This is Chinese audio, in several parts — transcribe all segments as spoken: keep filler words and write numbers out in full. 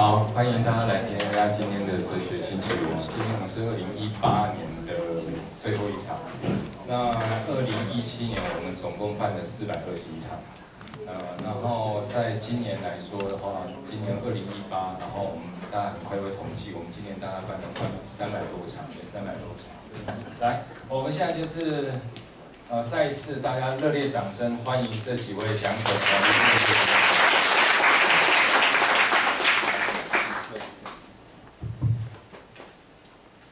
好，欢迎大家来参加今天的哲学星期五。今天我们是二零一八年的最后一场。那二零一七年我们总共办了四百二十一场。呃，然后在今年来说的话，今年二零一八，然后我们大家很快会统计，我们今年大概办了三三百多场，也三百多场。来，我们现在就是呃，再一次大家热烈掌声欢迎这几位讲者。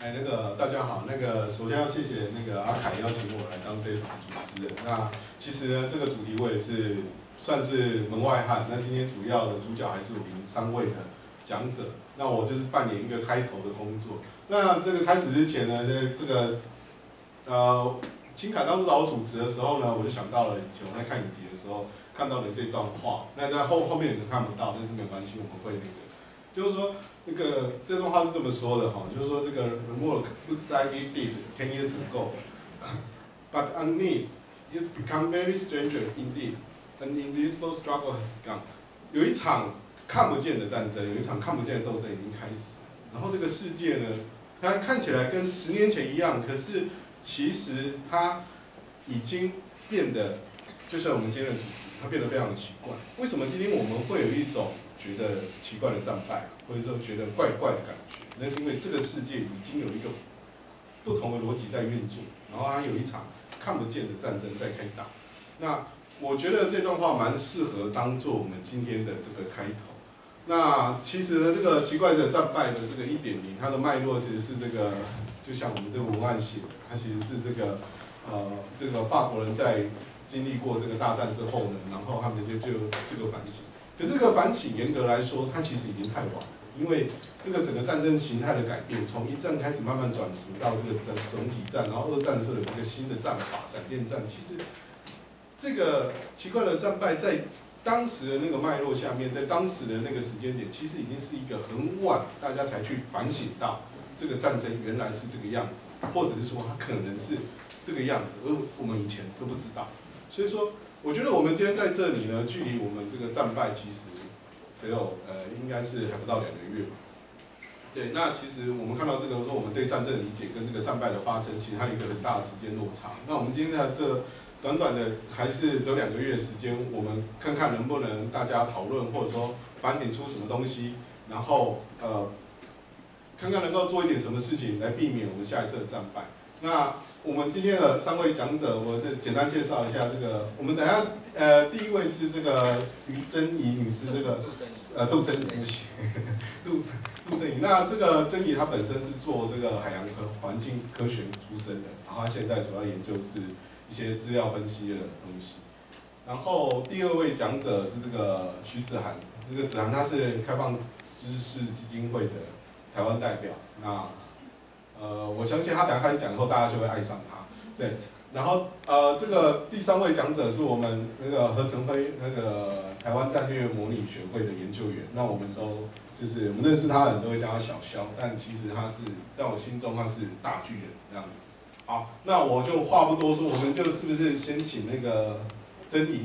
哎，那个大家好，那个首先要谢谢那个阿凯邀请我来当这场主持人。那其实呢，这个主题我也是算是门外汉。那今天主要的主角还是我们三位的讲者。那我就是扮演一个开头的工作。那这个开始之前呢，这个呃，青凯当初找我主持的时候呢，我就想到了以前我在看影集的时候看到的这段话。那在后后面你们看不到，但是没关系，我们会那个。 就是说，那个这段话是这么说的哈，就是说这个 remote looks like it did ten years ago, but on this, it's become very stranger indeed, and in this slow struggle has begun. 有一场看不见的战争，有一场看不见的斗争已经开始。然后这个世界呢，它看起来跟十年前一样，可是其实它已经变得，就像我们今天的主题，它变得非常奇怪。为什么今天我们会有一种 觉得奇怪的战败，或者说觉得怪怪的感觉，那是因为这个世界已经有一个不同的逻辑在运作，然后它有一场看不见的战争在开打。那我觉得这段话蛮适合当做我们今天的这个开头。那其实呢，这个奇怪的战败的这个 一点零， 它的脉络其实是这个，就像我们这个文案写的，它其实是这个呃，这个法国人在经历过这个大战之后呢，然后他们就就这个反省。 可这个反省，严格来说，它其实已经太晚了，因为这个整个战争形态的改变，从一战开始慢慢转移到这个整总体战，然后二战是有一个新的战法——闪电战。其实，这个奇怪的战败在当时的那个脉络下面，在当时的那个时间点，其实已经是一个很晚，大家才去反省到这个战争原来是这个样子，或者是说它可能是这个样子，而我们以前都不知道。所以说， 我觉得我们今天在这里呢，距离我们这个战败其实只有呃，应该是还不到两个月。对，那其实我们看到这个说，我们对战争的理解跟这个战败的发生，其实它有一个很大的时间落差。那我们今天的这短短的还是只有两个月的时间，我们看看能不能大家讨论，或者说反省出什么东西，然后呃，看看能够做一点什么事情来避免我们下一次的战败。 那我们今天的三位讲者，我就简单介绍一下这个。我们等一下，呃，第一位是这个于珍怡女士，这个呃杜珍怡，杜杜珍怡。那这个珍怡她本身是做这个海洋科环境科学出身的，然后她现在主要研究是一些资料分析的东西。然后第二位讲者是这个徐子涵，这个子涵她是开放知识基金会的台湾代表。那 呃，我相信他等下开始讲以后，大家就会爱上他。对，然后呃，这个第三位讲者是我们那个何成辉，那个台湾战略模拟学会的研究员。那我们都就是我们认识他的人都会叫他小肖，但其实他是在我心中他是大巨人这样子。好，那我就话不多说，我们就是不是先请那个珍怡？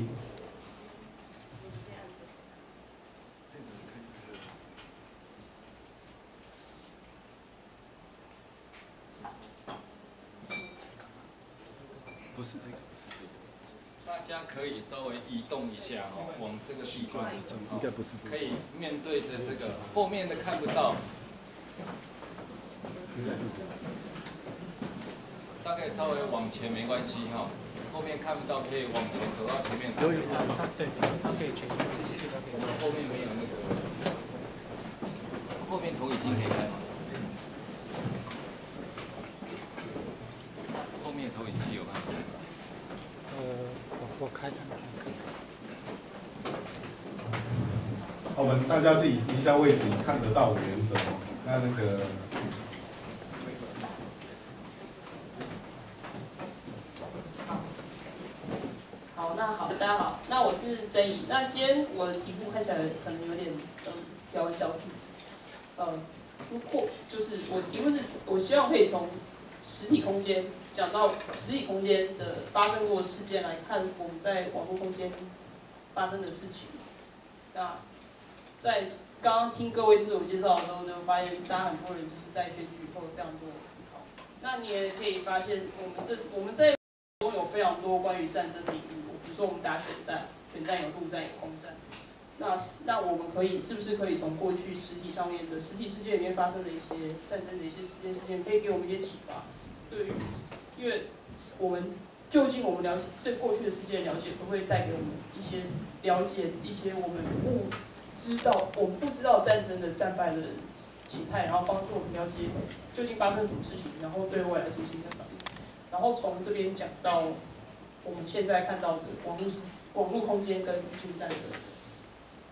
不是这个，不是这个。大家可以稍微移动一下哦，我们这个地方应该不是这个。可以面对着这个，后面的看不到。大概稍微往前没关系哈，后面看不到可以往前走到前面。有有有，他对，他可以全部谢谢。我们后面没有那个，后面投影机可以看吗？ 投影机有吗？呃，我我开看看。我们大家自己移一下位置，看得到我原则哦。那那个，好，那好，大家好，那我是珍怡。那今天我的题目看起来可能有点嗯，焦焦虑。呃，不过就是我题目是，我希望可以从 实体空间讲到实体空间的发生过的事件来看我们在网络空间发生的事情。那在刚刚听各位自我介绍的时候呢，发现大家很多人就是在选举后有非常多的思考。那你也可以发现，我们这我们这中有非常多关于战争的领域，比如说我们打选战，选战有陆战有空战。那那我们可以是不是可以从过去实体上面的实体世界里面发生的一些战争的一些事件事件，可以给我们一些启发？对于，因为我们究竟我们了解对过去的世界的了解，会不会带给我们一些了解一些我们不知道我们不知道战争的战败的形态，然后帮助我们了解究竟发生什么事情，然后对未来进行的反应。然后从这边讲到我们现在看到的网络网络空间跟资讯战的。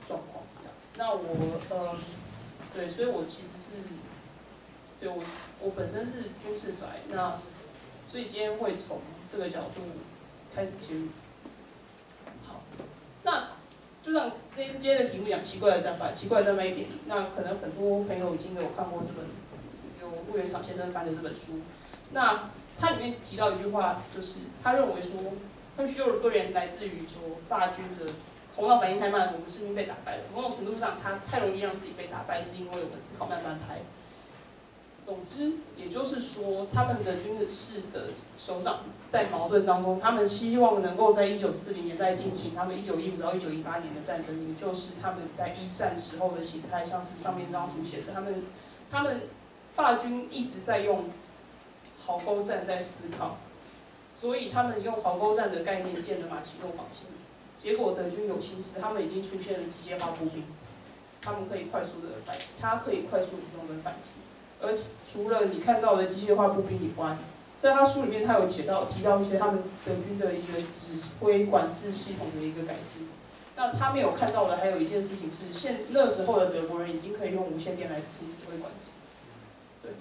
状况这样，那我呃，对，所以我其实是，对我我本身是军事宅，那所以今天会从这个角度开始切入。好，那就像今天的题目讲奇怪的战败，奇怪的战败一点，那可能很多朋友已经有看过这本由顾源长先生翻的这本书，那它里面提到一句话，就是他认为说，他们需要的根源来自于说法军的。头脑反应太慢了，我们是因为被打败了。某种程度上，他太容易让自己被打败，是因为我们思考慢半拍。总之，也就是说，他们的军事的首长在矛盾当中，他们希望能够在一九四零年代进行他们一九一五到一九一八年的战争，也就是他们在一战时候的形态，像是上面这张图写的，他们他们法军一直在用壕沟战在思考，所以他们用壕沟战的概念建了马奇诺防线。结果德军有心思，他们已经出现了机械化步兵，他们可以快速的反，他可以快速移动跟反击。而除了你看到的机械化步兵以外，在他书里面他有写到提到一些他们德军的一个指挥管制系统的一个改进。那他没有看到的还有一件事情是，现那时候的德国人已经可以用无线电来进行指挥管制。对，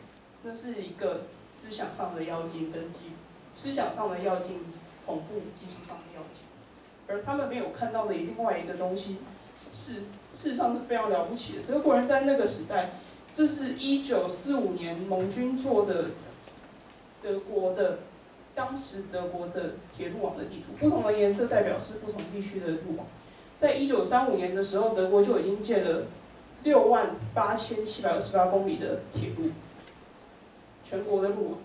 那是一个思想上的要进跟技，思想上的要进恐怖，技术上的要进。而他们没有看到的另外一个东西，是事实上是非常了不起的。德国人在那个时代，这是一九四五年盟军做的德国的当时德国的铁路网的地图，不同的颜色代表是不同地区的路网。在一九三五年的时候，德国就已经建了六万八千七百二十八公里的铁路，全国的路网。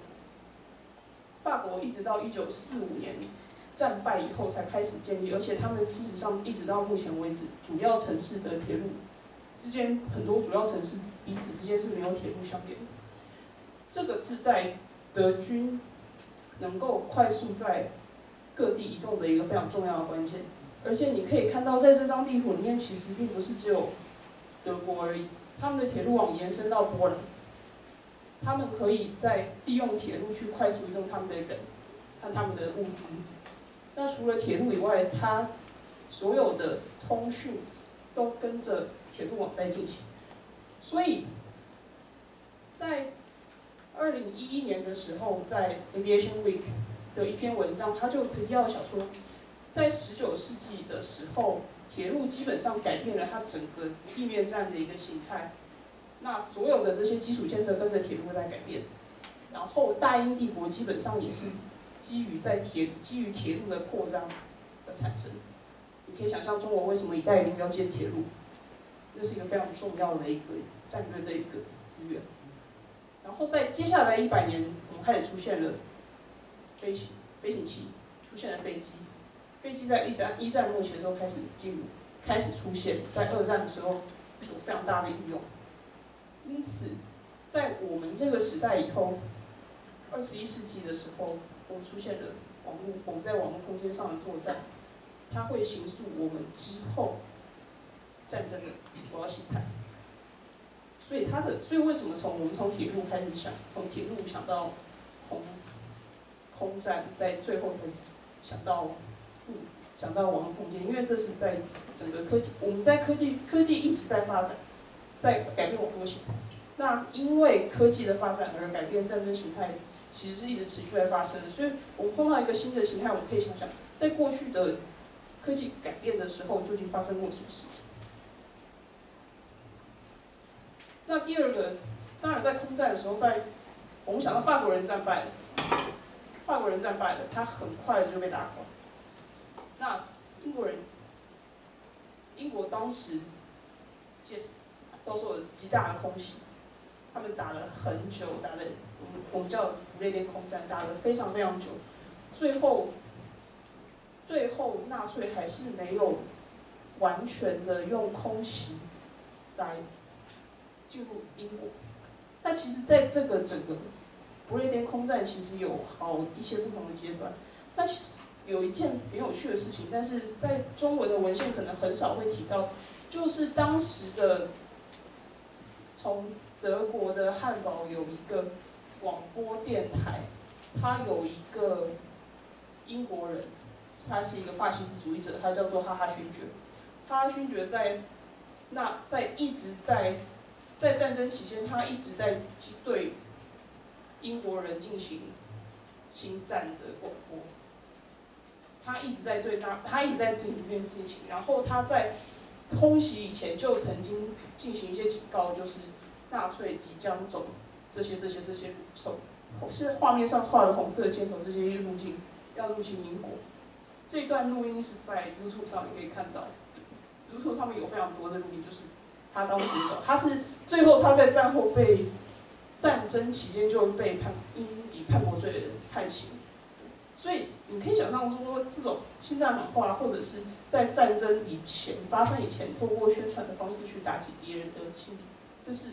法国一直到一九四五年。战败以后才开始建立，而且他们事实上一直到目前为止，主要城市的铁路之间很多主要城市彼此之间是没有铁路相连的。这个是在德军能够快速在各地移动的一个非常重要的关键。而且你可以看到，在这张地图里面，其实并不是只有德国而已，他们的铁路网延伸到波兰，他们可以在利用铁路去快速移动他们的人和他们的物资。那除了铁路以外，它所有的通讯都跟着铁路网在进行。所以，在二零一一年的时候，在《Aviation Week》的一篇文章，他就提到想说，在十九世纪的时候，铁路基本上改变了它整个地面站的一个形态。那所有的这些基础建设跟着铁路在改变，然后大英帝国基本上也是。基于在铁基于铁路的扩张而产生，你可以想象中国为什么一带一路要建铁路，这是一个非常重要的一个战略的一个资源。然后在接下来一百年，我们开始出现了飞行飞行器，出现了飞机，飞机在一战一战末期的时候开始进入开始出现，在二战的时候有非常大的应用。因此，在我们这个时代以后，二十一世纪的时候。我们出现了网络，我们在网络空间上的作战，它会形塑我们之后战争的主要形态。所以它的，所以为什么从我们从铁路开始想，从铁路想到空空战，在最后才想到嗯想到网络空间，因为这是在整个科技，我们在科技科技一直在发展，在改变网络形态。那因为科技的发展而改变战争形态。其实是一直持续在发生的，所以我们碰到一个新的形态，我们可以想想，在过去的科技改变的时候，究竟发生过什么事情？那第二个，当然在空战的时候，在我们想到法国人战败了，法国人战败了，他很快的就被打垮。那英国人，英国当时遭受了极大的空袭，他们打了很久，打了我们叫五天空战，打了非常非常久，最后最后纳粹还是没有完全的用空袭来进入英国。那其实，在这个整个不列颠空战其实有好一些不同的阶段。那其实有一件很有趣的事情，但是在中文的文献可能很少会提到，就是当时的从德国的汉堡有一个广播电台，它有一个英国人，他是一个法西斯主义者，他叫做哈哈勋爵。哈哈勋爵在那在一直在在战争期间，他一直在对英国人进行新战的广播，他一直在对他，他一直在进行这件事情。然后他在空袭以前就曾经进行一些警告，就是纳粹即将走这些这些这些走，是画面上画的红色的箭头，这些路径要入侵英国。这段录音是在 YouTube 上面可以看到 ，YouTube 上面有非常多的录音，就是他当时走，他是最后他在战后被。战争期间就被判因以叛国罪的判刑，所以你可以想象说，这种现在喊话或者是在战争以前发生以前，透过宣传的方式去打击敌人的心理，这是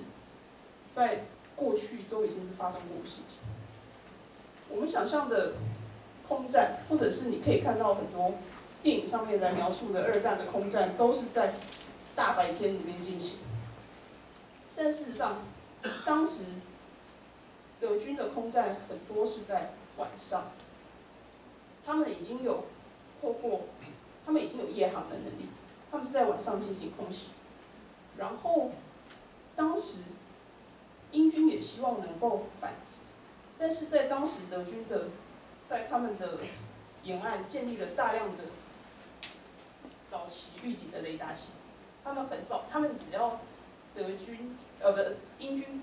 在过去都已经是发生过的事情。我们想象的空战，或者是你可以看到很多电影上面来描述的二战的空战，都是在大白天里面进行，但事实上，当时。德军的空战很多是在晚上，他们已经有透过，他们已经有夜航的能力，他们是在晚上进行空袭。然后，当时英军也希望能够反击，但是在当时德军的在他们的沿岸建立了大量的早期预警的雷达系统，他们很早，他们只要德军呃不英军。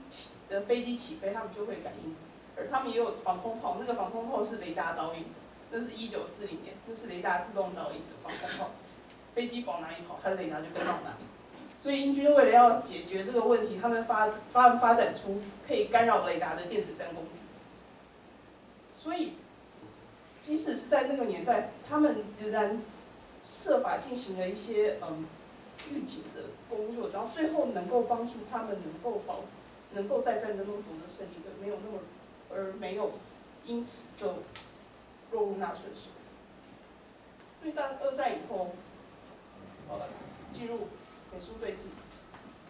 的飞机起飞，他们就会感应，而他们也有防空炮，那个防空炮是雷达导引，那是一九四零年，那是雷达自动导引的防空炮，飞机往哪里跑，它的雷达就跟到哪里。所以英军为了要解决这个问题，他们发发发展出可以干扰雷达的电子战工具。所以，即使是在那个年代，他们仍然设法进行了一些嗯预警的工作，然后最后能够帮助他们能够保。能够在战争中夺得胜利的，没有那么，而没有因此就落入纳粹手。所以，在二战以后，呃，进入美苏对峙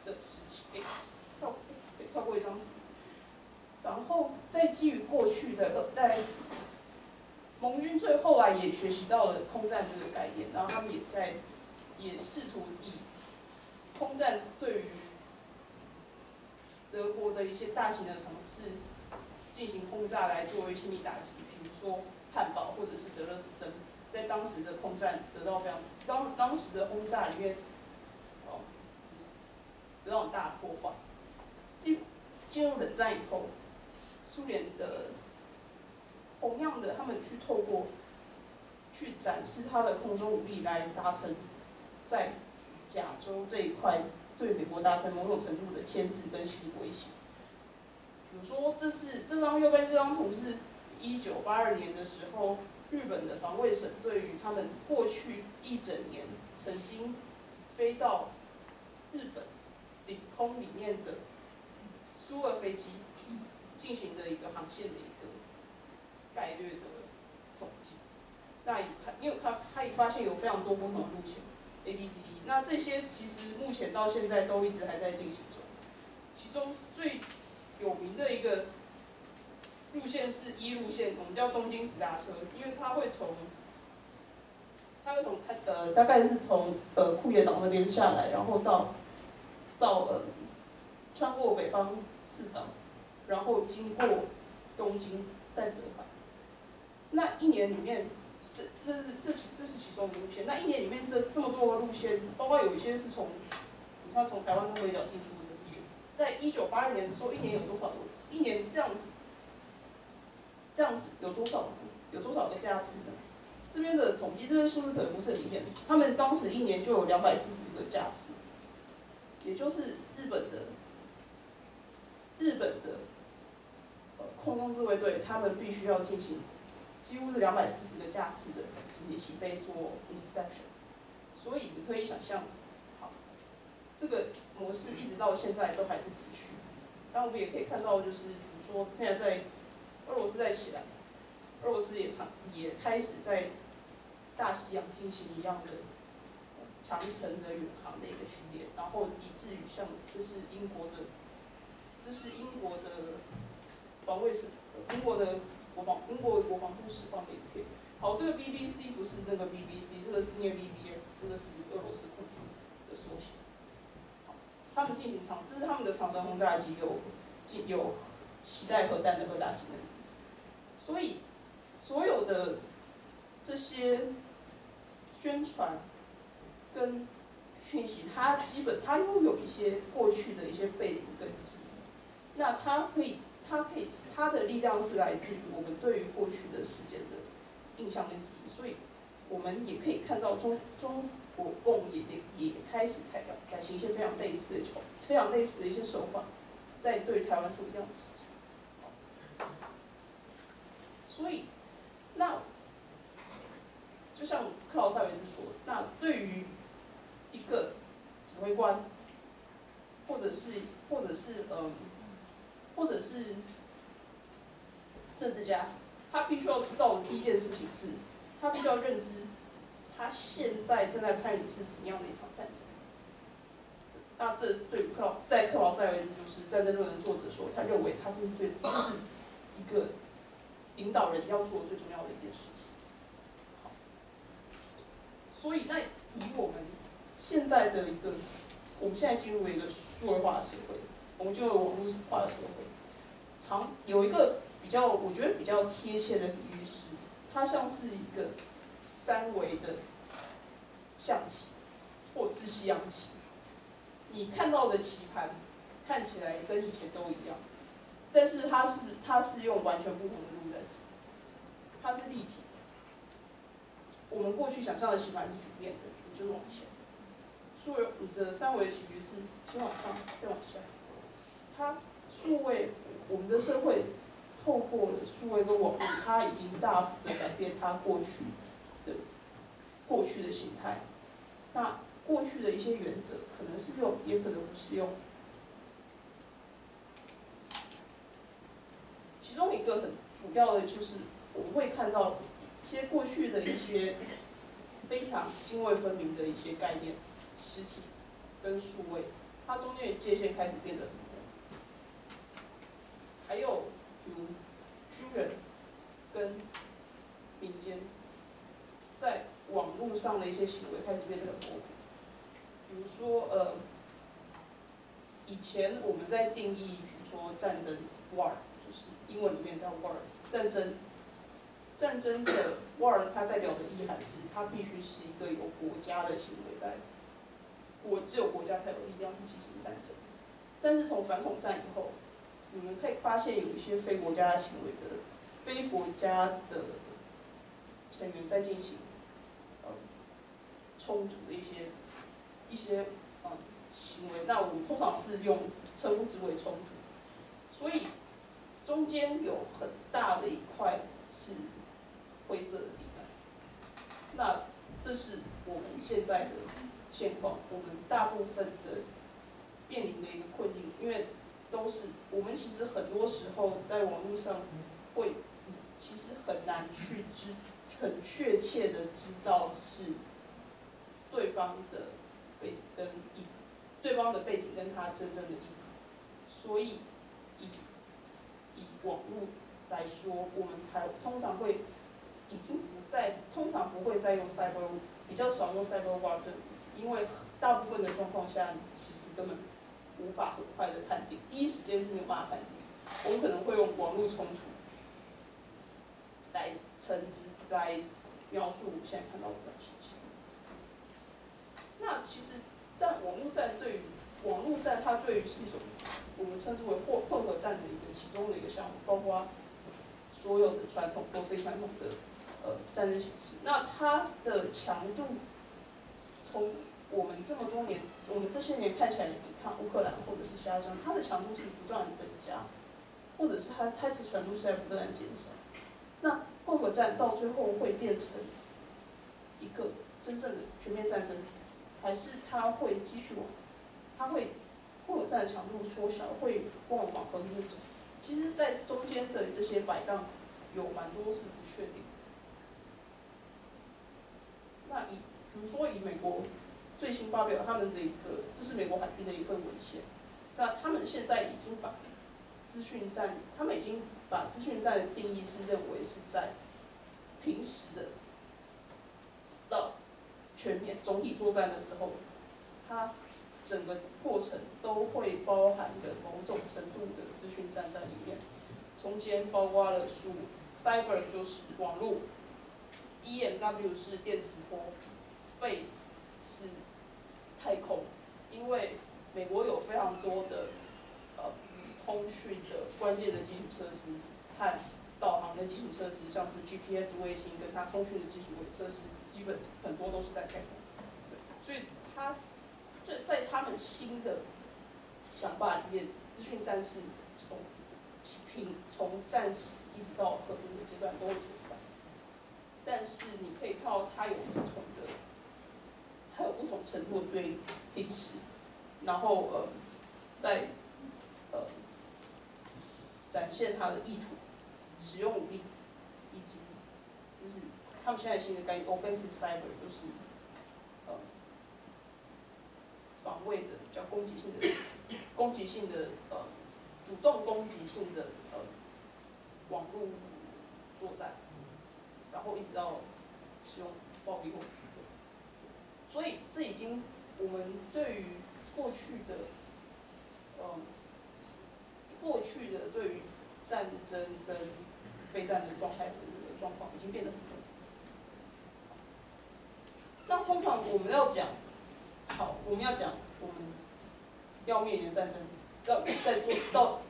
的时期，哎、欸，跳对跳过一张。然后，再基于过去的，在盟军最后啊也学习到了空战这个概念，然后他们也在也试图以空战对于。德国的一些大型的城市进行轰炸来作为心理打击，比如说汉堡或者是德勒斯登，在当时的空战得到非常当当时的轰炸里面，哦，得到很大的破坏。进进入冷战以后，苏联的同样的他们去透过去展示他的空中武力来达成在亚洲这一块。对美国达成某种程度的牵制跟心理威胁。比如说，这是这张右边这张图是一九八二年的时候，日本的防卫省对于他们过去一整年曾经飞到日本领空里面的苏俄飞机进行的一个航线的一个概率的统计。那你有看，他也发现有非常多不同的路线 ，A、B、C、D。那这些其实目前到现在都一直还在进行中，其中最有名的一个路线是一路线，我们叫东京直达车，因为它会从，它会从呃大概是从呃库页岛那边下来，然后到到呃穿过北方四岛，然后经过东京再折返。那一年里面。这这是这这是其中的路线。那一年里面这，这这么多的路线，包括有一些是从，你看从台湾东北角进出的路线，在一九八二年的时候，一年有多少？一年这样子，这样子有多少？有多少个架次呢？这边的统计，这边数字可能不是很明显。他们当时一年就有两百四十个架次，也就是日本的日本的呃空中自卫队，他们必须要进行几乎是两百四十个架次的紧急起飞做 interception， 所以你可以想象，好，这个模式一直到现在都还是持续。但我们也可以看到，就是比如说现在在俄罗斯在起来，俄罗斯也尝也开始在大西洋进行一样的长程的远航的一个训练，然后以至于像这是英国的，这是英国的防卫省，英国的国防英国的国防部释放的影片。好，这个 B B C 不是那个 B B C， 这个是念 B B S， 这个是俄罗斯空军的缩写。好，他们进行长，这是他们的长程轰炸机有有携带核弹的核打击能力，所以所有的这些宣传跟讯息，它基本它拥有一些过去的一些背景跟记忆，那它可以它可以它的力量是来自于我们对于过去的事件的印象跟记忆，所以我们也可以看到中中国共也也开始采采取一些非常类似的非常类似的一些手法，在对台湾做一样的事情，所以那。就像克劳塞维斯说，那对于一个指挥官，或者是或者是嗯，或者是政治家，他必须要知道的第一件事情是，他必须要认知他现在正在参与的是怎样的一场战争。那这对于克劳在克劳塞维斯就是《战争论》的作者说，他认为他是最是一个领导人要做最重要的一件事情。所以，那以我们现在的一个，我们现在进入了一个数位化的社会，我们进入了网络化的社会。常有一个比较，我觉得比较贴切的比喻是，它像是一个三维的象棋或是西洋棋，你看到的棋盘看起来跟以前都一样，但是它是它是用完全不同的路在走，它是立体。我们过去想象的棋盘是平面的，你就是往前；数位你的三维棋局是先往上，再往下。它数位，我们的社会透过了数位跟网络，它已经大幅的改变它过去的过去的形态。那过去的一些原则可能适用，也可能不适用。其中一个很主要的就是我们会看到。一些过去的一些非常泾渭分明的一些概念，实体跟数位，它中间的界限开始变得很模糊。还有比如军人跟民间在网络上的一些行为开始变得很模糊。比如说，呃，以前我们在定义，比如说战争 （war）， 就是英文里面叫 war， 战争。战争的 war 它代表的意涵是，它必须是一个有国家的行为在，国只有国家才有力量去进行战争。但是从反恐战以后，你们可以发现有一些非国家的行为的，非国家的成员在进行呃冲突的一些一些呃行为。那我们通常是用称呼之为冲突，所以中间有很大的一块是。灰色的地带，那这是我们现在的现况，我们大部分的面临的一个困境，因为都是我们其实很多时候在网络上会，其实很难去知很确切的知道是对方的背景跟意，对方的背景跟他真正的意义，所以以以网络来说，我们还通常会。已经不再，通常不会再用 cyber， 比较少用 cyber war 的名词，因为大部分的状况下，你其实根本无法很快的判定，第一时间是没有办法判定。我们可能会用网络冲突来称之，来描述我们现在看到的这种现象。那其实，但网络战对于网络战，它对于是一种我们称之为混混合战的一个其中的一个项目，包括所有的传统或非传统的。呃，战争形式，那它的强度从我们这么多年，我们这些年看起来，你看乌克兰或者是加上它的强度是不断增加，或者是它它的强度是在不断减少。那混合战到最后会变成一个真正的全面战争，还是它会继续往，它会混合战的强度缩小，会往往更那种？其实，在中间的这些摆荡，有蛮多是不确定。那以比如说以美国。 最新发表他们的一个，这是美国海军的一份文献。那他们现在已经把资讯战，他们已经把资讯战的定义是认为是在平时的到全面总体作战的时候，它整个过程都会包含的某种程度的资讯战在里面，中间包括了数 cyber 就是网络 ，E M W 是电磁波 ，space 是。 太空，因为美国有非常多的呃通讯的关键的基础设施和导航的基础设施，像是 G P S 卫星跟它通讯的基础设施，基本很多都是在太空。所以它在在他们新的想法里面，资讯战是从平从战时一直到和平的阶段都会存在，但是你可以看到它有不同的。 还有不同程度的对应平时，然后呃，在呃展现他的意图、使用武力，以及就是他们现在新的概念 offensive cyber 就是呃防卫的比较攻击性的、攻击性的呃主动攻击性的呃网络作战，然后一直到使用暴力攻击。 所以，这已经我们对于过去的，嗯，过去的对于战争跟非战争状态的这个状况，已经变得很多。那通常我们要讲，好，我们要讲我们要面临的战争，要在做到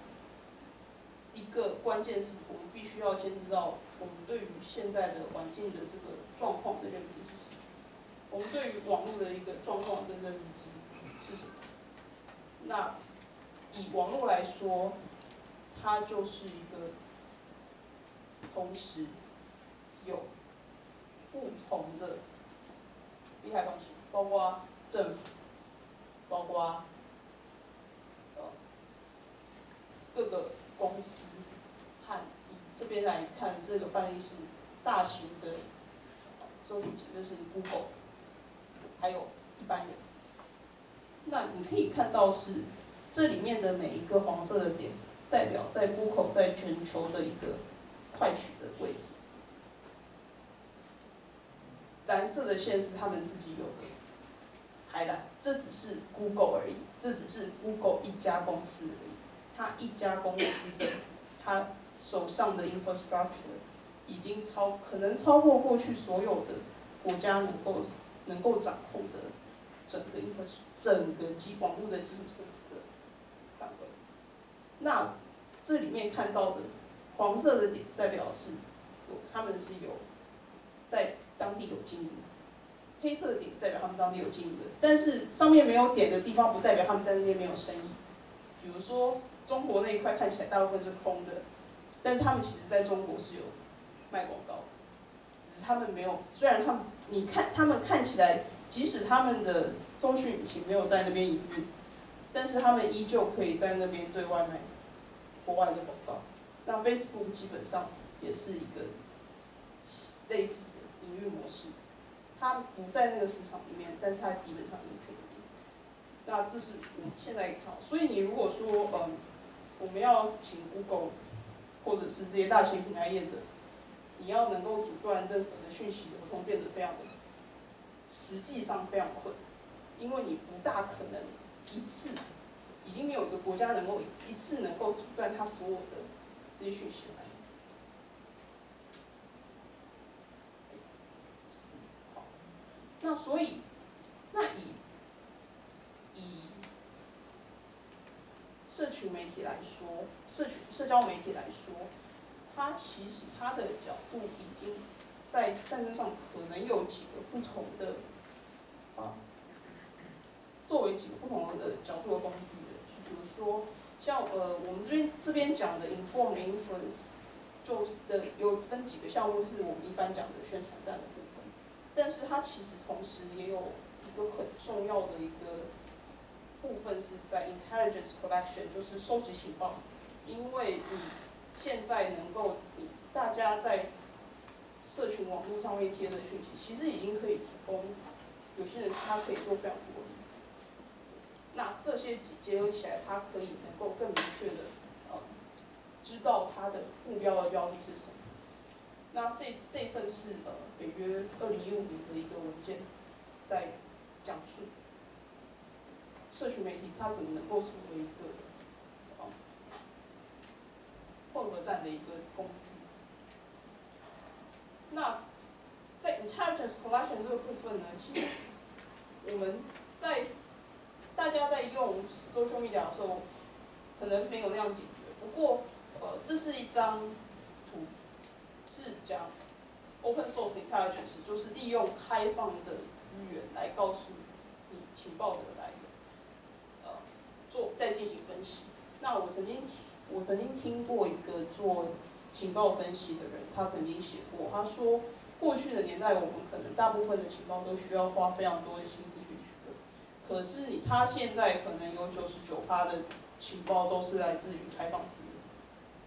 一个关键是，我们必须要先知道我们对于现在的环境的这个状况的认知是什么。 我们对于网络的一个状况真正认知是什么？那以网络来说，它就是一个同时有不同的利害关系，包括政府，包括呃各个公司，和以这边来看，这个范例是大型的搜索这是 Google。 还有一般人，那你可以看到是这里面的每一个黄色的点，代表在 Google 在全球的一个快取的位置。蓝色的线是他们自己有的海蓝，这只是 Google 而已，这只是 Google 一家公司而已。它一家公司的，它手上的 infrastructure 已经超可能超过过去所有的国家能够。 能够掌控的整个一个整个基网络的基础设施的范围。那这里面看到的黄色的点代表是有他们是有在当地有经营的，黑色的点代表他们当地有经营的，但是上面没有点的地方不代表他们在那边没有生意。比如说中国那一块看起来大部分是空的，但是他们其实在中国是有卖广告的。 他们没有，虽然他们，你看他们看起来，即使他们的搜索引擎没有在那边营运，但是他们依旧可以在那边对外卖国外的广告。那 Facebook 基本上也是一个类似的营运模式，它不在那个市场里面，但是它基本上也可以。那这是我们现在看到，所以你如果说，嗯，我们要请 Google 或者是这些大型品牌业者。 你要能够阻断任何的讯息流通，变得非常的，实际上非常困难，因为你不大可能一次，已经没有一个国家能够一次能够阻断它所有的这些讯息来源。好，那所以，那以以社群媒体来说，社群社交媒体来说。 它其实它的角度已经在战争上可能有几个不同的啊作为几个不同的角度的工具的。比如说，像呃我们这边这边讲的 inform 的 influence， 就的有分几个项目是我们一般讲的宣传战的部分，但是它其实同时也有一个很重要的一个部分是在 intelligence collection， 就是收集情报，因为你现在能够大家在社群网络上面贴的讯息，其实已经可以提供有些人他可以做非常多的。那这些结合起来，他可以能够更明确的呃知道他的目标的标的是什么。那这这份是呃北约二零一五年的一个文件，在讲述社群媒体它怎么能够成为一个呃混合战的一个工具。 那在 intelligence collection 这个部分呢，其实我们在大家在用 social media 的时候，可能没有那样解决。不过，呃，这是一张图，是讲 open source intelligence， 就是利用开放的资源来告诉你情报的来源，呃，做再进行分析。那我曾经我曾经听过一个做 情报分析的人，他曾经写过，他说，过去的年代，我们可能大部分的情报都需要花非常多的心思去取得，可是你他现在可能有 百分之九十九 的情报都是来自于开放资源，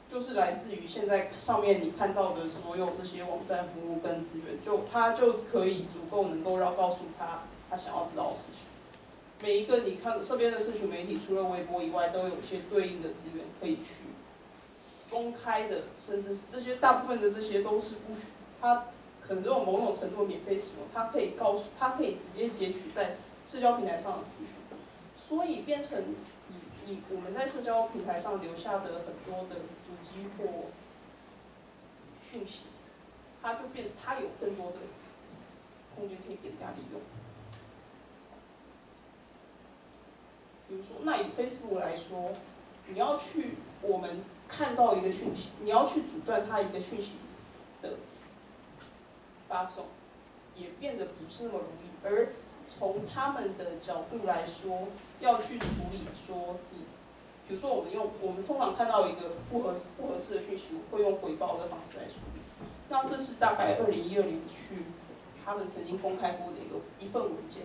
就是来自于现在上面你看到的所有这些网站服务跟资源，就他就可以足够能够让告诉他他想要知道的事情。每一个你看身边的社群媒体，除了微博以外，都有一些对应的资源可以去 公开的，甚至这些大部分的这些都是不，它可能都有某种程度免费使用，它可以告诉，它可以直接截取在社交平台上的资讯，所以变成以以我们在社交平台上留下的很多的足迹或讯息，它就变，它有更多的空间可以给大家利用。比如说，那以 Facebook 来说，你要去我们 看到一个讯息，你要去阻断它一个讯息的发送，也变得不是那么容易。而从他们的角度来说，要去处理说你，比如说我们用我们通常看到一个不合不合适的讯息，会用回报的方式来处理。那这是大概二零一二年去他们曾经公开过的一个一份文件。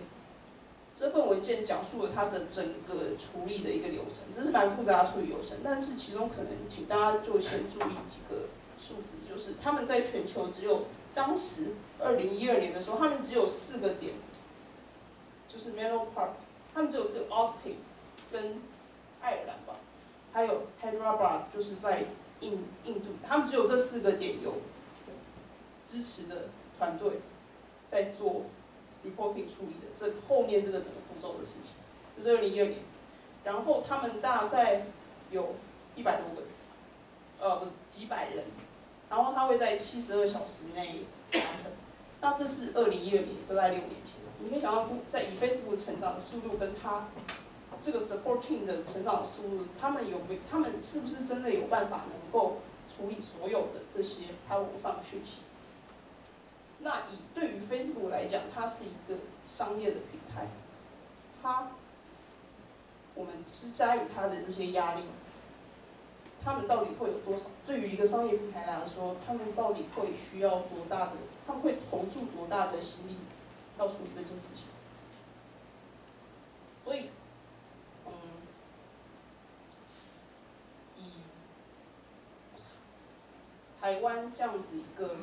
这份文件讲述了它的整个处理的一个流程，这是蛮复杂的处理流程，但是其中可能请大家就先注意几个数字，就是他们在全球只有当时二零一二年的时候，他们只有四个点，就是 Menlo Park， 他们只有是 Austin 跟爱尔兰吧，还有 Hyderabad 就是在印印度，他们只有这四个点有支持的团队在做 reporting 处理的这后面这个整个步骤的事情，这是二零一二年，然后他们大概有一百多个，呃，几百人，然后他会在七十二小时内达成。那这是二零一二年，就在六年前。你可以想象，在以 Facebook 成长的速度跟他这个 support team 的成长的速度，他们有没？他们是不是真的有办法能够处理所有的这些他网上的讯息？ 那以对于 Facebook 来讲，它是一个商业的平台，它我们施加于它的这些压力，他们到底会有多少？对于一个商业平台来说，他们到底会需要多大的？他们会投注多大的心力要处理这件事情？所以，嗯，以台湾这样子一个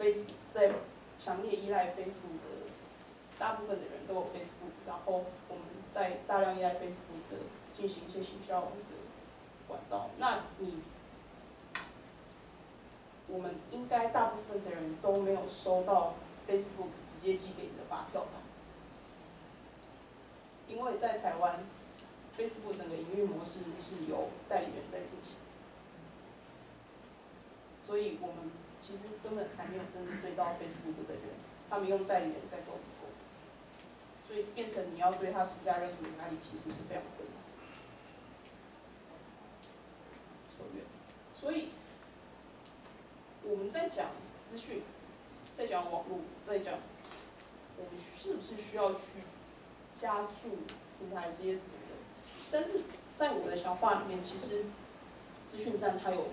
Facebook 在强烈依赖 Facebook 的大部分的人都有 Facebook， 然后我们在大量依赖 Facebook 的进行一些行销的管道。那你，我们应该大部分的人都没有收到 Facebook 直接寄给你的发票吧？因为在台湾 ，Facebook 整个营运模式是由代理人在进行，所以我们 其实根本还没有真的对到 Facebook 的人，他们用代理人在购购，所以变成你要对他施加任何压力，其实是非常困难。所以我们在讲资讯，在讲网络，在讲我们是不是需要去加注平台这些资源。但是在我的想法里面，其实资讯站它有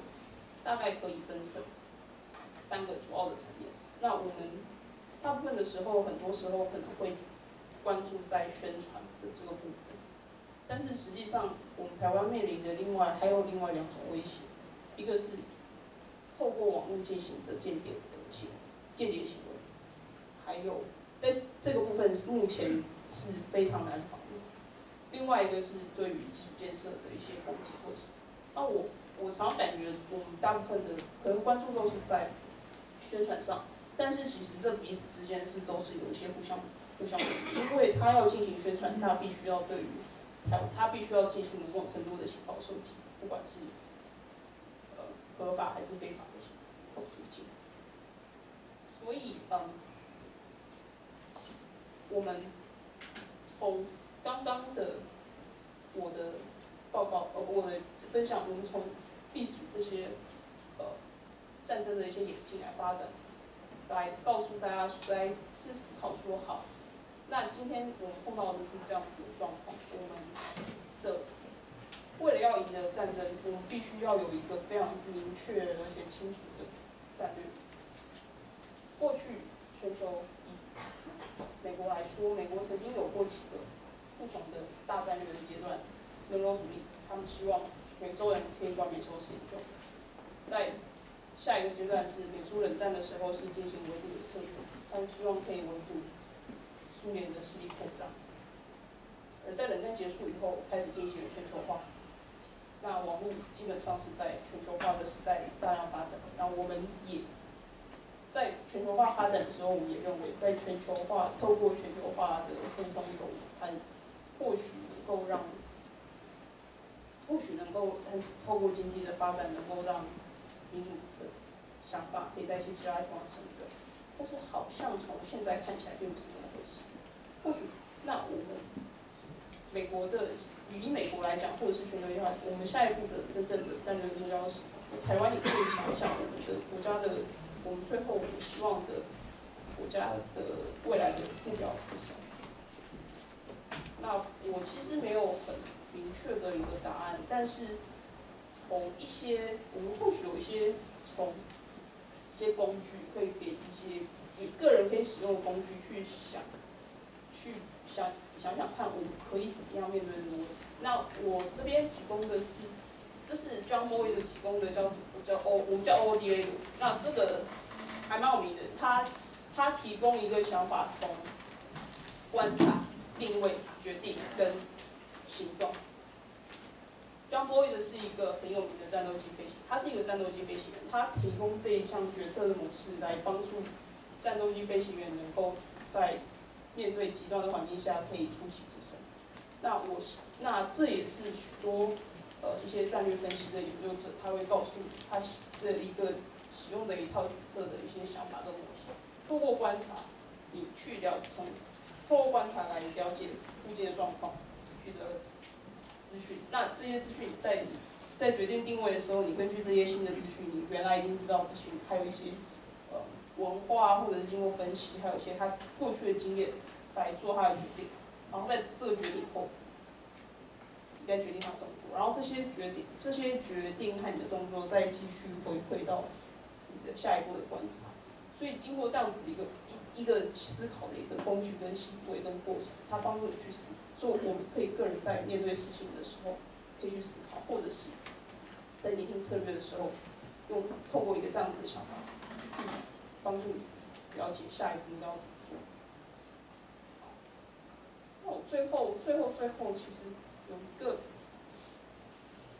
大概可以分成三个主要的层面。那我们大部分的时候，很多时候可能会关注在宣传的这个部分，但是实际上我们台湾面临的另外还有另外两种威胁，一个是透过网络进行的间谍的行间谍行为，还有在这个部分目前是非常难防的。另外一个是对于基础建设的一些攻击或者，那我我常感觉我们大部分的可能关注都是在宣传上，但是其实这彼此之间是都是有一些互相互相因为他要进行宣传，他必须要对于他他必须要进行某种程度的情报收集，不管是呃合法还是非法的途径。所以嗯，我们从刚刚的我的报告呃我的分享，我们从历史这些呃战争的一些演进来发展。来告诉大家，来去思考说好，那今天我们碰到的是这样子的状况，我们的为了要赢得战争，我们必须要有一个非常明确而且清楚的战略。过去全球以美国来说，美国曾经有过几个不同的大战略的阶段，人口主义，他们希望美洲人可以把美洲拯救，在下一个阶段是美苏冷战的时候，是进行维度的策略，他们希望可以维度苏联的势力扩张。而在冷战结束以后，开始进行了全球化。那网络基本上是在全球化的时代大量发展。那我们也在全球化发展的时候，我们也认为，在全球化透过全球化的互动有，它或许能够让，或许能够透过经济的发展，能够让民主的想法可以在一些其他地方生根，但是好像从现在看起来并不是这么回事。或许，那我们美国的以美国来讲，或者是全球化，我们下一步的真正的战略目标是，台湾也可以想一想我们的国家的，我们最后我们希望的国家的未来的目标是什么？那我其实没有很明确的一个答案，但是。从一些，我们或许有一些从一些工具，可以给一些你个人可以使用的工具去想，去想想想看，我们可以怎么样面对这个问题。那我这边提供的是，这是 John Boyd 提供的叫叫 O， 我们叫 O O D A。那这个还蛮有名的，他他提供一个想法，从观察、定位、决定跟行动。John Boyd 是一个很有名的战斗机飞行，他是一个战斗机飞行员，他提供这一项决策的模式来帮助战斗机飞行员能够在面对极端的环境下可以出奇制胜。那我那这也是许多呃一些战略分析的研究者，他会告诉你他的一个使用的一套决策的一些想法跟模式。透过观察，你去了从透过观察来了解附近的状况，取得。资讯，那这些资讯在你在决定定位的时候，你根据这些新的资讯，你原来已经知道资讯，还有一些呃文化或者是经过分析，还有一些他过去的经验来做他的决定，然后在这个决定后，你再决定他的动作，然后这些决定这些决定和你的动作再继续回馈到你的下一步的观察，所以经过这样子一个一一个思考的一个工具跟行为跟过程，它帮助你去思考。所以我们可以个人在面对事情的时候，可以去思考，或者是在拟定策略的时候，用透过一个这样子的想法，去帮助你了解下一步应该要怎么做。那我最后、最后、最后，其实有一个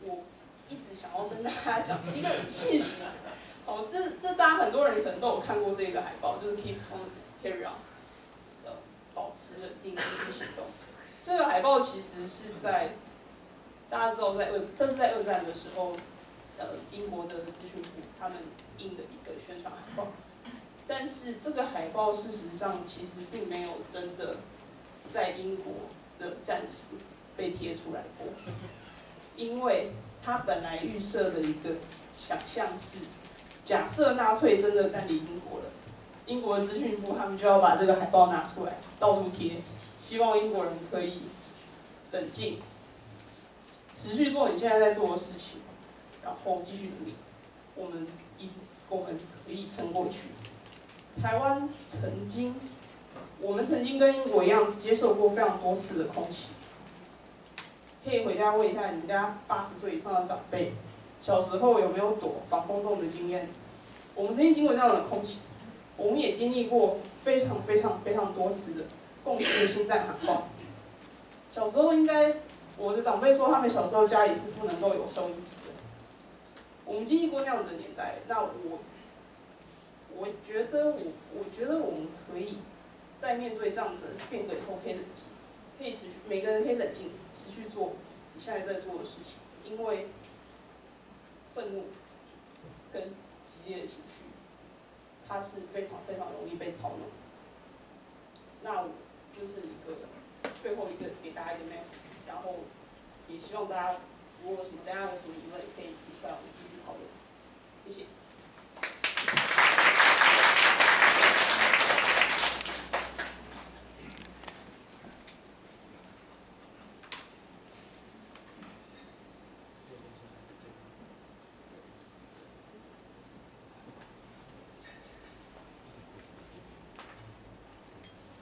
我一直想要跟大家讲的一个信息。哦，这这大家很多人可能都有看过这个海报，就是 Keep on Carry On， 呃，保持冷静，继续行动。这个海报其实是在大家知道在二，但是在二战的时候，呃，英国的资讯部他们印的一个宣传海报，但是这个海报事实上其实并没有真的在英国的战时被贴出来过，因为它本来预设的一个想象是，假设纳粹真的占领英国了，英国资讯部他们就要把这个海报拿出来到处贴，希望英国人可以冷静，持续做你现在在做的事情，然后继续努力，我们一我们可以撑过去。台湾曾经，我们曾经跟英国一样接受过非常多次的空袭。可以回家问一下人家八十岁以上的长辈，小时候有没有躲防空洞的经验？我们曾经经过这样的空袭，我们也经历过非常非常非常多次的共军心战喊话。小时候应该，我的长辈说他们小时候家里是不能够有收音机的。我们经历过那样子的年代，那我，我觉得我，我觉得我们可以在面对这样子的变革以后，可以冷静。可以持续，每个人可以冷静，持续做你现在在做的事情，因为愤怒跟激烈的情绪，它是非常非常容易被操弄。那我就是一个最后一个给大家一个 message， 然后也希望大家如果什么大家有什么疑问，可以提出来，我们继续讨论。谢谢。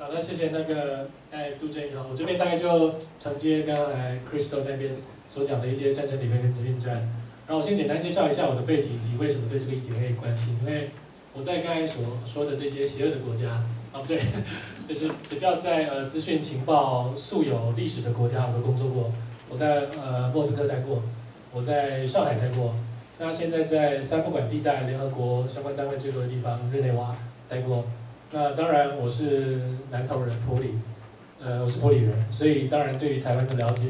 好的，谢谢那个哎杜正宇哈，我这边大概就承接刚才 Crystal 那边所讲的一些战争理论跟资讯战，然后我先简单介绍一下我的背景以及为什么对这个议题很有关心，因为我在刚才所说的这些邪恶的国家啊，不对，就是比较在呃资讯情报素有历史的国家，我都工作过，我在呃莫斯科待过，我在上海待过，那现在在三不管地带联合国相关单位最多的地方日内瓦待过。那当然，我是南投人，埔里，呃，我是埔里人，所以当然对于台湾的了解，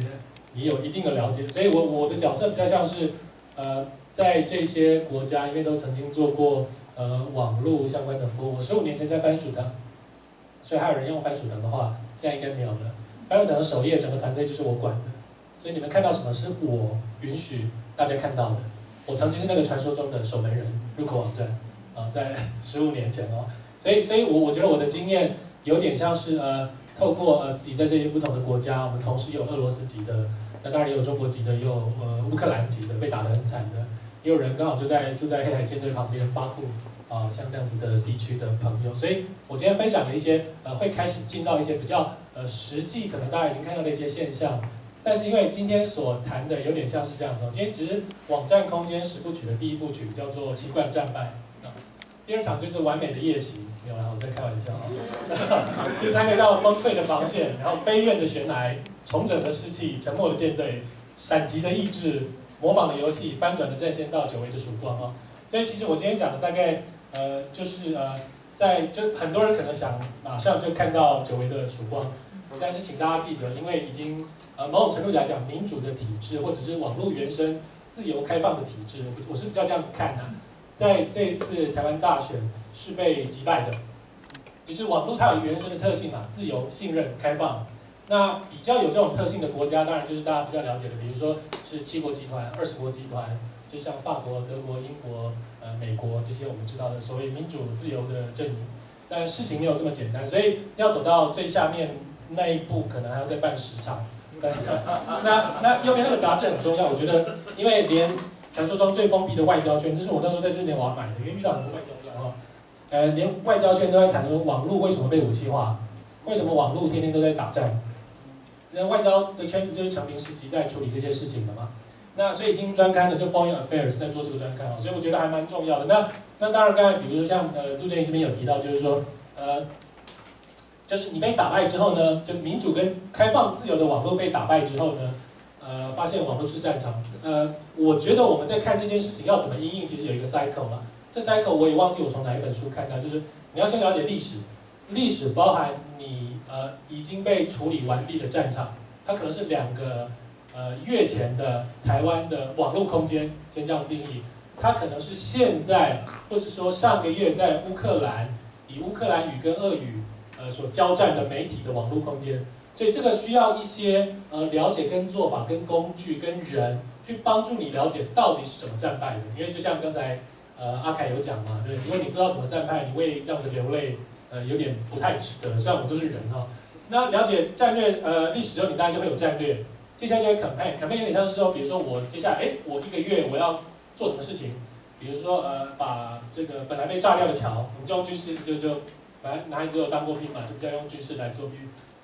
也有一定的了解。所以我我的角色比较像是，呃，在这些国家，因为都曾经做过呃网络相关的服务。我十五年前在番薯藤，所以还有人用番薯藤的话，现在应该没有了。番薯藤的首页整个团队就是我管的，所以你们看到什么是我允许大家看到的。我曾经是那个传说中的守门人，入口网站，啊、呃，在十五年前哦。所以，所以我我觉得我的经验有点像是呃，透过呃自己在这些不同的国家，我们同时有俄罗斯籍的，那当然也有中国籍的，也有呃乌克兰籍的，被打得很惨的，也有人刚好就在住在黑海舰队旁边巴库啊、呃，像这样子的地区的朋友。所以我今天分享了一些呃，会开始进到一些比较呃实际，可能大家已经看到的一些现象，但是因为今天所谈的有点像是这样子，今天只是网站空间十部曲的第一部曲叫做习惯战败。第二场就是完美的夜袭，没有啦，我在开玩笑啊、哦。第三个叫崩溃的防线，然后悲怨的悬崖，重整的士气，沉默的舰队，闪击的意志，模仿的游戏，翻转的战线到久违的曙光啊、哦。所以其实我今天讲的大概呃就是呃在就很多人可能想马上就看到久违的曙光，但是请大家记得，因为已经呃某种程度来讲，民主的体制或者是网络原生自由开放的体制，我是比较这样子看的、啊。在这一次台湾大选是被击败的，就是网络它有原生的特性嘛，自由、信任、开放。那比较有这种特性的国家，当然就是大家比较了解的，比如说是七国集团、二十国集团，就像法国、德国、英国、呃美国这些我们知道的所谓民主自由的阵营。但事情没有这么简单，所以要走到最下面那一步，可能还要再办十场。那那右边那个杂志很重要，我觉得，因为连传说中最封闭的外交圈，这是我那时候在日内瓦买的，因为遇到很多外交圈哈，呃，连外交圈都在谈说网络为什么被武器化，为什么网络天天都在打仗，那外交的圈子就是成平时期在处理这些事情的嘛。那所以经专刊呢，就 Foreign Affairs 在做这个专刊，所以我觉得还蛮重要的。那那当然，刚才比如说像呃杜正宇这边有提到，就是说呃。就是你被打败之后呢，就民主跟开放自由的网络被打败之后呢，呃，发现网络是战场。呃，我觉得我们在看这件事情要怎么因应，其实有一个 cycle 嘛。这 cycle 我也忘记我从哪一本书看到，就是你要先了解历史，历史包含你呃已经被处理完毕的战场，它可能是两个呃月前的台湾的网络空间，先这样定义，它可能是现在或者说上个月在乌克兰以乌克兰语跟俄语。呃，所交战的媒体的网络空间，所以这个需要一些呃了解跟做法、跟工具、跟人去帮助你了解到底是怎么战败的。因为就像刚才呃阿凯有讲嘛，对，如果你不知道怎么站派，你为这样子流泪，呃，有点不太值得。虽然我们都是人哈、哦。那了解战略呃历史之后，你大家就会有战略，接下来就会 campaign，campaign 有点像是说，比如说我接下来，哎，我一个月我要做什么事情，比如说呃把这个本来被炸掉的桥，我们就用军事就就反正男孩子有当过兵嘛，就比较用军事来做兵。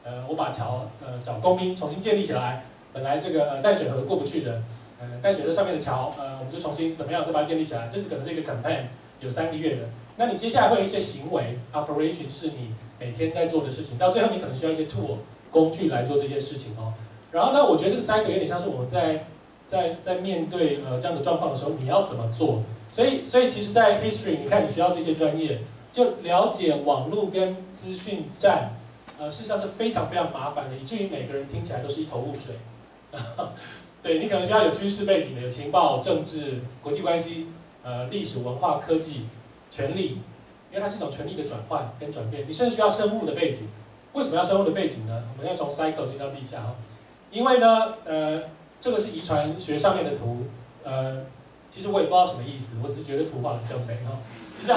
呃，我把桥呃找工兵重新建立起来，本来这个呃淡水河过不去的。 呃，淡水河上面的桥，呃，我们就重新怎么样再把它建立起来，这是可能是一个 campaign， 有三个月的。那你接下来会有一些行为 operation 是你每天在做的事情，到最后你可能需要一些 tool 工具来做这些事情哦。然后呢，我觉得这个 cycle 有点像是我们在在在面对呃这样的状况的时候，你要怎么做？所以所以其实，在 history 你看你需要这些专业，就了解网络跟资讯战，呃，事实上是非常非常麻烦的，以至于每个人听起来都是一头雾水。对你可能需要有军事背景的，有情报、政治、国际关系、呃、历史文化、科技、权力，因为它是一种权力的转换跟转变。你甚至需要生物的背景。为什么要生物的背景呢？我们要从 cycle 进到地下哈。因为呢，呃，这个是遗传学上面的图，呃，其实我也不知道什么意思，我只是觉得图画很正美哈，比较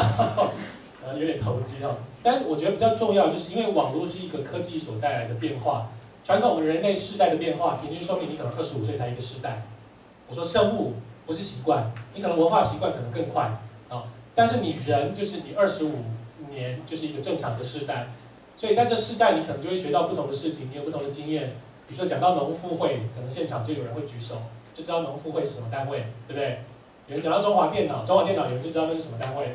呃有点投机哈。但我觉得比较重要，就是因为网络是一个科技所带来的变化。 传统人类世代的变化，平均寿命你可能二十五岁才一个世代。我说生物不是习惯，你可能文化习惯可能更快啊、哦，但是你人就是你二十五年就是一个正常的世代，所以在这世代你可能就会学到不同的事情，你有不同的经验。比如说讲到农妇会，可能现场就有人会举手，就知道农妇会是什么单位，对不对？有人讲到中华电脑，中华电脑有人就知道那是什么单位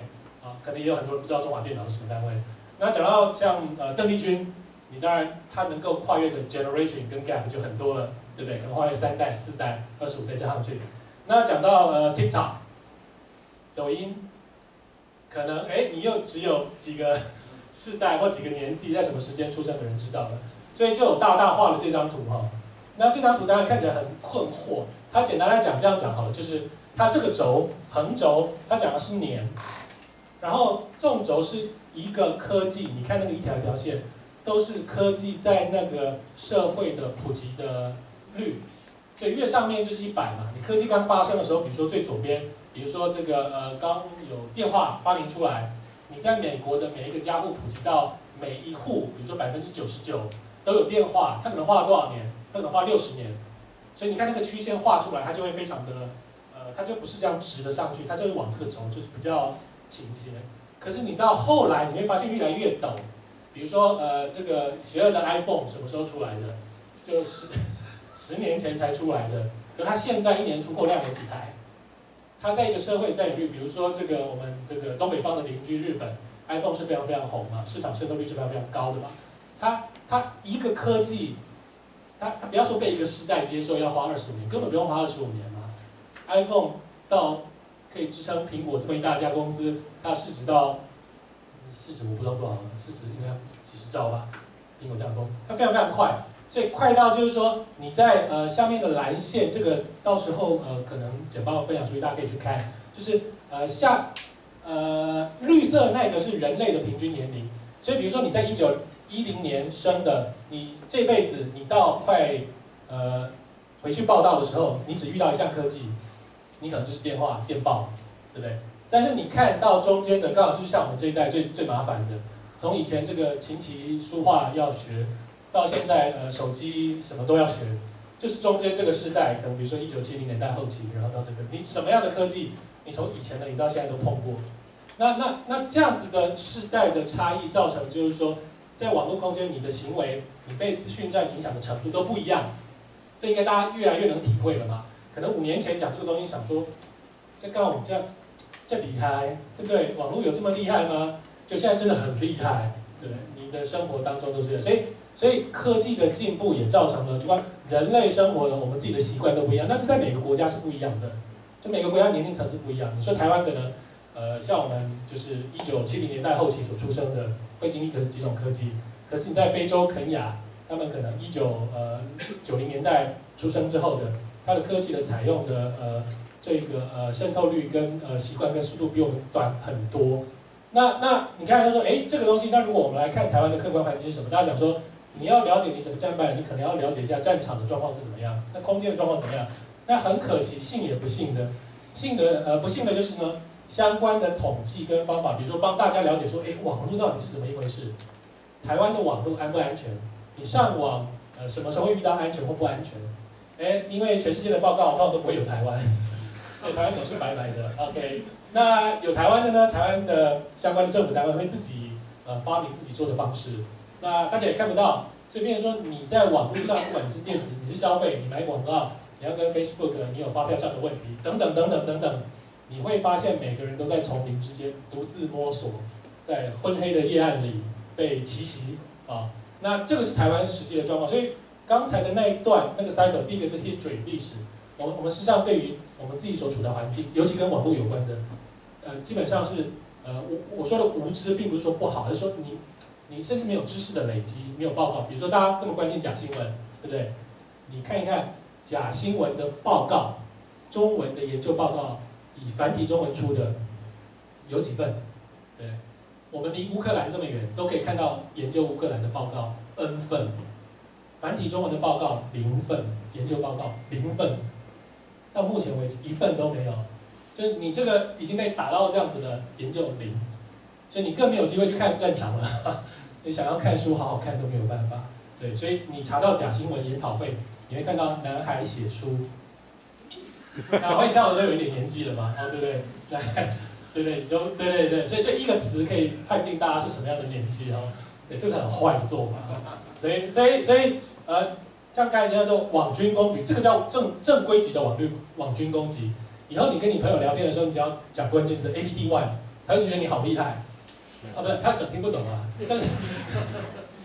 啊、哦，可能也有很多人不知道中华电脑是什么单位。那讲到像呃邓丽君。 你当然，它能够跨越的 generation 跟 gap 就很多了，对不对？可能跨越三代、四代、二十五代加上去。那讲到呃 TikTok、抖音，可能哎，你又只有几个世代或几个年纪，在什么时间出生的人知道了，所以就有大大画了这张图哈、哦。那这张图当然看起来很困惑，它简单来讲这样讲好了，就是它这个轴横轴，它讲的是年，然后纵轴是一个科技，你看那个一条一条线。 都是科技在那个社会的普及的率，所以越上面就是一百嘛。你科技刚发生的时候，比如说最左边，比如说这个呃刚有电话发明出来，你在美国的每一个家户普及到每一户，比如说百分之九十九都有电话，它可能花了多少年？它可能花六十年。所以你看那个曲线画出来，它就会非常的呃，它就不是这样直的上去，它就会往这个轴，就是比较倾斜。可是你到后来，你会发现越来越陡。 比如说，呃，这个邪恶的 iPhone 什么时候出来的？就是十年前才出来的，可它现在一年出货量有几台？它在一个社会占有率，比如说这个我们这个东北方的邻居日本 ，iPhone 是非常非常红嘛，市场渗透率是非常非常高的嘛。它它一个科技，它它不要说被一个时代接受要花二十五年，根本不用花二十五年嘛。iPhone 到可以支撑苹果这么一大家公司，它的市值到。 市值我不知道多少，市值应该几十兆吧。苹果这样多，它非常非常快，所以快到就是说你在呃下面的蓝线，这个到时候呃可能简报分享出去，大家可以去看，就是呃下呃绿色那个是人类的平均年龄，所以比如说你在一九一零年生的，你这辈子你到快呃回去报道的时候，你只遇到一项科技，你可能就是电话电报，对不对？ 但是你看到中间的，刚好就是像我们这一代最最麻烦的，从以前这个琴棋书画要学，到现在呃手机什么都要学，就是中间这个时代，可能比如说一九七零年代后期，然后到这个，你什么样的科技，你从以前的你到现在都碰过，那那那这样子的世代的差异造成，就是说在网络空间你的行为，你被资讯战影响的程度都不一样，这应该大家越来越能体会了嘛？可能五年前讲这个东西，想说在干我们这样。 这厉害，对不对？网络有这么厉害吗？就现在真的很厉害，对不对？你的生活当中都是这样，所以所以科技的进步也造成了，就光人类生活的我们自己的习惯都不一样，那这在每个国家是不一样的，就每个国家年龄层是不一样的。你说台湾可能，呃，像我们就是一九七零年代后期所出生的，会经历可能几种科技，可是你在非洲肯雅，他们可能一九呃九零年代出生之后的，它的科技的采用的呃。 这个呃渗透率跟呃习惯跟速度比我们短很多，那那你看他说，哎，这个东西，那如果我们来看台湾的客观环境是什么？大家讲说，你要了解你整个战败，你可能要了解一下战场的状况是怎么样，那空间的状况怎么样？那很可惜，信也不信的，信的呃不信的就是呢，相关的统计跟方法，比如说帮大家了解说，哎，网络到底是怎么一回事？台湾的网络安不安全？你上网，呃，什么时候会遇到安全或不安全？哎，因为全世界的报告通常都不会有台湾，所以台湾总是白白的。OK， 那有台湾的呢？台湾的相关的政府单位会自己呃发明自己做的方式，那大家也看不到。 所以，变成说你在网络上，不管你是电子，你是消费，你买广告，你要跟 Facebook， 你有发票上的问题，等等等等等等，你会发现每个人都在丛林之间独自摸索，在昏黑的夜暗里被奇袭啊。那这个是台湾实际的状况。所以刚才的那一段那个 cipher， 第一个是 history 历史，我们我们事实上对于我们自己所处的环境，尤其跟网络有关的，呃，基本上是呃，我我说的无知，并不是说不好，而是说你。 你甚至没有知识的累积，没有报告。比如说，大家这么关心假新闻，对不对？你看一看假新闻的报告，中文的研究报告，以繁体中文出的有几份？对，我们离乌克兰这么远，都可以看到研究乌克兰的报告 N 份，繁体中文的报告零份，研究报告零份，到目前为止一份都没有。就是你这个已经被打到这样子的研究零，所以你更没有机会去看战场了。你想要看书好好看都没有办法，对，所以你查到假新闻研讨会，你会看到男孩写书，男孩像我都有一点年纪了嘛，哦对不对？对对对，就对对对，所以这一个词可以判定大家是什么样的年纪哦，对，这是很坏的做法，所以所以所以呃，像刚才叫做网军攻击，这个叫正正规级的网军网军攻击。以后你跟你朋友聊天的时候，你只要讲关键词 A P P Y， 他就觉得你好厉害。 啊，不是，他可能听不懂啊。但是，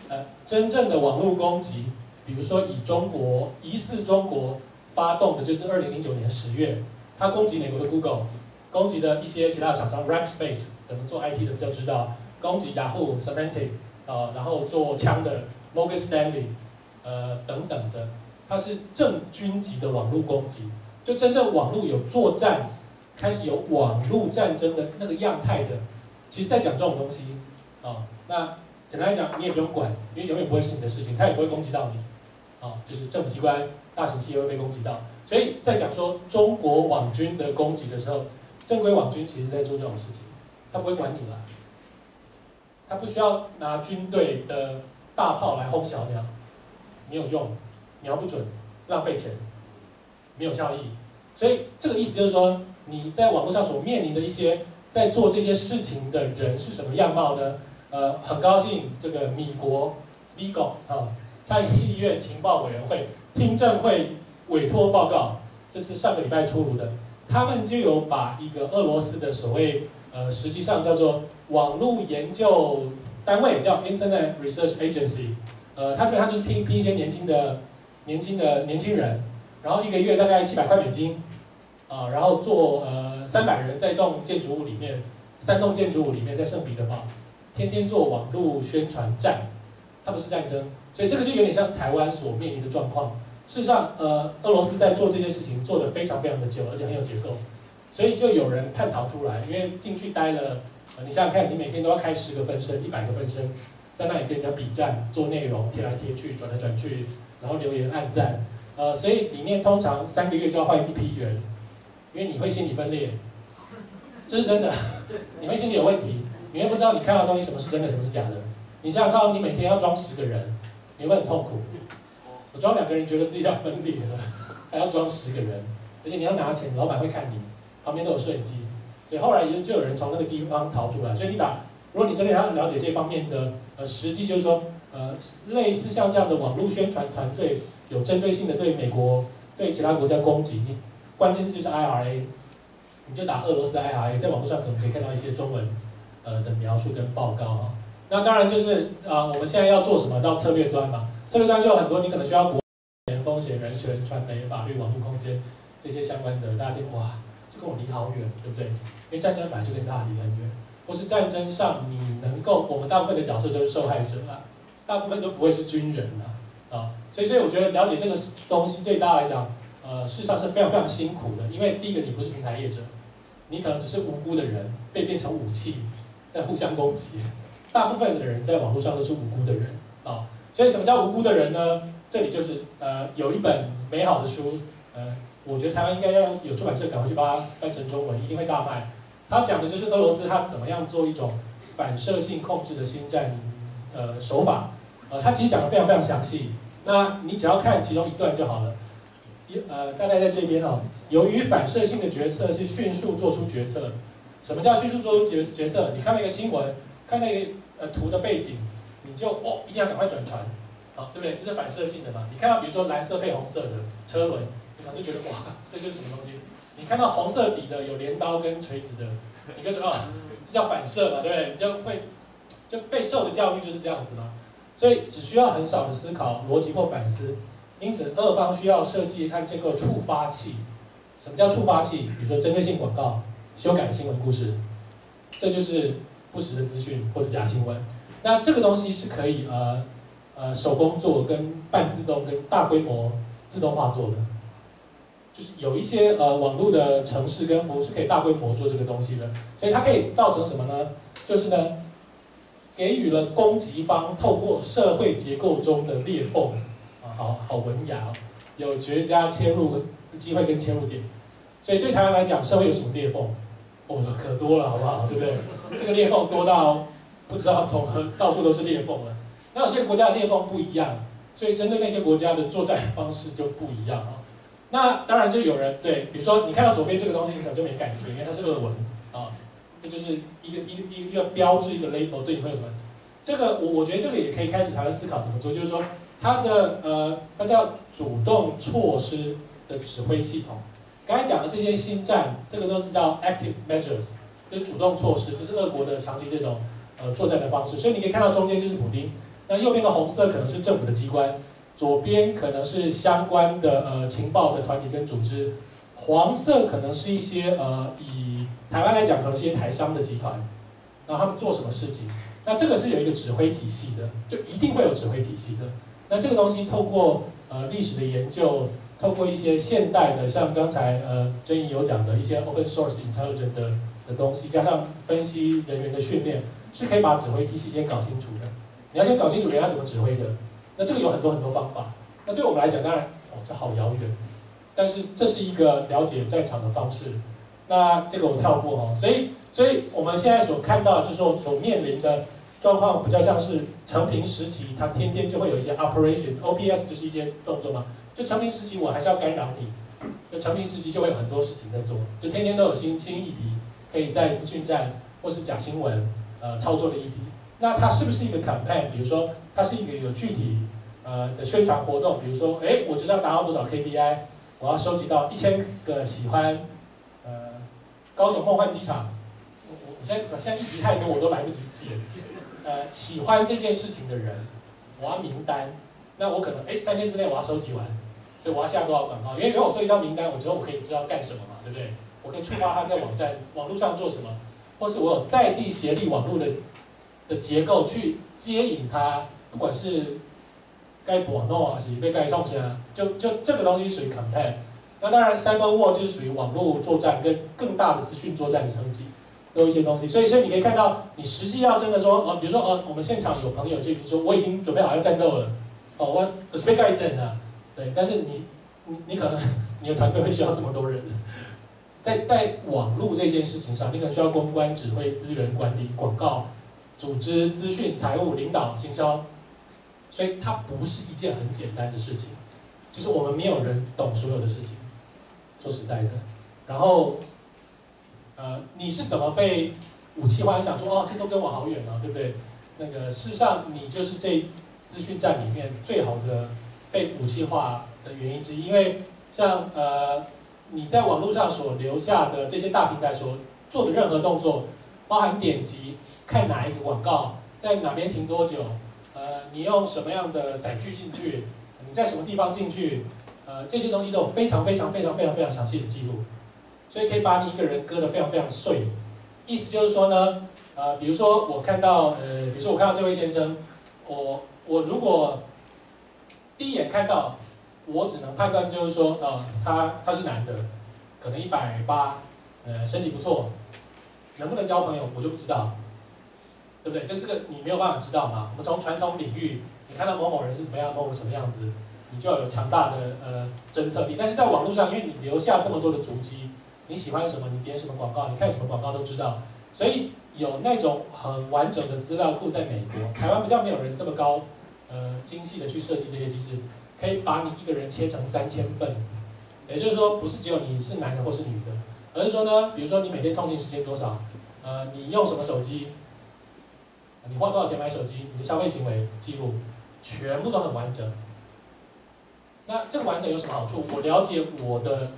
呃，真正的网络攻击，比如说以中国疑似中国发动的，就是二零零九年十月，他攻击美国的 Google， 攻击的一些其他的厂商 ，Rackspace， 可能做 I T 的比较知道，攻击 Yahoo、Semantic， 啊、呃，然后做枪的 Morgan Stanley， 呃，等等的，它是正军级的网络攻击，就真正网络有作战，开始有网络战争的那个样态的。 其实在讲这种东西，哦，那简单来讲，你也不用管，因为永远不会是你的事情，他也不会攻击到你，哦，就是政府机关、大型企业会被攻击到，所以在讲说中国网军的攻击的时候，正规网军其实在做这种事情，他不会管你啦，他不需要拿军队的大炮来轰小鸟，没有用，瞄不准，浪费钱，没有效益，所以这个意思就是说，你在网络上所面临的一些。 在做这些事情的人是什么样貌呢？呃，很高兴这个米国 legal 啊，参议院情报委员会听证会委托报告，这是上个礼拜出炉的。他们就有把一个俄罗斯的所谓呃，实际上叫做网络研究单位叫 Internet Research Agency， 呃，他这个他就是拼拼一些年轻的、年轻的年轻人，然后一个月大概七百块美金。 啊，然后做呃三百人在一栋建筑物里面，三栋建筑物里面在圣彼得堡，天天做网络宣传战，它不是战争，所以这个就有点像是台湾所面临的状况。事实上，呃，俄罗斯在做这件事情做得非常非常的久，而且很有结构，所以就有人叛逃出来，因为进去待了，呃、你想想看，你每天都要开十个分身、一百个分身，在那里跟人家比战，做内容贴来贴去、转来转去，然后留言按赞，呃，所以里面通常三个月就要换一批人。 因为你会心理分裂，这是真的，你会心理有问题，你会不知道你看到的东西什么是真的，什么是假的。你想想看，你每天要装十个人，你会很痛苦。我装两个人觉得自己要分裂了，还要装十个人，而且你要拿钱，老板会看你，旁边都有摄影机。所以后来就有人从那个地方逃出来。所以你把，如果你真的要了解这方面的呃实际，就是说呃类似像这样的网络宣传团队有针对性的对美国、对其他国家攻击。 关键字就是 I R A， 你就打俄罗斯 I R A， 在网络上可能可以看到一些中文呃的描述跟报告啊。那当然就是呃我们现在要做什么到策略端嘛，策略端就有很多，你可能需要国风险、人权、传媒、法律、网络空间这些相关的。大家听哇，这跟我离好远，对不对？因为战争本来就跟大家离很远，或是战争上你能够，我们大部分的角色都是受害者啦，大部分都不会是军人啦啊。所以所以我觉得了解这个东西对大家来讲。 呃，事实上是非常非常辛苦的，因为第一个你不是平台业者，你可能只是无辜的人被变成武器，在互相攻击。大部分的人在网络上都是无辜的人啊、哦，所以什么叫无辜的人呢？这里就是呃有一本美好的书，呃，我觉得台湾应该要有出版社赶快去把它翻成中文，一定会大卖。他讲的就是俄罗斯他怎么样做一种反射性控制的新战呃手法，呃，他其实讲得非常非常详细。那你只要看其中一段就好了。一呃，大概在这边哦。由于反射性的决策是迅速做出决策。什么叫迅速做出决决策？你看到一个新闻，看到一个呃图的背景，你就哦一定要赶快转传，好，对不对？这是反射性的嘛。你看到比如说蓝色配红色的车轮，你可能就觉得哇，这就是什么东西。你看到红色底的有镰刀跟锤子的，你就觉得啊，这叫反射嘛，对不对？你就会就被受的教育就是这样子嘛。所以只需要很少的思考、逻辑或反思。因此，俄方需要设计和建构触发器。什么叫触发器？比如说针对性广告、修改新闻故事，这就是不实的资讯或是假新闻。那这个东西是可以呃呃手工做、跟半自动、跟大规模自动化做的。就是有一些呃网络的城市跟服务是可以大规模做这个东西的，所以它可以造成什么呢？就是呢，给予了攻击方透过社会结构中的裂缝，啊，好好文雅，哦，有绝佳切入机会跟切入点。所以对台湾来讲，社会有什么裂缝？哦，可多了，好不好？对不对？这个裂缝多到不知道从何，到处都是裂缝了。那有些国家的裂缝不一样，所以针对那些国家的作战方式就不一样啊。那当然就有人对，比如说你看到左边这个东西，你可能就没感觉，因为它是俄文啊，这就是一个一一一个标志，一个 label 对你会有什么？这个我我觉得这个也可以开始台湾思考怎么做，就是说它的呃，它叫主动措施的指挥系统。刚才讲的这些新战，这个都是叫 active measures， 就是主动措施，这是俄国的长期这种呃作战的方式。所以你可以看到中间就是普丁，那右边的红色可能是政府的机关。左边可能是相关的呃情报的团体跟组织，黄色可能是一些呃以台湾来讲可能是一些台商的集团，然后他们做什么事情，那这个是有一个指挥体系的，就一定会有指挥体系的。那这个东西透过呃历史的研究，透过一些现代的，像刚才呃曾莹有讲的一些 open source intelligence 的的东西，加上分析人员的训练，是可以把指挥体系先搞清楚的。你要先搞清楚人家怎么指挥的。那这个有很多很多方法，那对我们来讲，当然哦，这好遥远，但是这是一个了解战场的方式。那这个我跳过哦，所以，所以我们现在所看到，就是说所面临的状况，比较像是成平时期，它天天就会有一些 operation，O P S 就是一些动作嘛。就成平时期，我还是要干扰你，就成平时期就会有很多事情在做，就天天都有新新议题，可以在资讯战或是假新闻呃操作的议题。那它是不是一个 campaign？ 比如说，它是一个有具体呃的宣传活动，比如说，哎，我就是要达到多少 K P I， 我要收集到一千个喜欢呃高雄梦幻机场，我我我现在我现在一集太多我都来不及记了，呃，喜欢这件事情的人，我要名单，那我可能哎三天之内我要收集完，所以我要下多少广告？因为如果我收集到名单，我之后我可以知道干什么嘛，对不对？我可以触发他在网站网络上做什么，或是我有在地协力网络的。的结构去接引它，不管是该博诺啊，是被该创新啊，就就这个东西属于 campaign。那当然 ，cyber war 就是属于网络作战跟更大的资讯作战的升级，都有一些东西。所以，所以你可以看到，你实际要真的说，呃，比如说，呃，我们现场有朋友就已经说，我已经准备好要战斗了，哦，我我是被盖整了，对。但是你你你可能你的团队会需要这么多人，在在网络这件事情上，你可能需要公关指挥、资源管理、广告。组织、资讯、财务、领导、行销，所以它不是一件很简单的事情，就是我们没有人懂所有的事情，说实在的。然后，呃，你是怎么被武器化？想说哦，这都跟我好远啊，对不对？那个事实上，你就是这资讯战里面最好的被武器化的原因之一，因为像呃你在网络上所留下的这些大平台所做的任何动作，包含点击。看哪一个广告，在哪边停多久，呃，你用什么样的载具进去，你在什么地方进去，呃，这些东西都有非常非常非常非常非常详细的记录，所以可以把你一个人割得非常非常碎。意思就是说呢，呃，比如说我看到，呃，比如说我看到这位先生，我我如果第一眼看到，我只能判断就是说，呃，他他是男的，可能一百八，呃，身体不错，能不能交朋友我就不知道。对不对？就这个你没有办法知道嘛。我们从传统领域，你看到某某人是怎么样，某某什么样子，你就要有强大的呃侦测力。但是在网络上，因为你留下这么多的足迹，你喜欢什么，你点什么广告，你看什么广告都知道。所以有那种很完整的资料库，在美国、台湾比较没有人这么高呃精细的去设计这些机制，可以把你一个人切成三千份，也就是说不是只有你是男的或是女的，而是说呢，比如说你每天通勤时间多少，呃，你用什么手机，你花多少钱买手机，你的消费行为记录，全部都很完整。那这个完整有什么好处？我了解我的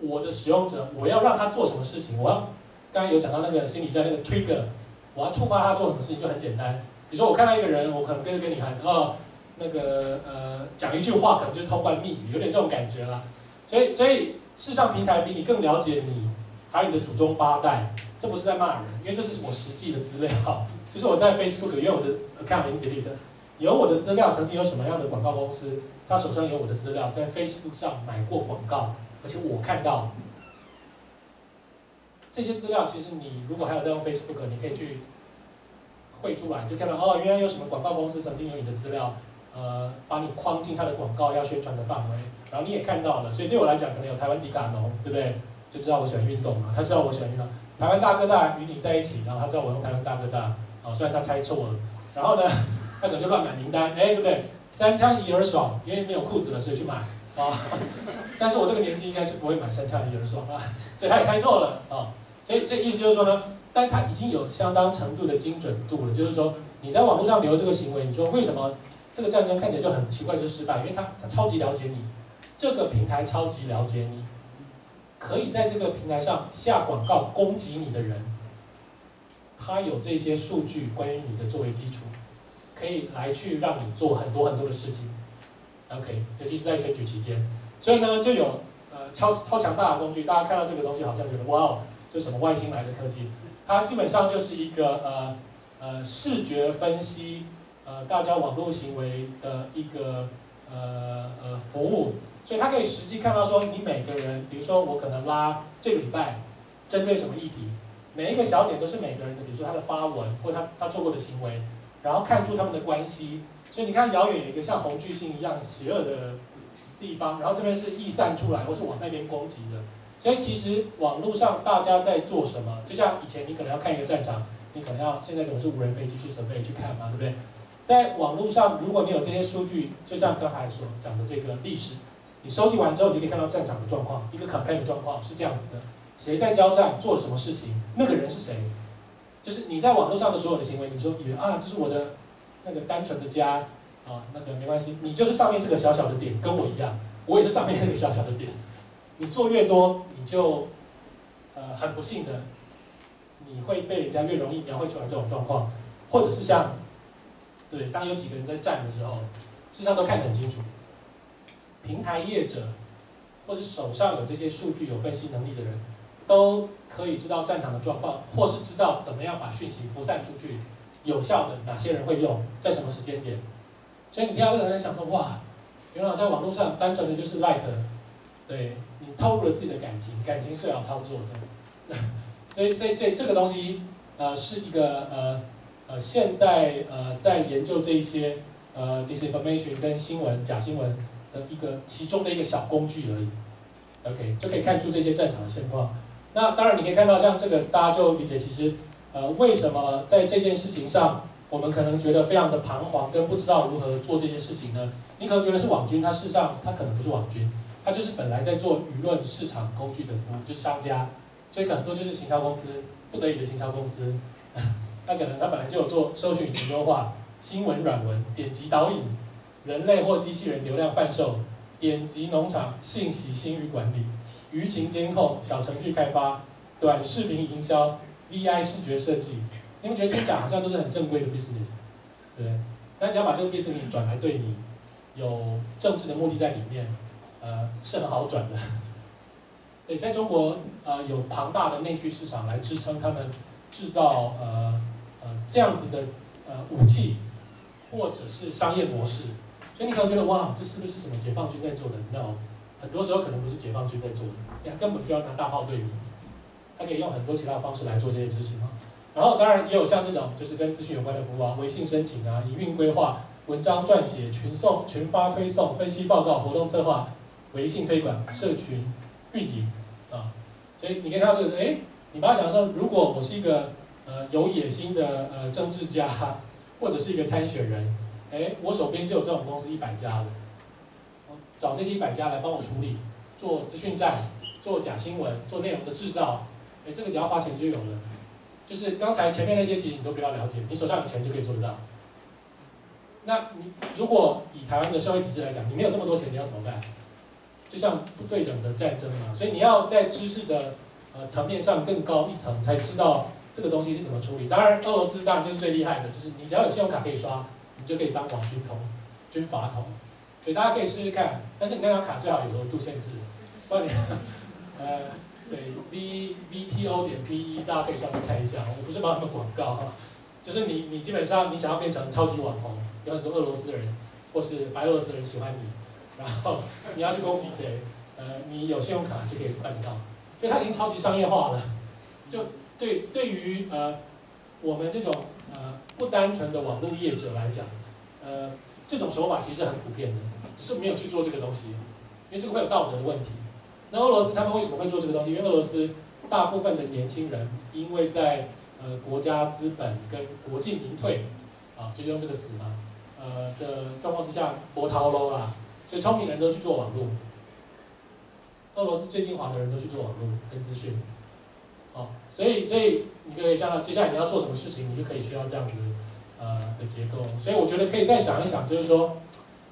我的使用者，我要让他做什么事情，我要刚才有讲到那个心理战那个 trigger， 我要触发他做什么事情就很简单。比如说我看到一个人，我可能跟着跟你喊哦，那个呃讲一句话，可能就是通关密语，有点这种感觉啦。所以所以事实上平台比你更了解你，还有你的祖宗八代，这不是在骂人，因为这是我实际的资料，就是我在 Facebook 因为我的 account 已经 delete 了。有我的资料，曾经有什么样的广告公司，他手上有我的资料，在 Facebook 上买过广告，而且我看到这些资料。其实你如果还有在用 Facebook， 你可以去汇出来，就看到哦，原来有什么广告公司曾经有你的资料，呃，把你框进他的广告要宣传的范围，然后你也看到了。所以对我来讲，可能有台湾迪卡侬，对不对？就知道我喜欢运动嘛，他知道我喜欢运动。台湾大哥大与你在一起，然后他知道我用台湾大哥大，啊、哦，虽然他猜错了，然后呢？他可能就乱买名单，哎，对不对？三餐一而爽，因为没有裤子了，所以去买啊、哦。但是我这个年纪应该是不会买三餐一而爽啊，所以他也猜错了啊、哦。所以，所以意思就是说呢，但他已经有相当程度的精准度了，就是说你在网络上留这个行为，你说为什么这个战争看起来就很奇怪就失败？因为他他超级了解你，这个平台超级了解你，可以在这个平台上下广告攻击你的人，他有这些数据关于你的作为基础。可以来去让你做很多很多的事情 ，OK， 尤其是在选举期间，所以呢就有呃超超强大的工具，大家看到这个东西好像觉得哇哦，这什么外星来的科技？它基本上就是一个呃呃视觉分析呃大家网络行为的一个呃呃服务，所以它可以实际看到说你每个人，比如说我可能拉这个礼拜针对什么议题，每一个小点都是每个人的，比如说他的发文或他他做过的行为。然后看出他们的关系，所以你看遥远有一个像红巨星一样邪恶的地方，然后这边是溢散出来，或是往那边攻击的。所以其实网络上大家在做什么，就像以前你可能要看一个战场，你可能要现在可能是无人飞机去 survey 去看嘛，对不对？在网络上，如果你有这些数据，就像刚才所讲的这个历史，你收集完之后，你可以看到战场的状况，一个 campaign 的状况是这样子的：谁在交战，做了什么事情，那个人是谁。就是你在网络上的所有的行为，你说以为啊，这是我的那个单纯的家啊，那个没关系，你就是上面这个小小的点，跟我一样，我也是上面那个小小的点。你做越多，你就呃很不幸的，你会被人家越容易描绘出来这种状况，或者是像对，当有几个人在战的时候，事实上都看得很清楚。平台业者或者手上有这些数据、有分析能力的人。都可以知道战场的状况，或是知道怎么样把讯息辐散出去，有效的哪些人会用，在什么时间点。所以你听到这个人想说，哇，原来在网络上单纯的就是 like， 对你透露了自己的感情，感情最好操作的。所以，所以，所以这个东西，呃，是一个呃呃，现在呃在研究这一些呃 disinformation 跟新闻假新闻的一个其中的一个小工具而已。OK， 就可以看出这些战场的现况。那当然，你可以看到，像这个大家就理解，其实，呃，为什么在这件事情上，我们可能觉得非常的彷徨，跟不知道如何做这件事情呢？你可能觉得是网军，他事实上他可能不是网军，他就是本来在做舆论市场工具的服务，就是商家，所以很多就是行销公司，不得已的行销公司，他可能他本来就有做搜寻及优化、新闻软文、点击导引、人类或机器人流量贩售、点击农场、信息新与管理。舆情监控、小程序开发、短视频营销、V I 视觉设计，你们觉得听起来好像都是很正规的 business， 对不对？那只要把这个 business 转来对你有政治的目的在里面，呃，是很好转的。所以在中国，呃，有庞大的内需市场来支撑他们制造呃呃这样子的呃武器或者是商业模式。所以你可能觉得哇，这是不是什么解放军在做的 ？No。很多时候可能不是解放军在做的，因为他根本不需要拿大炮对比，他可以用很多其他方式来做这些事情。然后当然也有像这种就是跟资讯有关的服务啊，微信申请啊、营运规划、文章撰写、群送、群发推送、分析报告、活动策划、微信推广、社群、必赢啊。所以你可以看到这个，哎，你把它想象，如果我是一个呃有野心的呃政治家，或者是一个参选人，哎，我手边就有这种公司一百家了，找这些一百家来帮我处理，做资讯战，做假新闻，做内容的制造，哎，这个只要花钱就有了。 就是刚才前面那些，其实你都不要了解，你手上有钱就可以做得到。那你如果以台湾的社会体制来讲，你没有这么多钱，你要怎么办？就像不对等的战争嘛，所以你要在知识的呃层面上更高一层，才知道这个东西是怎么处理。当然，俄罗斯当然就是最厉害的，就是你只要有信用卡可以刷，你就可以当网军头、军阀头。所以大家可以试试看，但是你那张卡最好有额度限制，不然你呃。 对 v v t o 点 p e 大家可以上去看一下，我不是帮他们广告啊，就是你你基本上你想要变成超级网红，有很多俄罗斯人或是白俄罗斯人喜欢你，然后你要去攻击谁，呃，你有信用卡就可以办得到，所以它已经超级商业化了。就对对于呃我们这种呃不单纯的网络业者来讲，呃这种手法其实很普遍的，只是没有去做这个东西，因为这个会有道德的问题。 那俄罗斯他们为什么会做这个东西？因为俄罗斯大部分的年轻人，因为在呃国家资本跟国进民退，啊，就用这个词嘛，呃的状况之下，国逃喽啦，所以聪明人都去做网络。俄罗斯最精华的人都去做网络跟资讯，哦，所以所以你可以想到接下来你要做什么事情，你就可以需要这样子呃的结构。所以我觉得可以再想一想，就是说，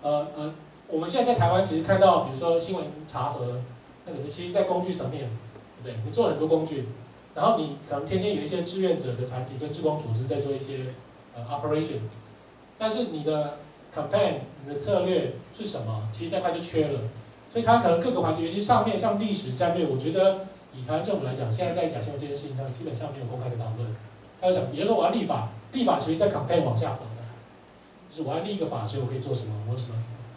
呃呃，我们现在在台湾其实看到，比如说新闻查核。 那个是其实，在工具层面，对不对？你做了很多工具，然后你可能天天有一些志愿者的团体跟志工组织在做一些呃 operation， 但是你的 campaign、你的策略是什么？其实那块就缺了，所以它可能各个环节，尤其上面像历史战略，我觉得以台湾政府来讲，现在在假新闻这件事情上，基本上没有公开的讨论。他就想，比如说我要立法，立法其实在 campaign 往下走的，就是我要立一个法，所以我可以做什么？我有什么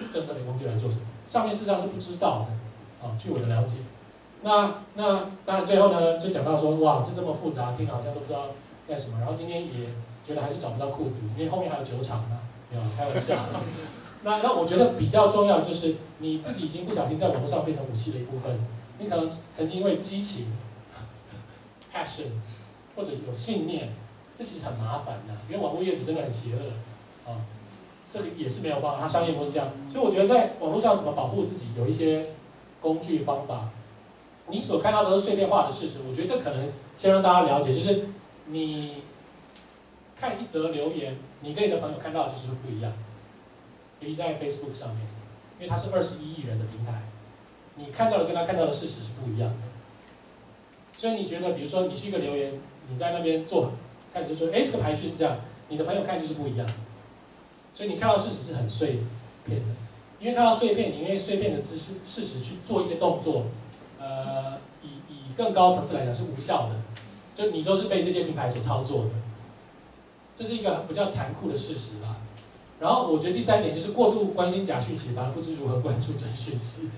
政策的工具来做什么？上面事实上是不知道的。 啊，据我的了解，那那当然最后呢，就讲到说，哇，这这么复杂，听好像都不知道干什么。然后今天也觉得还是找不到裤子，因为后面还有酒厂呢，没有开玩笑。那那我觉得比较重要的就是你自己已经不小心在网络上变成武器的一部分，你可能曾经因为激情、passion 或者有信念，这其实很麻烦的、啊，因为网络业主真的很邪恶啊，这个也是没有办法，它商业模式这样。所以我觉得在网络上怎么保护自己，有一些。 工具方法，你所看到的都是碎片化的事实。我觉得这可能先让大家了解，就是你看一则留言，你跟你的朋友看到的就是不一样。尤其在 Facebook 上面，因为它是二十一亿人的平台，你看到的跟他看到的事实是不一样的。所以你觉得，比如说你是一个留言，你在那边做，看你就说，哎，这个排序是这样，你的朋友看就是不一样的。所以你看到事实是很碎片的。 因为看到碎片，你因为碎片的知识事实去做一些动作，呃，以以更高层次来讲是无效的，就你都是被这些平台所操作的，这是一个比较残酷的事实啦。然后我觉得第三点就是过度关心假讯息，反而不知如何关注真讯息。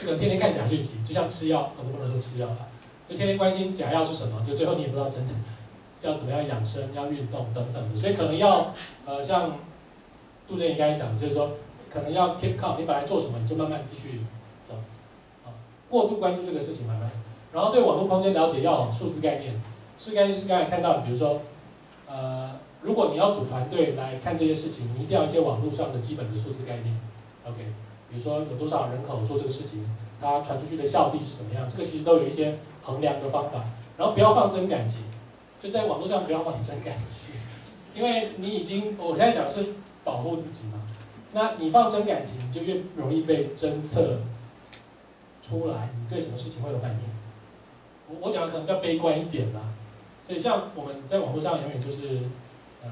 这个天天看假讯息，就像吃药，我不能说吃药啦，就天天关心假药是什么，就最后你也不知道真的要怎么样养生、要运动等等的，所以可能要呃像杜正应该讲，就是说。 可能要 keep calm， 你本来做什么你就慢慢继续走，啊，过度关注这个事情慢慢。然后对网络空间了解要数字概念，数字概念是刚才看到的，比如说，呃，如果你要组团队来看这些事情，你一定要一些网络上的基本的数字概念 ，OK， 比如说有多少人口做这个事情，它传出去的效力是怎么样，这个其实都有一些衡量的方法。然后不要放真感情，就在网络上不要放真感情，因为你已经，我现在讲的是保护自己嘛。 那你放真感情，你就越容易被侦测出来，你对什么事情会有反应。我我讲的可能比较悲观一点啦，所以像我们在网络上永远就是呃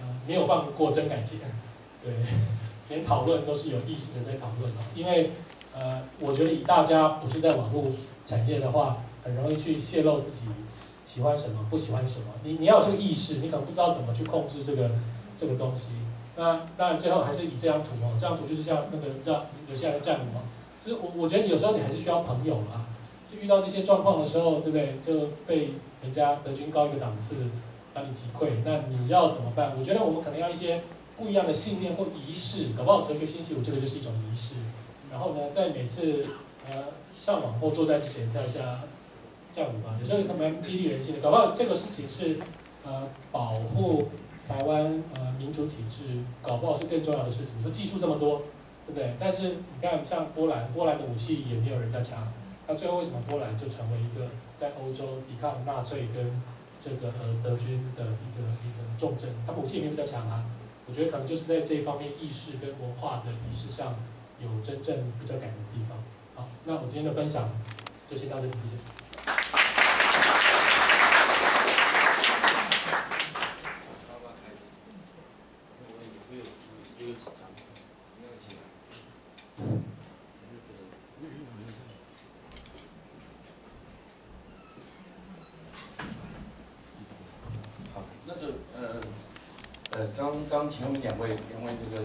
呃没有放过真感情，对，连讨论都是有意识的在讨论啊，因为呃我觉得以大家不是在网络产业的话，很容易去泄露自己喜欢什么不喜欢什么，你你要有这个意识，你可能不知道怎么去控制这个这个东西。 那当然，最后还是以这张图哦，这张图就是像那个叫留下来的战友嘛。就是我我觉得有时候你还是需要朋友啦，就遇到这些状况的时候，对不对？就被人家德军高一个档次，把你击溃，那你要怎么办？我觉得我们可能要一些不一样的信念或仪式，搞不好哲学星期五这个就是一种仪式。然后呢，在每次呃上网或作战之前跳一下跳舞吧，有时候可蛮激励人心的。搞不好这个事情是呃保护台湾呃民主体制，搞不好是更重要的事情。你说技术这么多，对不对？但是你看像波兰，波兰的武器也没有人在抢，那最后为什么波兰就成为一个在欧洲抵抗纳粹跟这个呃德军的一个一个重镇？他们武器也没有比较强啊。我觉得可能就是在这一方面意识跟文化的意识上有真正比较改变的地方。好，那我今天的分享就先到这里，谢谢。 刚前面两位，两位那个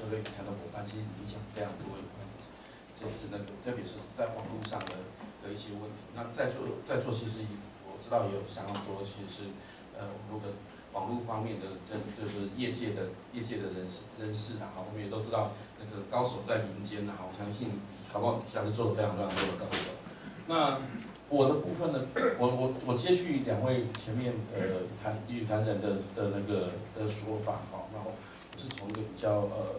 那位谈到伙伴，其实影响非常多，就是那个特别是在网络上的的一些问题。那在座在座其实我知道也有相当多，其实呃那个网络方面的这就是业界的业界的人士人士啊，我们也都知道那个高手在民间啊，我相信搞不好下次做了非常非常多的高手。那我的部分呢，我我我接续两位前面呃谈与谈人的的那个的说法哈，然后我是从一个比较呃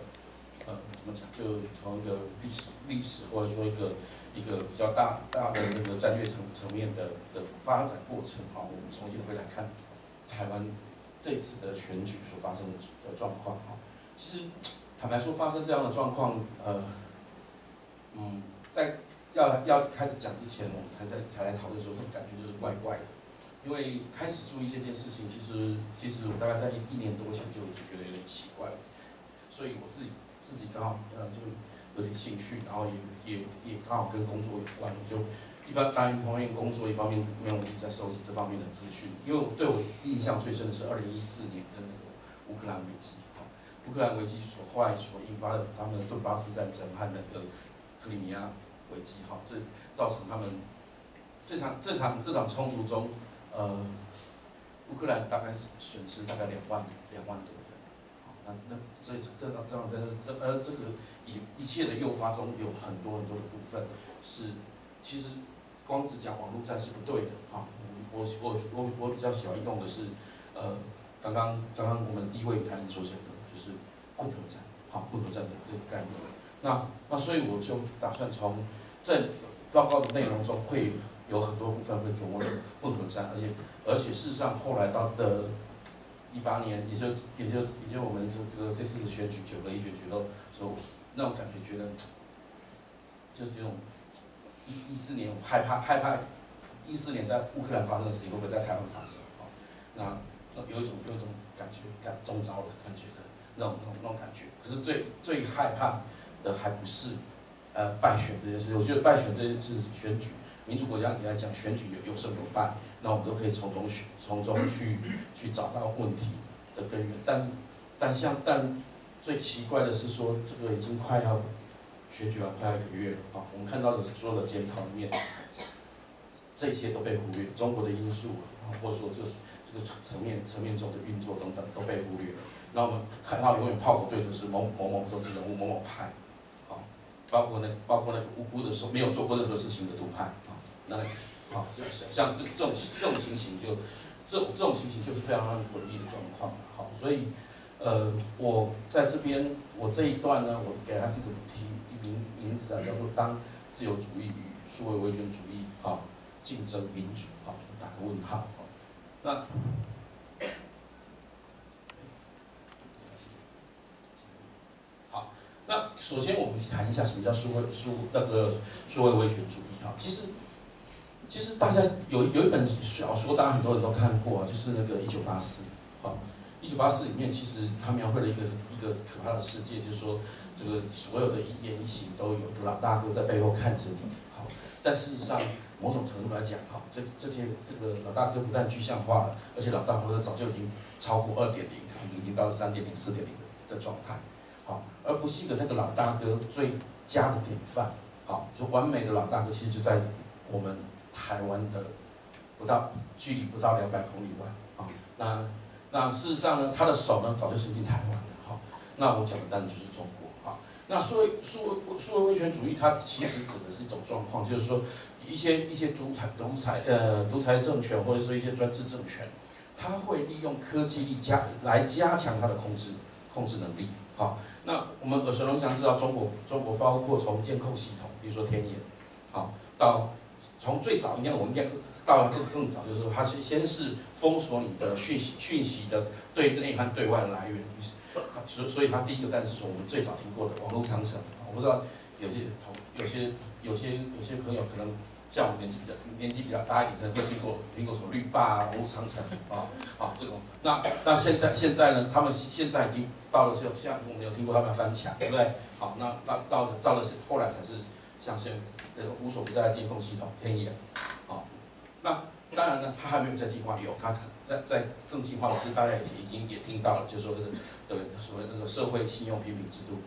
呃怎么讲，就从一个历史历史或者说一个一个比较大大的那个战略层层面的的发展过程哈，我们重新回来看台湾这次的选举所发生的状况哈。其实坦白说，发生这样的状况，呃，嗯，在。 要要开始讲之前，我们才在才来讨论说，这种感觉就是怪怪的。因为开始注意这件事情，其实其实我大概在一一年多前就已经觉得有点奇怪了，所以我自己自己刚好呃就有点兴趣，然后也也也刚好跟工作有关，我就一般当一方面工作，一方面没有一直在收集这方面的资讯。因为我对我印象最深的是二零一四年的那个乌克兰危机，乌克兰危机所后来所引发的他们的顿巴斯战争和那个克里米亚。 危机哈，这造成他们这场这场这场冲突中，呃，乌克兰大概损失大概两万两万多人，好，那那这这这样这呃这个一一切的诱发中有很多很多的部分是，其实光只讲网络战是不对的哈，我我我我比较喜欢用的是，呃，刚刚刚刚我们第一位谈人所讲的就是混合战，好，混合战的这个概念，那那所以我就打算从 在报告的内容中会有很多部分会琢磨混合战，而且而且事实上后来到的一八年，也就也就也就我们这个这次的选举九合一选举都说那种感觉，觉得就是这种一四年我害怕害怕一四年在乌克兰发生的事情会不会在台湾发生啊？那那有一种有一种感觉感中招的感觉的那种那种那种感觉，可是最最害怕的还不是。 呃，败选这件事，我觉得败选这件事，选举，民主国家里来讲，选举有有胜有败，那我们都可以从中选，从中去去找到问题的根源。但但像但最奇怪的是说，这个已经快要选举完，快要一个月了啊，我们看到的所有的检讨里面，这些都被忽略，中国的因素啊，或者说这这个层面层面中的运作等等都被忽略了。那我们看到永远炮火对准是某某某政治人物、某某派。 包括那包括那个无辜的说没有做过任何事情的独派啊，那好像这这种这种情形就这种这种情形就是非常诡异的状况。好，所以呃我在这边我这一段呢，我给它这个题名名字啊叫做“当自由主义与数位威权主义啊竞争民主啊”，打个问号啊。那 那首先我们谈一下什么叫数位数那个数位威权主义哈，其实其实大家有有一本小说，大家很多人都看过啊，就是那个《一九八四》啊，《一九八四》里面其实它描绘了一个一个可怕的世界，就是说这个所有的一言一行都有一个老大哥在背后看着你，好，但事实上某种程度来讲哈，这这些这个老大哥不但具象化了，而且老大哥早就已经超过二点零，已经到了三点零、四点零的状态。 而不是一个那个老大哥最佳的典范，好，就完美的老大哥其实就在我们台湾的不到距离不到两百公里外啊。那那事实上呢，他的手呢早就伸进台湾了，好，那我讲的当然就是中国啊。那数位数位数位威权主义，它其实指的是一种状况，就是说一些一些独裁独裁呃独裁政权或者说一些专制政权，它会利用科技力加来加强它的控制控制能力。好，那我们耳熟能详知道中国中国包括从监控系统，比如说天眼，好到。 从最早应该，我们应该到了更更早，就是说，它是先是封锁你的讯息讯息的对内和对外的来源，所所以它第一个当然是说我们最早听过的网络长城。我不知道有些同有些有些有些朋友可能像我年纪比较年纪比较大一点，可能会听过听过什么绿霸、网络长城啊啊这种。那那现在现在呢，他们现在已经到了像像我们有听过他们翻墙，对不对？好，那到到到了后来才是。 像是呃无所不在的监控系统天眼，啊、哦，那当然呢，它还没有在进化，有它在在更进化的是，大家已经也听到了，就是说这个所谓那个社会信用批评制度，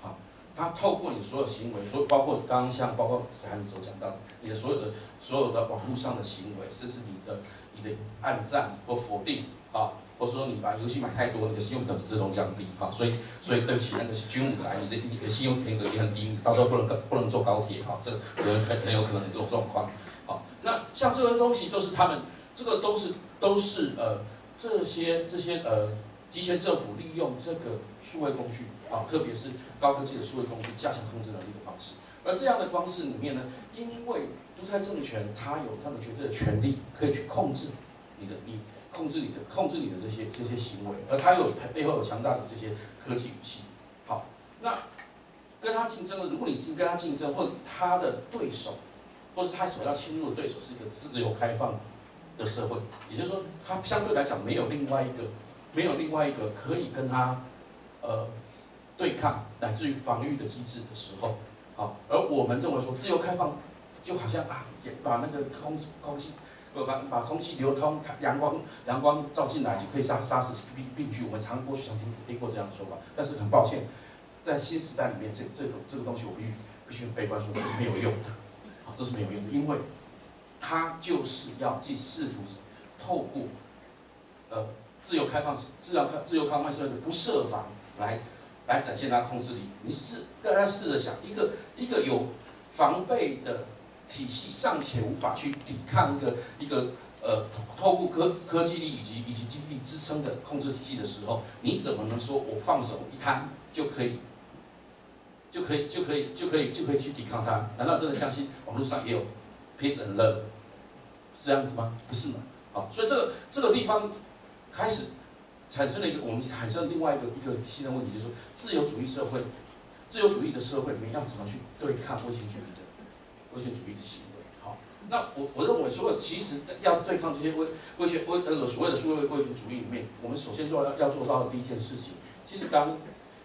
好、哦，它透过你所有行为，所包括刚刚像包括咱所讲到的，你的所有的所有的网络上的行为，甚至你的你的按赞或否定啊。哦 或者说你把游戏买太多，你的信用评等自动降低哈，所以所以对不起那个军务宅，你的你的信用评等也很低，你到时候不能不能坐高铁哈，这有人很很有可能有这种状况，好，那像这些东西都是他们这个都是都是呃这些这些呃集权政府利用这个数位工具啊，特别是高科技的数位工具加强控制能力的方式，而这样的方式里面呢，因为独裁政权它有它的绝对的权利可以去控制你的你。 控制你的控制你的这些这些行为，而它有背后有强大的这些科技武器。好，那跟它竞争的，如果你跟它竞争，或者它的对手，或是它所要侵入的对手是一个自由开放的社会，也就是说，它相对来讲没有另外一个没有另外一个可以跟它呃对抗乃至于防御的机制的时候，好，而我们认为说自由开放就好像啊，也把那个空空气。 把把空气流通，阳光阳光照进来就可以杀杀死病病菌。我们常过去常听听过这样的说法，但是很抱歉，在新时代里面，这这个这个东西我必须必须悲观说这是没有用的，啊，这是没有用的，因为它就是要去试图透过呃自由开放、自由开自由开放社会的不设防来来展现它控制力。你是大家试着想，一个一个有防备的。 体系尚且无法去抵抗一个一个呃透过科科技力以及以及经济力支撑的控制体系的时候，你怎么能说我放手一摊就可以就可以就可以就可以就可以去抵抗它？难道真的相信网络上也有 peace and love 是这样子吗？不是嘛？好，所以这个这个地方开始产生了一个我们产生另外一个一个新的问题，就是自由主义社会，自由主义的社会里面要怎么去对抗威权主义的？ 威权主义的行为，好，那我我认为说，其实要对抗这些威威权威呃所谓的所谓威权主义里面，我们首先做要要做到的第一件事情，其实刚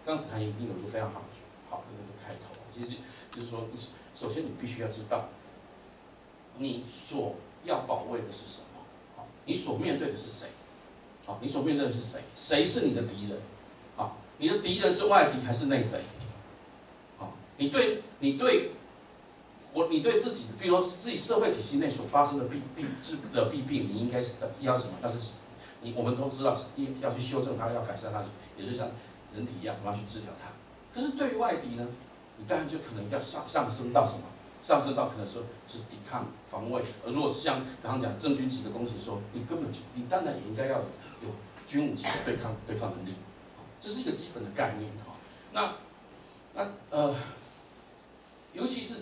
刚子涵一定有一个非常好的好的那个开头，其实就是说，首先你必须要知道，你所要保卫的是什么，好，你所面对的是谁，好，你所面对的是谁，谁是你的敌人，好，你的敌人是外敌还是内贼，好，你对你对。 我，你对自己，比如说自己社会体系内所发生的弊弊治的弊病，你应该是要什么？要是你我们都知道，要去修正它，要改善它，也就像人体一样，我们要去治疗它。可是对于外敌呢，你当然就可能要上上升到什么？上升到可能说是抵抗、防卫。而如果是像刚刚讲郑军级的攻击的时候，你根本就你当然也应该要有军武级的对抗对抗能力，这是一个基本的概念哈。那那呃，尤其是。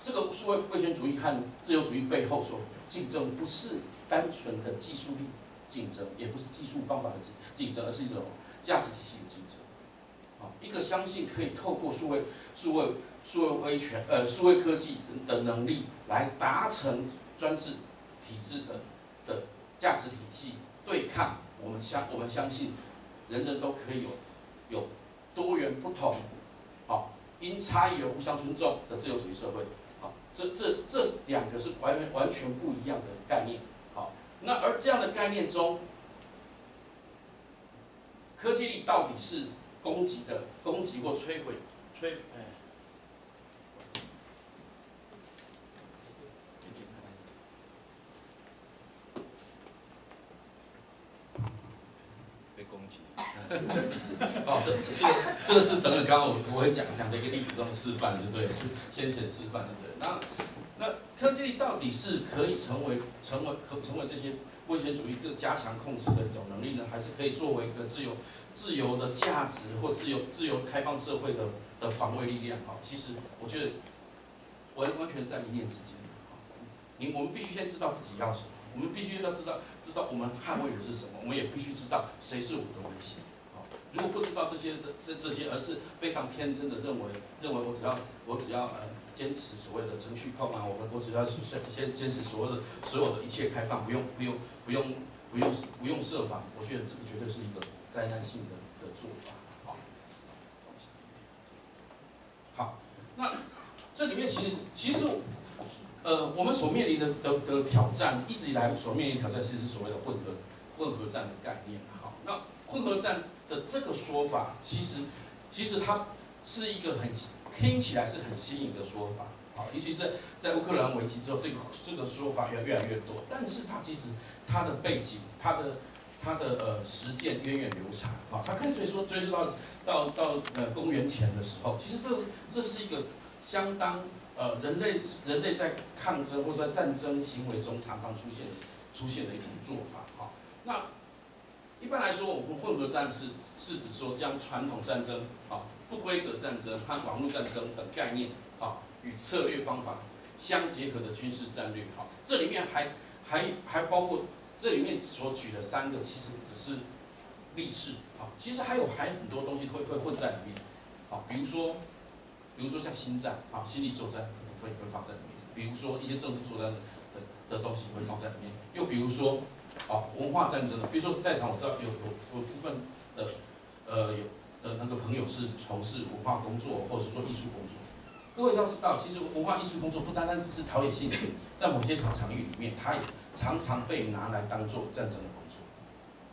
这个所谓威权主义和自由主义背后所竞争，不是单纯的技术力竞争，也不是技术方法的竞争，而是一种价值体系的竞争。啊，一个相信可以透过数位、数位、数位威权、呃数位科技的能力来达成专制体制的的价值体系对抗，我们相我们相信，人人都可以有有多元不同。 因差异而互相尊重的自由主义社会，好，这这这两个是完完全不一样的概念，好，那而这样的概念中，科技力到底是攻击的攻击或摧毁摧毁？哎，被攻击。哦，这这是等等，刚刚我我会讲讲的一个例子中示范，对不对？是先前示范，对不对？那那科技力到底是可以成为成为可成为这些威权主义的加强控制的一种能力呢，还是可以作为一个自由自由的价值或自由自由开放社会的的防卫力量？哈，其实我觉得完完全在一念之间。你我们必须先知道自己要什么。 我们必须要知道，知道我们捍卫的是什么，我们也必须知道谁是我的威胁。哦，如果不知道这些的这这些，而是非常天真的认为，认为我只要我只要呃坚持所谓的程序控啊，我我只要先坚持所有的所有的一切开放，不用不用不用不用不用设防，我觉得这个绝对是一个灾难性的的做法。好，好，那这里面其实其实。 呃，我们所面临的的的挑战，一直以来所面临的挑战，其实是所谓的混合混合战的概念。好，那混合战的这个说法，其实其实它是一个很听起来是很新颖的说法。好，尤其是在乌克兰危机之后，这个这个说法越越来越多，但是它其实它的背景，它的它的呃实践源远流长。好，它可以追溯追溯到到到呃公元前的时候，其实这这是一个相当。 呃，人类人类在抗争或者在战争行为中常常出现出现的一种做法哈、哦。那一般来说，我们混合战是是指说将传统战争、啊、哦、不规则战争和网络战争等概念啊、哦、与策略方法相结合的军事战略哈、哦。这里面还还还包括这里面所举的三个，其实只是例示啊、哦，其实还有还很多东西会会混在里面啊、哦，比如说。 比如说像心战啊、心理作战的部分也会放在里面；比如说一些政治作战的的东西也会放在里面；又比如说啊、哦、文化战争的，比如说在场我知道有有有部分的呃有的那个朋友是从事文化工作或者说艺术工作。各位要知道，其实文化艺术工作不单单只是陶冶性情，在某些场场域里面，它也常常被拿来当做战争的工作，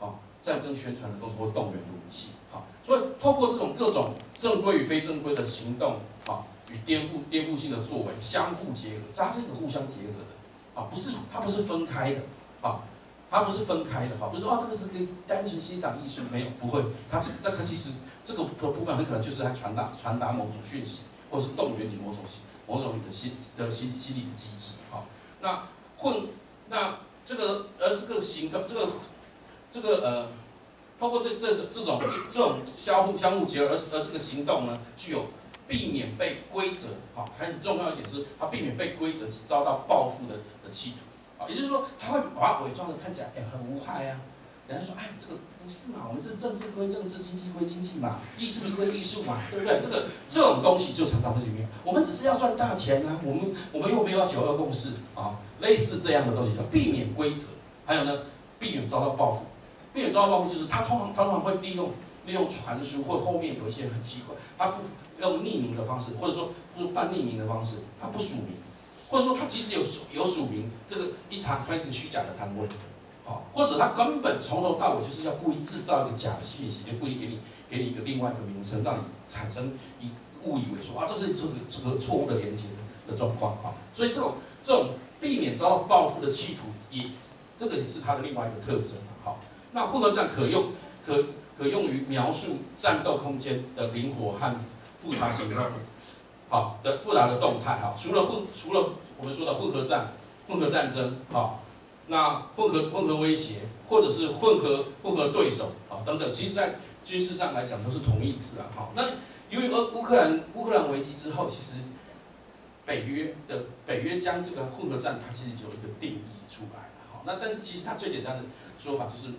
哦，战争宣传的工作或动员的武器。好、哦，所以透过这种各种正规与非正规的行动。 啊，与颠覆颠覆性的作为相互结合，它是一个互相结合的，啊，不是它不是分开的，啊，它不是分开的，哈、啊，不是哦，这个是可以单纯欣赏艺术，没有不会，它是这个其实这个部分很可能就是在传达传达某种讯息，或是动员你某种心某种你的心的心心理的机制，啊，那混那这个呃这个行这个这个呃，包括这这这种这种相互相互结合，而而这个行动呢具有。 避免被规则，好，还很重要一点是，它避免被规则遭到报复的的企图，啊，也就是说，他会把它伪装的看起来，哎、欸，很无害啊。人家说，哎，这个不是嘛，我们是政治归政治，经济归经济嘛，艺术归艺术嘛，对不对？这个这种东西就常常会怎么样？我们只是要赚大钱啊，我们我们又没有要九二共识啊，类似这样的东西，要避免规则，还有呢，避免遭到报复，避免遭到报复就是他通常通常会利用。 利用传输或后面有一些很奇怪，他不用匿名的方式，或者说就是半匿名的方式，他不署名，或者说他即使有有署名，这个一查发现虚假的摊位，哦，或者他根本从头到尾就是要故意制造一个假的信息，就故意给你给你一个另外一个名称，让你产生一误以为说啊这是这个这个错误的连接的状况啊，所以这种这种避免遭到报复的企图也，这个也是它的另外一个特征好、哦，那混合战可用可。 可用于描述战斗空间的灵活和复杂行动，好的复杂的动态哈。除了混，除了我们说的混合战、混合战争哈，那混合混合威胁或者是混合混合对手啊等等，其实在军事上来讲都是同义词啊。好，那由于乌乌克兰乌克兰危机之后，其实北约的北约将这个混合战它其实有一个定义出来了。好，那但是其实它最简单的说法就是。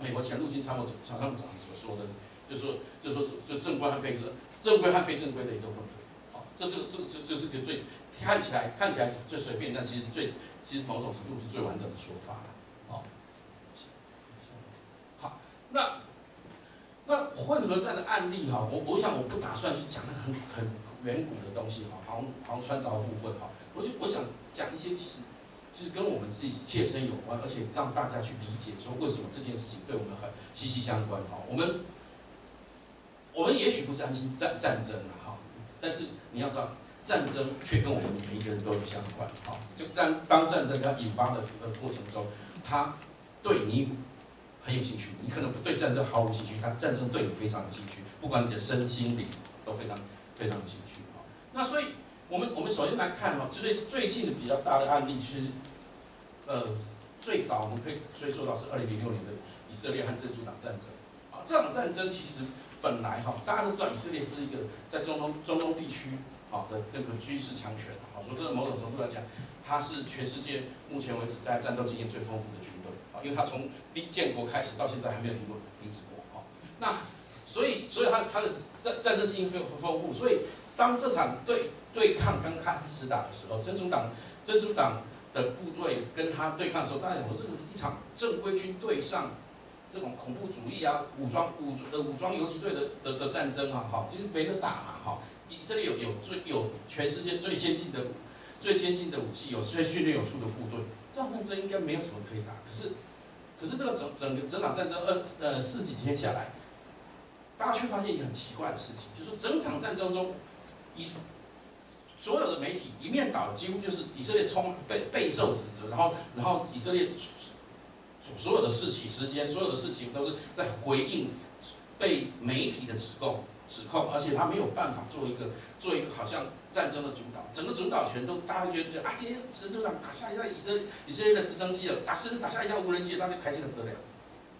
美国前陆军参谋参谋长所说的，就是说，就是说，就正规和非正规和非正规的一种混合，啊，这是这个这这是个最看起来看起来最随便，但其实最其实某种程度是最完整的说法了，啊。好，那那混合战的案例哈，我我想我不打算去讲很很远古的东西哈，好像好像穿凿附会哈，我就我想讲一些其实。 就是跟我们自己切身有关，而且让大家去理解说为什么这件事情对我们很息息相关哈。我们我们也许不担心战战争了哈，但是你要知道，战争却跟我们每一个人都有相关哈。就战当战争它引发的呃过程中，它对你很有兴趣，你可能不对战争毫无兴趣，但战争对你非常有兴趣，不管你的身心灵都非常非常有兴趣。那所以我们我们首先来看哈，最最近的比较大的案例是，呃，最早我们可以追溯到是二零零六年的以色列和真主党战争。啊，这场战争其实本来哈，大家都知道以色列是一个在中东中东地区啊的那个军事强权，好说这某种程度来讲，它是全世界目前为止在战斗经验最丰富的军队啊，因为它从建国开始到现在还没有停过停止过啊。那所以所以它它的战战争经验非常丰富，所以。 当这场对对抗刚开始打的时候，真主党真主党的部队跟他对抗的时候，大家讲说这个一场正规军对上这种恐怖主义啊、武装武呃武装游击队的 的, 的战争啊，哈，其实没得打嘛，哈。这里有有最有全世界最先进的最先进的武器，有最训练有素的部队，这场战争应该没有什么可以打。可是可是这个整整个整场战争二呃十几天下来，大家却发现一个很奇怪的事情，就是整场战争中。 以所有的媒体一面倒，几乎就是以色列充被备受指责，然后然后以色列所有的事情、时间、所有的事情都是在回应被媒体的指控指控，而且他没有办法做一个做一个好像战争的主导，整个主导权都大家觉得啊，今天真主党打下一架以色列以色列的直升机了，打甚至打下一架无人机，大家开心的不得了，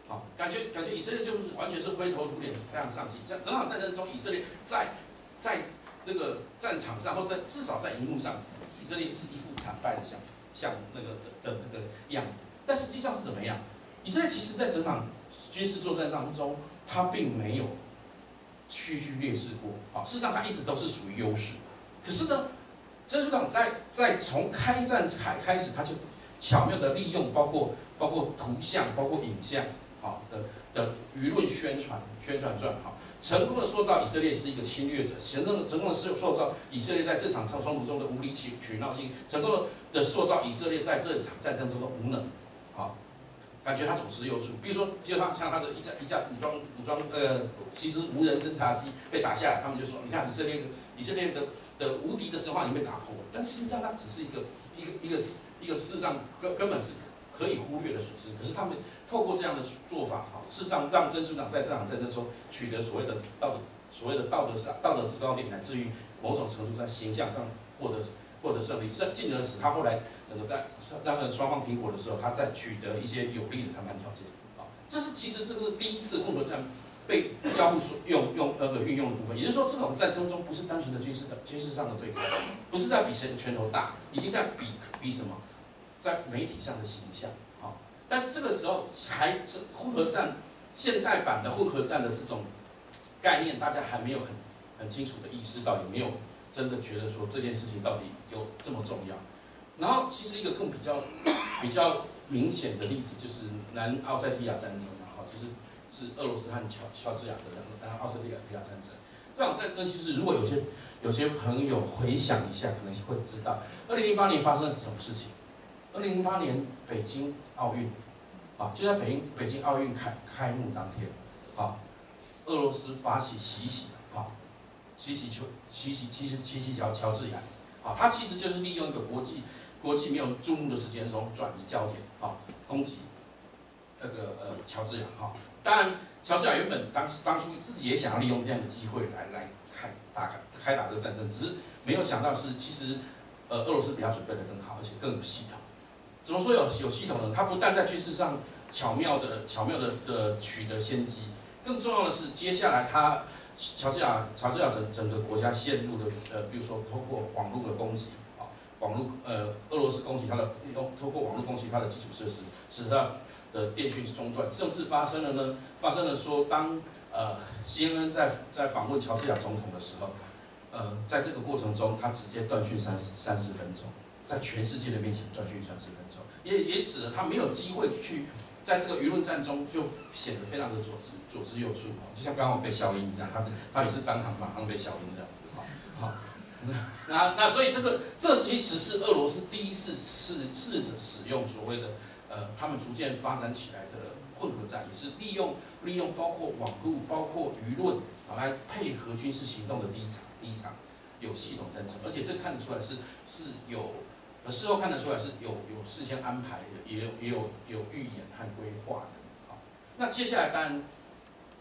好，感觉感觉以色列就是完全是灰头土脸，非常丧气。在整场战争中，以色列在在。 那个战场上，或者至少在荧幕上，以色列是一副惨败的像像那个的那个样子。但实际上是怎么样？以色列其实在整场军事作战当中，它并没有屈居劣势过。啊，事实上它一直都是属于优势。可是呢，真主党在在从开战开开始，他就巧妙的利用包括包括图像、包括影像啊的的舆论宣传宣传战哈。 成功的塑造以色列是一个侵略者，成功的成功的塑塑造以色列在这场冲突中的无理取取闹性，成功的塑造以色列在这场战争中的无能，好，感觉他总是有处，比如说，就他像他的一架一架武装武装呃，其实无人侦察机被打下来，他们就说，你看以色列的以色列的的无敌的神话已经被打破了，但事实上它只是一个一个一个一个事实上根根本是。 可以忽略的损失，可是他们透过这样的做法，哈，事实上让真主党在这场战争中取得所谓的道德、所谓的道德上道德制高点，乃至于某种程度在形象上获得获得胜利，进而使他后来整个在让双方停火的时候，他再取得一些有利的谈判条件。啊，这是其实这是第一次混合战被交互用用那个运用的部分，也就是说，这种战争中不是单纯的军事军事上的对抗，不是在比谁拳头大，已经在比比什么。 在媒体上的形象，好，但是这个时候还是混合战现代版的混合战的这种概念，大家还没有很很清楚的意识到，也没有真的觉得说这件事情到底有这么重要。然后，其实一个更比较比较明显的例子就是南奥塞梯亚战争，然后就是是俄罗斯和乔乔治亚的南奥塞梯亚战争。这场战争其实如果有些有些朋友回想一下，可能会知道，二零零八年发生了什么事情。 二零零八年北京奥运，啊，就在北京北京奥运开开幕当天，啊，俄罗斯发起袭击，啊，袭击乔袭击其实袭击乔乔治亚，啊，他其实就是利用一个国际国际没有注目的时间中转移焦点，啊，攻击那个呃乔治亚，哈、啊，当然乔治亚原本当当初自己也想要利用这样的机会来来开打开打这战争，只是没有想到是其实呃俄罗斯比他准备的更好，而且更有系统。 怎么说有有系统呢？它不但在军事上巧妙的巧妙的的取得先机，更重要的是，接下来它乔治亚乔治亚整整个国家陷入的呃，比如说通过网络的攻击啊、哦，网络呃俄罗斯攻击它的用通过网络攻击它的基础设施，使它的电讯中断，甚至发生了呢发生了说当呃 C N N 在在访问乔治亚总统的时候，呃在这个过程中，他直接断讯三十三十分钟。 在全世界的面前断讯三十分钟，也也使得他没有机会去在这个舆论战中就显得非常的左支左支右绌，就像刚刚我被消音一样，他他也是当场马上被消音这样子哈。好，那那所以这个这其实是俄罗斯第一次试试着使用所谓的呃他们逐渐发展起来的混合战，也是利用利用包括网络、包括舆论来配合军事行动的第一场第一场有系统战争，而且这看得出来是是有。 而事后看得出来是有有事先安排的，也有也有有预演和规划的，啊，那接下来当然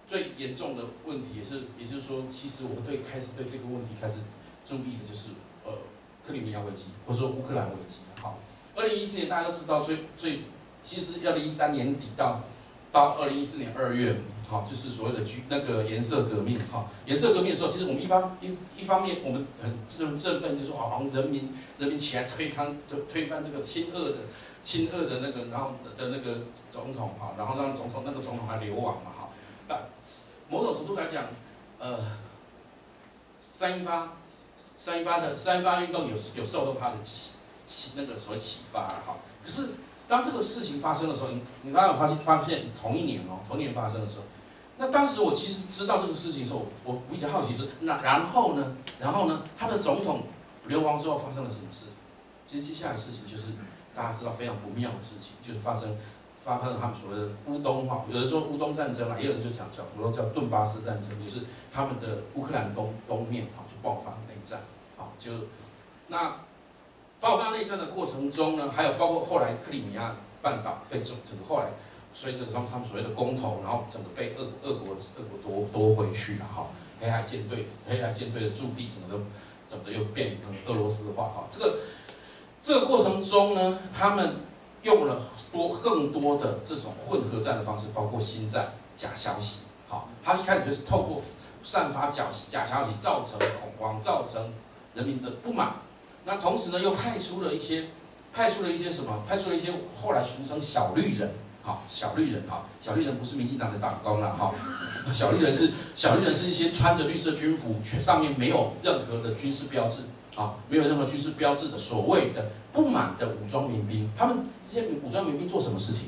最严重的问题也是，也就是说，其实我对开始对这个问题开始注意的就是呃克里米亚危机，或者说乌克兰危机。好，二零一四年大家都知道最最，其实二零一三年底到到二零一四年二月。 好，就是所谓的居那个颜色革命。哈，颜色革命的时候，其实我们一方一一方面，我们很振振奋，就说啊，人民人民起来推抗推推翻这个亲俄的亲俄的那个，然后的那个总统哈，然后让总统那个总统还流亡嘛哈。那某种程度来讲，呃，三一八三一八的三一八运动有有受到他的启启那个所谓启发哈。可是当这个事情发生的时候，你你刚刚有发现发现同一年哦，同一年发生的时候。 那当时我其实知道这个事情的时候，我比较好奇是那然后呢，然后呢，他的总统流亡之后发生了什么事？其实接下来的事情就是大家知道非常不妙的事情，就是发生发生他们所谓的乌东哈，有人说乌东战争啦，也有人就讲叫我说叫顿巴斯战争，就是他们的乌克兰东东面哈就爆发内战，啊就那爆发内战的过程中呢，还有包括后来克里米亚半岛被整整个后来。 所以这是他们所谓的公投，然后整个被俄俄国俄国夺夺回去了哈。黑海舰队黑海舰队的驻地整个整个又变成俄罗斯化哈。这个这个过程中呢，他们用了多更多的这种混合战的方式，包括新战假消息。好，他一开始就是透过散发假假消息，造成恐慌，造成人民的不满。那同时呢，又派出了一些派出了一些什么？派出了一些后来俗称小绿人。 好，小绿人哈，小绿人不是民进党的党工了哈，小绿人是小绿人是一些穿着绿色军服，上面没有任何的军事标志，啊，没有任何军事标志的所谓的不满的武装民兵，他们这些武装民兵做什么事情？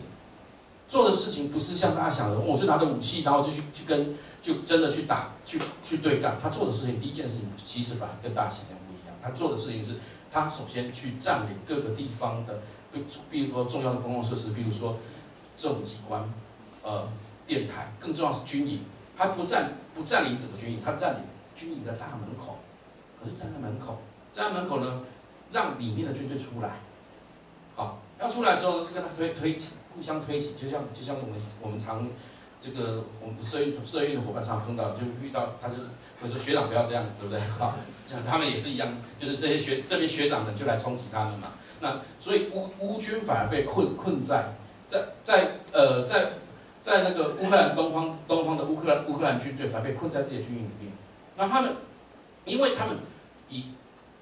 做的事情不是像大家想的，我就拿着武器，然后就去去跟就真的去打去去对干。他做的事情，第一件事情其实反而跟大家想象不一样，他做的事情是，他首先去占领各个地方的，比比如说重要的公共设施，比如说。 政府机关，呃，电台，更重要是军营，他不占不占领整个军营，他占领军营的大门口，可是站在门口，站在门口呢，让里面的军队出来，好，要出来的时候呢，就跟他推推挤，互相推挤，就像就像我们我们常这个我们社运社运的伙伴常碰到，就遇到他就是会说学长不要这样子，对不对？好，他们也是一样，就是这些学这边学长们就来冲击他们嘛，那所以乌乌军反而被困困在。 在在呃在在那个乌克兰东方东方的乌克兰乌克兰军队反而被困在自己的军营里面，那他们，因为他们以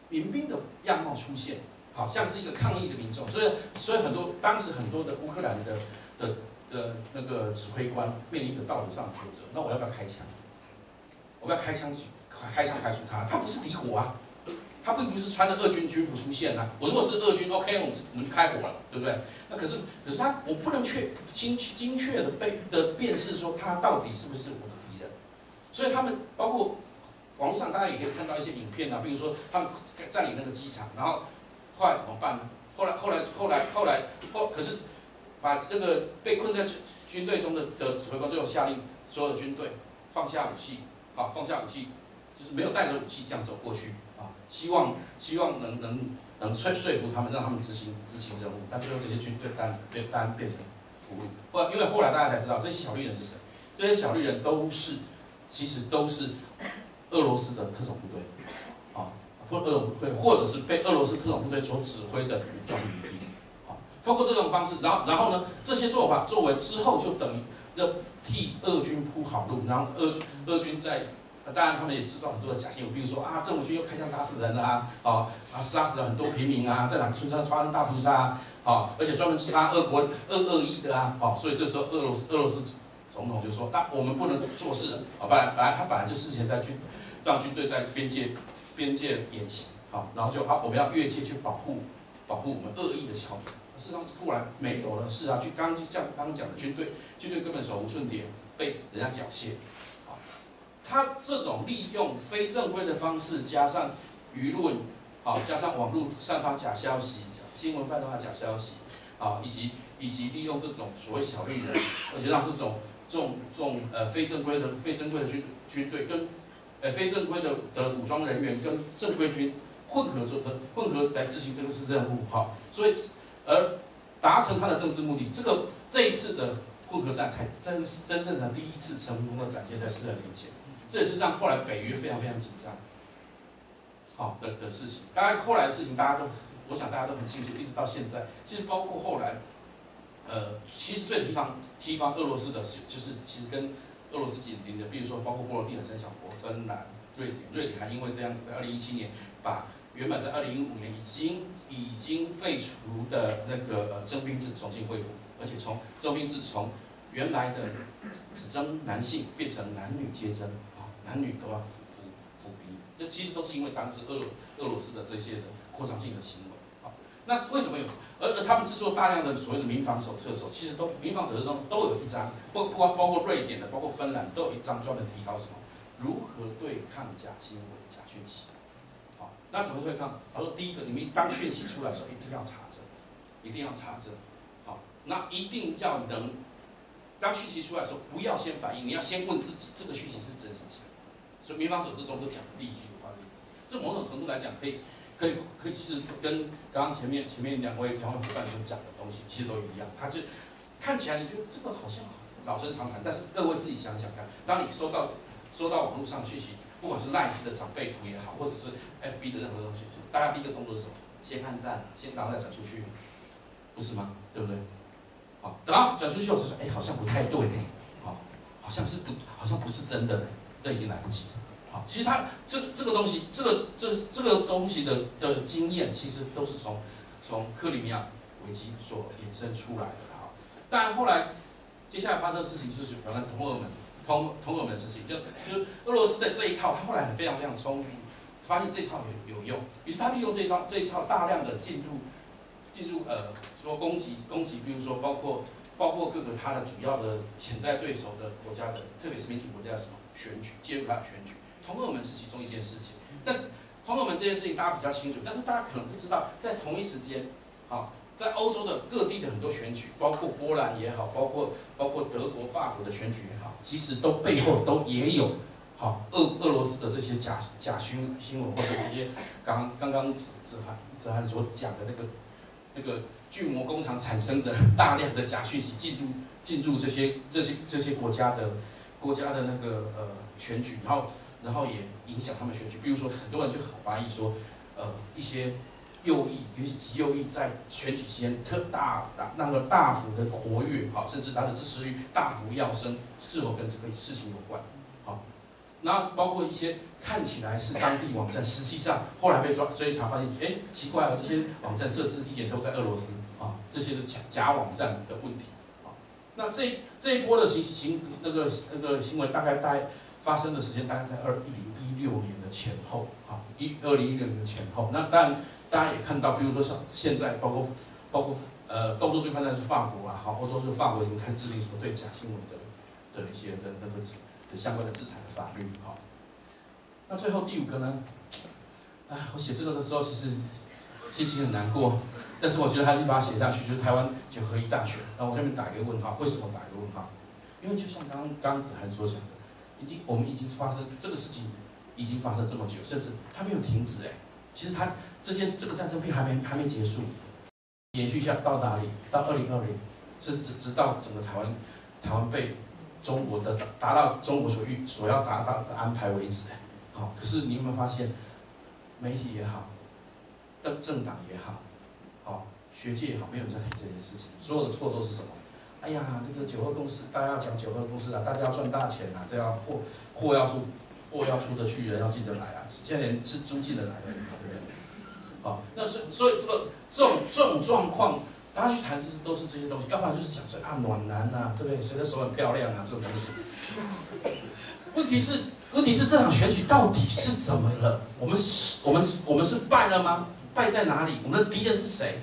民兵的样貌出现，好像是一个抗议的民众，所以所以很多当时很多的乌克兰的的的那个指挥官面临一个道德上的抉择，那我要不要开枪？我不要开枪开枪排除他，他不是敌国啊。 他并不是穿着俄军军服出现啊！我如果是俄军 ，OK， 我们我们就开火了，对不对？那可是可是他，我不能确精精确的被的辨识说他到底是不是我的敌人，所以他们包括网络上大家也可以看到一些影片啊，比如说他们占领那个机场，然后后来怎么办呢？后来后来后来后来后可是把那个被困在军队中的的指挥官最后下令，所有的军队放下武器，啊，放下武器，就是没有带着武器这样走过去。 希望希望能能能说说服他们，让他们执行执行任务，但最后这些军队单被单变成俘虏。后因为后来大家才知道，这些小绿人是谁？这些小绿人都是其实都是俄罗斯的特种部队，啊，或俄种部队，或者是被俄罗斯特种部队所指挥的武装民兵。啊，通过这种方式，然后然后呢，这些做法作为之后就等于要替俄军铺好路，然后俄俄军在。 那当然，他们也制造很多的假新闻，比如说啊，政府军又开枪打死人了啊，啊啊，杀死了很多平民啊，在哪个村庄发生大屠杀啊，啊，而且专门杀俄国俄恶意的啊，啊，所以这时候俄罗斯俄罗斯总统就说，那我们不能做事了，啊，本来本来他本来就事前在军让军队在边界边界演习，啊，然后就啊，我们要越界去保护保护我们恶意的侨民，事实上一过来没有了，是啊，就刚就像刚刚讲的军队军队根本手无寸铁，被人家缴械。 他这种利用非正规的方式，加上舆论，啊，加上网络散发假消息、新闻散发假消息，啊，以及以及利用这种所谓小绿人，而且让这种这种这种呃非正规的非正规的军军队跟呃非正规的的武装人员跟正规军混合做的混合来执行这个是任务，哈，所以而达成他的政治目的。这个这一次的混合战才真真正的第一次成功的展现在世人面前，这也是让后来北约非常非常紧张，好、哦、的的事情。当然后来的事情大家都，我想大家都很清楚，一直到现在，其实包括后来，呃，其实最提防提防俄罗斯的，就是其实跟俄罗斯紧邻的，比如说包括波罗的海三小国芬兰、瑞典，瑞典还因为这样子，在二零一七年把。 原本在二零一五年已经已经废除的那个呃征兵制重新恢复，而且从征兵制从原来的只征男性变成男女皆征，啊，男女都要服服服兵役，这其实都是因为当时俄俄罗斯的这些的扩张性的行为，啊，那为什么有？而而他们制作大量的所谓的民防手册的时候，其实都民防手册中都有一章，包括包括瑞典的，包括芬兰都有一章专门提到什么如何对抗假新闻、假讯息。 那怎么对抗？他说：第一个，你们当讯息出来的时候，一定要查证，一定要查证。好，那一定要能，当讯息出来的时候，不要先反应，你要先问自己，这个讯息是真是假。所以民防手册中都讲第一句话，这某种程度来讲，可以，可以，可以是跟刚刚前面前面两位两位伙伴所讲的东西其实都一样。它就看起来你觉得这个好像老生常谈，但是各位自己想想看，当你收到收到网络上讯息。 不管是 LINE 的长辈图也好，或者是 F B 的任何东西，大家第一个动作是什么？先按赞，先打再转出去，不是吗？对不对？好，等到转出去后就说，哎、欸，好像不太对呢，好，好像是不，好像不是真的呢，那已经来不及了。好，其实它这个这个东西，这个这这个东西的的经验，其实都是从从克里米亚危机所衍生出来的。好，但后来接下来发生的事情就是，反正同俄们。 同同友们的事情，就就是俄罗斯的这一套，他后来很非常非常聪明，发现这一套有有用，于是他利用这一套这一套大量的进入进入呃说攻击攻击，比如说包括包括各个他的主要的潜在对手的国家的，特别是民主国家的什么选举，介入他的选举，同友们是其中一件事情。但同友们这件事情大家比较清楚，但是大家可能不知道，在同一时间，啊。 在欧洲的各地的很多选举，包括波兰也好，包括包括德国、法国的选举也好，其实都背后都也有，好俄俄罗斯的这些假假新新闻或者这些刚刚刚子子涵子涵所讲的那个那个巨魔工厂产生的大量的假讯息进入进入这些这些这些国家的国家的那个呃选举，然后然后也影响他们选举。比如说很多人就很怀疑说，呃一些。 右翼，尤其极右翼在选举期间特大大那个大幅的活跃，好，甚至他的支持率大幅跃升，是否跟这个事情有关？好，那包括一些看起来是当地网站，实际上后来被抓追查，发现，哎，奇怪了、哦，这些网站设置地点都在俄罗斯啊，这些的假假网站的问题啊。那这这一波的行行那个那个新闻大概在发生的时间大概在二零一六年的前后啊，一二零一六年的前后。那但 大家也看到，比如说像现在，包括包括呃，欧洲最快的是法国啊，好，欧洲是法国已经开始制定说对假新闻的的一些的那个的相关的制裁的法律，好。那最后第五个呢，哎，我写这个的时候其实心情很难过，但是我觉得还是把它写下去，就是台湾九合一大选，然后我这边打一个问号，为什么打一个问号？因为就像刚刚刚子涵所讲的，已经我们已经发生这个事情已经发生这么久，甚至它没有停止哎、欸。 其实它这些这个战争并还没还没结束，延续下到哪里？到二零二零，甚至直到整个台湾台湾被中国的达到中国所欲所要达到的安排为止。好，可是你有没有发现，媒体也好，政政党也好，好学界也好，没有人在提这件事情。所有的错都是什么？哎呀，这个九二共识，大家要讲九二共识啊，大家要赚大钱啊，对啊，货货要出货要出得去，人要进得来啊。现在连蜘蛛进得来而已。 好，那所所以这个这种这种状况，大家去谈就是都是这些东西，要不然就是讲谁啊暖男呐、啊，对不对？谁的手很漂亮啊，这种东西。问题是问题是这场选举到底是怎么了？我们是我们我们是败了吗？败在哪里？我们的敌人是谁？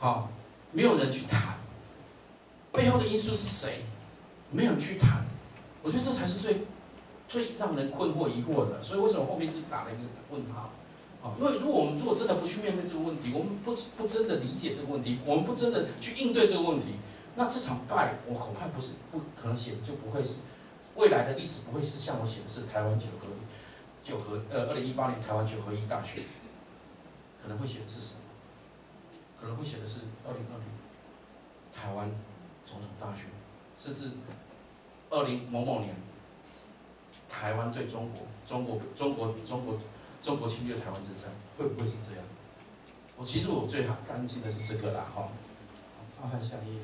好，没有人去谈，背后的因素是谁？没有人去谈，我觉得这才是最最让人困惑疑惑的。所以为什么后面是打了一个问号？ 因为如果我们如果真的不去面对这个问题，我们不不真的理解这个问题，我们不真的去应对这个问题，那这场败我恐怕不是不可能写的就不会是未来的历史不会是像我写的是台湾九合一九合呃二零一八年台湾九合一大选，可能会写的是什么？可能会写的是二零二零台湾总总统大选，甚至二零某某年，台湾对中国、中国、中国、中国、中国侵略台湾之战，会不会是这样？我其实我最担心的是这个啦，哈。麻烦下一页。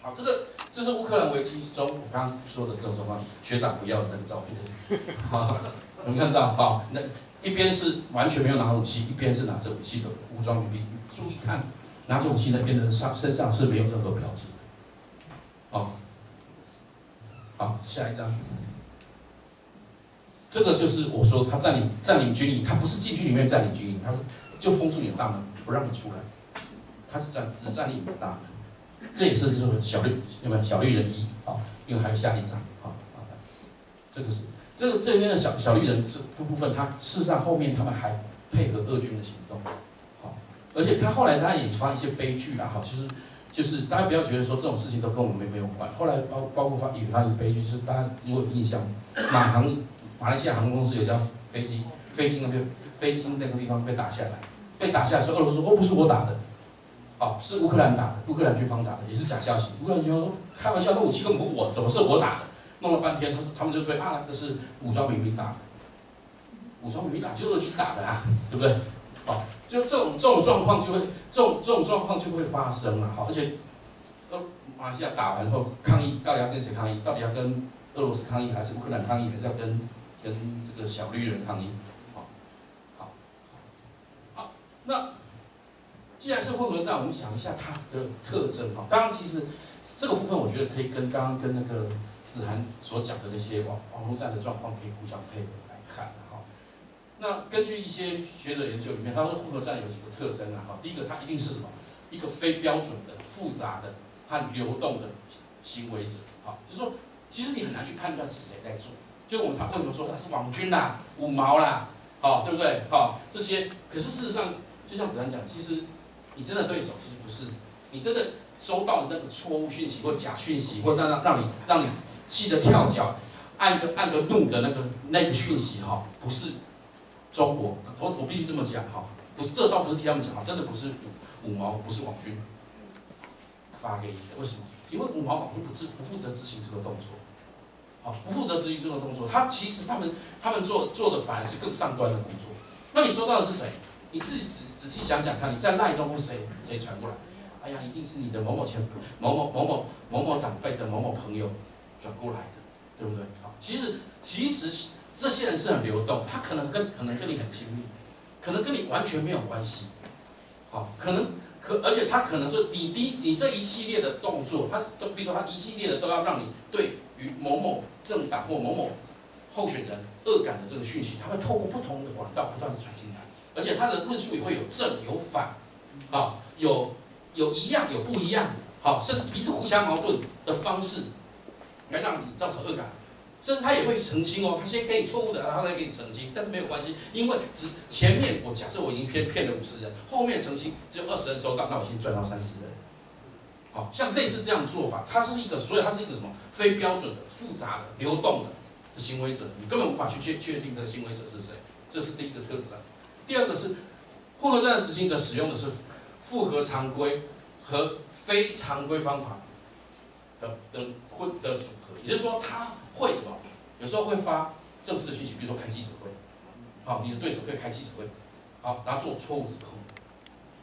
好，这个这是乌克兰危机中我刚刚说的这种什么学长不要的那个照片，好，能看到哈，那一边是完全没有拿武器，一边是拿着武器的武装民兵，注意看。 拿着武器那边的人上身上是没有任何标志的，哦，好，下一张，这个就是我说他占领占领军营，他不是进去里面占领军营，他是就封住你的大门不让你出来，他是占只占领你的大门，这也是这种小绿有没有小绿人一啊？因为还有下一张，好，这个是这个这边的小小绿人这部分，他事实上后面他们还配合俄军的行动。 而且他后来他也发一些悲剧啦，哈，就是就是大家不要觉得说这种事情都跟我们没有关。后来包包括发引发一个悲剧，就是大家如果有印象，马航马来西亚航空公司有架飞机飞经那边飞经那个地方被打下来，被打下来的时候，俄罗斯说哦不是我打的，哦是乌克兰打的，乌克兰军方打的也是假消息。乌克兰军方说开玩笑，那武器根本不我，怎么是我打的？弄了半天，他说他们就推啊，那是武装民兵打的，武装民兵打就是俄军打的啊，对不对？哦。 就这种这种状况就会，这种这种状况就会发生了哈。而且，呃，马来西亚打完后抗议，到底要跟谁抗议？到底要跟俄罗斯抗议，还是乌克兰抗议，还是要跟跟这个小绿人抗议？好，好，好。那既然是混合战，我们想一下它的特征哈。当然，其实这个部分我觉得可以跟刚刚跟那个子涵所讲的那些网网络战的状况可以互相配合来看。 那根据一些学者研究里面，他说混合战有几个特征啊，哈，第一个它一定是什么？一个非标准的、复杂的和流动的行为者，哈，就是说其实你很难去判断是谁在做。就我们常为什么说他是网军啦、五毛啦，好、哦，对不对？好、哦，这些，可是事实上，就像子涵讲，其实你真的对手其实不是，你真的收到的那个错误讯息或假讯息，或让让你让你气得跳脚、按个按个怒的那个那个讯息，哈、哦，不是。 中国，我我必须这么讲哈，不是这倒不是替他们讲，真的不是五毛，不是网军发给你的，为什么？因为五毛网军不不负责执行这个动作，好，不负责执行这个动作，他其实他们他们做做的反而是更上端的工作。那你收到的是谁？你自己仔仔细想想看，你在赖中或谁谁传过来？哎呀，一定是你的某某前某某某某某某长辈的某某朋友转过来的，对不对？好，其实其实。 这些人是很流动，他可能跟可能跟你很亲密，可能跟你完全没有关系，好，可能可而且他可能说你第你这一系列的动作，他都比如说他一系列的都要让你对于某某政党或某某候选人恶感的这个讯息，他会透过不同的管道不断的传进来，而且他的论述也会有正有反，啊，有有一样有不一样，好，甚至彼此互相矛盾的方式，来让你造成恶感。 甚至他也会澄清哦，他先给你错误的，然后再给你澄清，但是没有关系，因为只前面我假设我已经骗骗了五十人，后面澄清只有二十人收到，那我先赚到三十人。好，像类似这样的做法，它是一个，所以它是一个什么非标准的、复杂的、流动的行为者，你根本无法去确确定的行为者是谁，这是第一个特征。第二个是混合战的执行者使用的是复合常规和非常规方法的的混的组合，也就是说他。 会什么？有时候会发正式的讯息，比如说开记者会，好，你的对手会开记者会，好，然后做错误指控，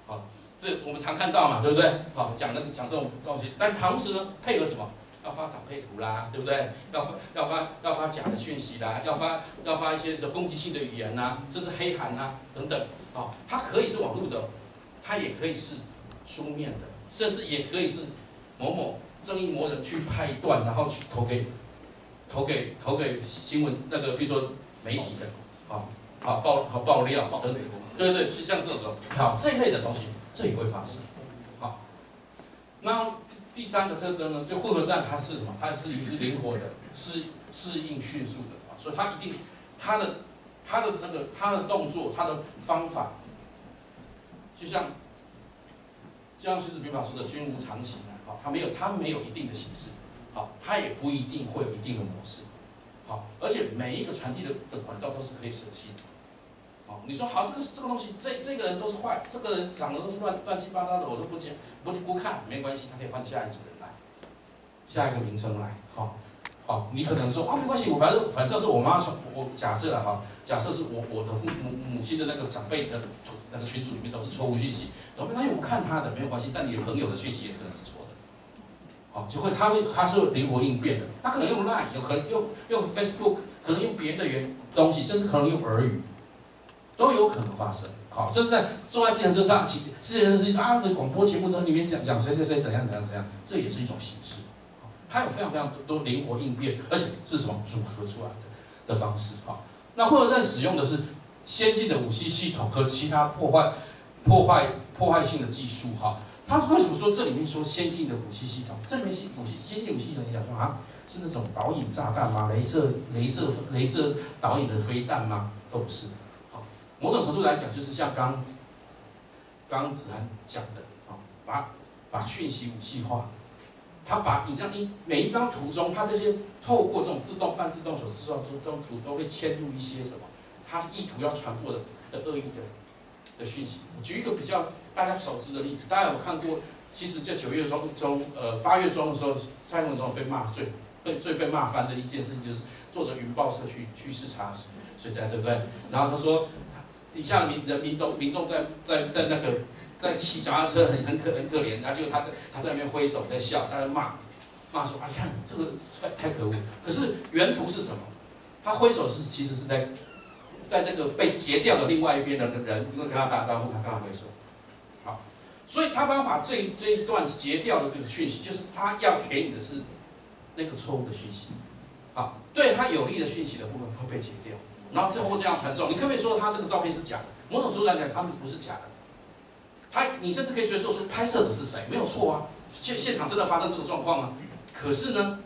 好，这我们常看到嘛，对不对？好，讲那个讲这种东西，但同时呢，配合什么？要发长辈图啦，对不对？要发要发要发假的讯息啦，要发要发一些什么攻击性的语言呐，甚至黑函呐等等，好，它可以是网络的，它也可以是书面的，甚至也可以是某某正义魔人去派断，然后去投给。 投给投给新闻那个，比如说媒体的，啊啊爆好爆料，等等，对对，是像这种好这一类的东西，这也会发生。好，那第三个特征呢，就混合战它是什么？它是于是灵活的，适适应迅速的，所以它一定它的它的那个它的动作，它的方法，就像就像《孙子兵法》说的“君无常形”啊，好，它没有它没有一定的形式。 好，它也不一定会有一定的模式，好，而且每一个传递的的管道都是可以舍弃的，好，你说好这个这个东西，这这个人都是坏，这个人讲的都是乱乱七八糟的，我都不讲不不看，没关系，他可以换下一组人来，下一个名称来，好、哦，好、哦，你可能说啊没关系，我反正反正是我妈传，我假设了哈，假设是我我的父母母亲的那个长辈的那个群组里面都是错误讯息，然后没关系，我看他的没有关系，但你的朋友的讯息也可能是错的，好、哦，就会他会他是灵活应变的，他可能用 LINE， 有可能用用 Facebook， 可能用别的原东西，甚至可能用耳语，都有可能发生。 好，甚至在重要事情上，其事情是啊，广播节目里面讲讲谁谁谁怎样怎样怎样，这也是一种形式。它有非常非常多灵活应变，而且是什么组合出来的的方式。好，那或者在使用的是先进的武器系统和其他破坏、破坏、破坏性的技术。哈，它为什么说这里面说先进的武器系统？这里面是武器先进武器系统，你想说啊，是那种导引炸弹吗？雷射、雷射、雷射导引的飞弹吗？都不是。 某种程度来讲，就是像刚刚子涵讲的啊，把把讯息武器化，他把你这样一每一张图中，他这些透过这种自动半自动所制造出这种图，都会嵌入一些什么，他意图要传播的的恶意的的讯息。我举一个比较大家熟知的例子，大家有看过？其实在九月中中呃八月中的时候，蔡英文总统被骂最被最被骂翻的一件事情，就是坐着云豹车去去视察水灾，对不对？然后他说。 底下民人民众民众在在在那个在骑脚踏车很很可很可怜，然后就他在他在那边挥手在笑，他在骂骂说啊，你看这个太可恶。可是原图是什么？他挥手是其实是在在那个被截掉的另外一边的人，因为跟他打招呼，他跟他挥手。好，所以他刚把这这一段截掉的这个讯息，就是他要给你的是那个错误的讯息。好，对他有利的讯息的部分会被截掉。 然后最后这样传送，你可不可以说他这个照片是假的？某种程度来讲，他们不是假的。他，你甚至可以追溯出拍摄者是谁，没有错啊。现现场真的发生这种状况啊。可是呢，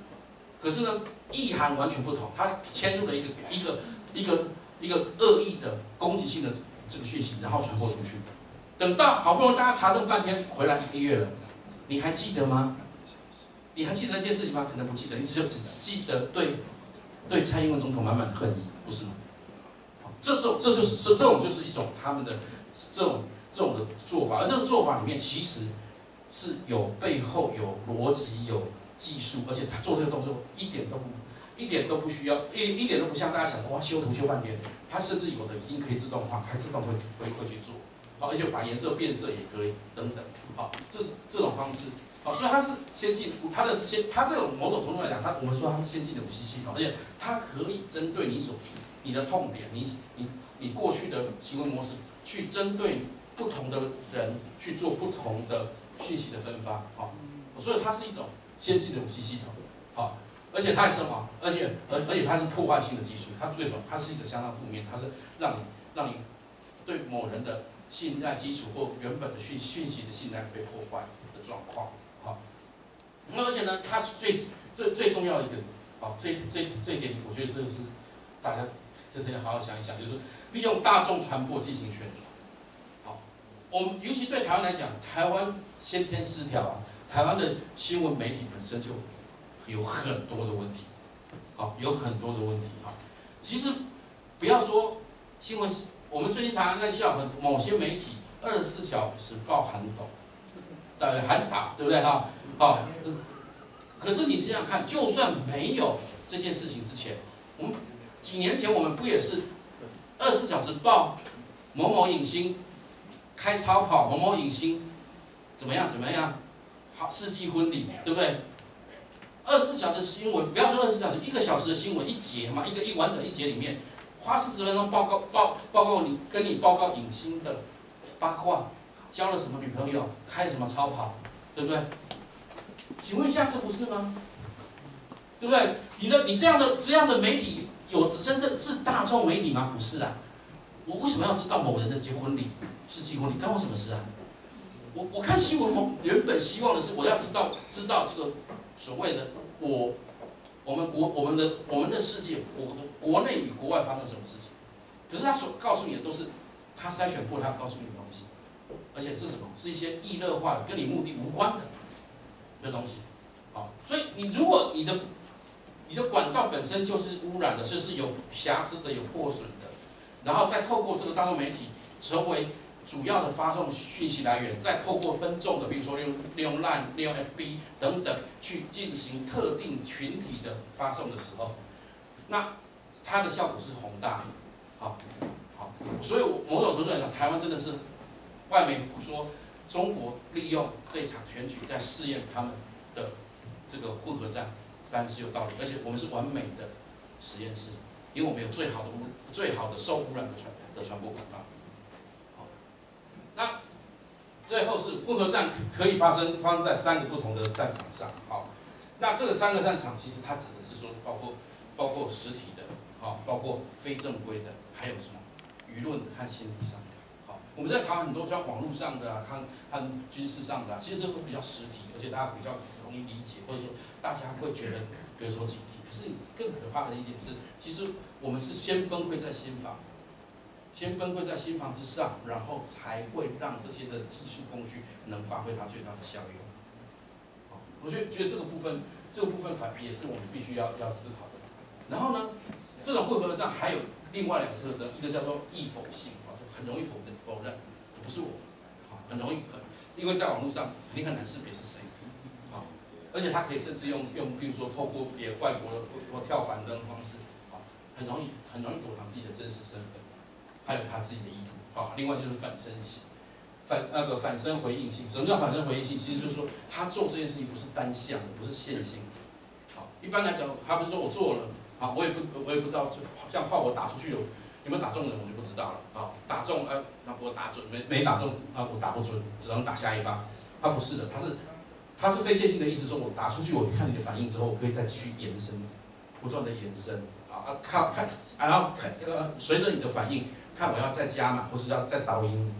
可是呢，意涵完全不同。他嵌入了一个一个一个一个恶意的攻击性的这个讯息，然后传播出去。等到好不容易大家查证半天，回来一个月了，你还记得吗？你还记得那件事情吗？可能不记得，你只有只记得对对蔡英文总统满满的恨意，不是吗？ 这种，这就是这这种就是一种他们的这种这种的做法，而这个做法里面其实是有背后有逻辑有技术，而且他做这个动作一点都不一点都不需要一一点都不像大家想的哇修图修半天，他甚至有的已经可以自动化，还自动会会会去做，好，而且把颜色变色也可以等等，好，这这种方式，好，所以它是先进，它的先它这种某种程度来讲，它我们说它是先进的武器系统，而且它可以针对你所。 你的痛点，你你你过去的行为模式，去针对不同的人去做不同的讯息的分发，好、哦，所以它是一种先进的武器系统，好、哦，而且它是什么？而且而而且它是破坏性的技术，它最什么？它是一种相当负面，它是让你让你对某人的信赖基础或原本的讯讯息的信赖被破坏的状况，好、哦，那而且呢，它最最最重要的一个，好、哦，最最这一点，我觉得这是大家。 真的要好好想一想，就是利用大众传播进行宣传。好，我们尤其对台湾来讲，台湾先天失调啊，台湾的新闻媒体本身就有很多的问题，好，有很多的问题啊。其实不要说新闻，我们最近台湾在笑很某些媒体二十四小时报韩斗，对，韩打，对不对哈？好，可是你想想看，就算没有这件事情之前，我们。 几年前我们不也是二十四小时报某某影星开超跑，某某影星怎么样怎么样，好世纪婚礼，对不对？二十四小时新闻，不要说二十四小时，一个小时的新闻一节嘛，一个一完整一节里面花四十分钟报告报报告你跟你报告影星的八卦，交了什么女朋友，开什么超跑，对不对？请问一下，这不是吗？对不对？你的你这样的这样的媒体。 有真正是大众媒体吗？不是啊，我为什么要知道某人的结婚礼是结婚礼干我什么事啊？我我看新闻，我原本希望的是我要知道知道这个所谓的我我们国我们的我们的世界，我国内与国外发生什么事情。可是他所告诉你的都是他筛选过，他告诉你的东西，而且是什么？是一些娱乐化的、跟你目的无关的的东西。好，所以你如果你的。 你的管道本身就是污染的，就是有瑕疵的、有破损的，然后再透过这个大众媒体成为主要的发送讯息来源，再透过分众的，比如说利用利用 LINE、利用 F B 等等，去进行特定群体的发送的时候，那它的效果是宏大的，好，好，所以某种程度来讲，台湾真的是外媒说中国利用这场选举在试验他们的这个混合战，当然是有道理，而且我们是完美的实验室，因为我们有最好的最好的受污染的传的传播管道。 那最后是混合战可以发生，发生在三个不同的战场上。好，那这个三个战场其实它指的是说，包括包括实体的，好，包括非正规的，还有什么舆论和心理上的。好，我们在谈很多像网络上的啊，看看军事上的啊，其实这会比较实体，而且大家比较容易理解，或者说大家会觉得有所警惕。可是更可怕的一点是，其实我们是先崩溃在心房。 先崩溃在心房之上，然后才会让这些的技术工具能发挥它最大的效用。我觉得觉得这个部分，这个部分反而也是我们必须要要思考的。然后呢，这种混合战还有另外两个特征，一个叫做易否性，啊，就很容易否认否认，不是我，好，很容易很，因为在网络上你很难识别是谁，好，而且它可以甚至用用，比如说透过别外国的或跳板等方式，好，很容易很容易躲藏自己的真实身份。 还有他自己的意图啊，另外就是反身性，反那个反身回应性。什么叫反身回应性？其实就是说他做这件事情不是单向的，不是线性的。好，一般来讲，他不是说我做了，啊，我也不我也不知道，就像炮我打出去了，有没有打中人我就不知道了啊。打中哎，那、啊、我打准没没打中啊，我打不准，只能打下一发。他不是的，他是他是非线性的意思，说我打出去，我看你的反应之后，我可以再继续延伸，不断的延伸啊，看看，然后看呃，随着你的反应。 看我要再加嘛，或是要再导引，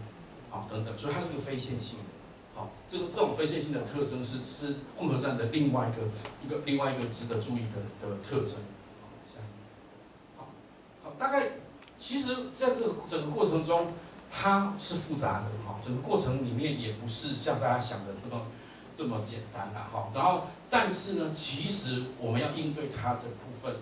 好、哦、等等，所以它是个非线性的，好、哦，这个这种非线性的特征是是混合战的另外一个一个另外一个值得注意的的特征。好，好，大概其实在这个整个过程中，它是复杂的哈、哦，整个过程里面也不是像大家想的这么这么简单啦、啊、哈、哦。然后，但是呢，其实我们要应对它的部分，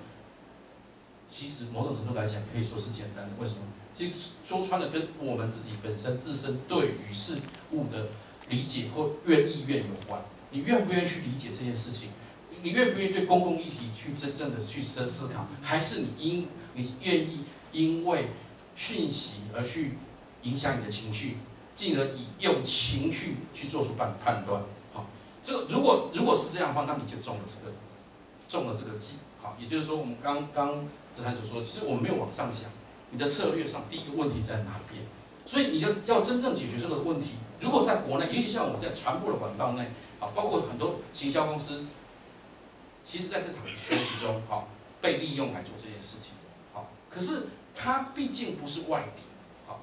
其实某种程度来讲可以说是简单的，为什么？ 其实说穿了，跟我们自己本身自身对于事物的理解或愿意愿有关。你愿不愿意去理解这件事情？你愿不愿意对公共议题去真正的去深思考？还是你因你愿意因为讯息而去影响你的情绪，进而以用情绪去做出判判断？好，这个如果如果是这样的话，那你就中了这个中了这个计。好，也就是说，我们刚刚子涵所说，其实我们没有往上想。 你的策略上第一个问题在哪边？所以你要要真正解决这个问题，如果在国内，尤其像我们在传播的管道内，啊，包括很多行销公司，其实在这场选举中，哈、啊，被利用来做这件事情，好、啊，可是它毕竟不是外敌，好、啊，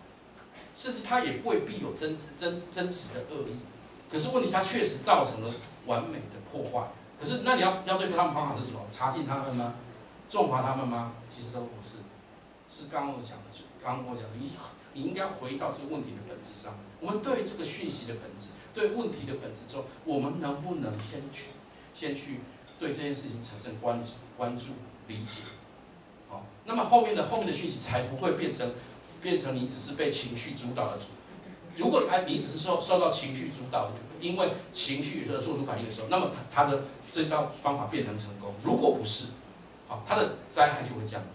甚至它也未必有真真真实的恶意，可是问题它确实造成了完美的破坏。可是那你要要对付他们方法是什么？查禁他们吗？重罚他们吗？其实都不是。 是刚刚我讲的，是刚刚我讲的，你你应该回到这个问题的本质上。我们对这个讯息的本质，对问题的本质中，我们能不能先去先去对这件事情产生关关注、理解？好，那么后面的后面的讯息才不会变成变成你只是被情绪主导的主。如果哎你只是受受到情绪主导，因为情绪而做出反应的时候，那么它的这道方法变成成功。如果不是，好，它的灾害就会降低。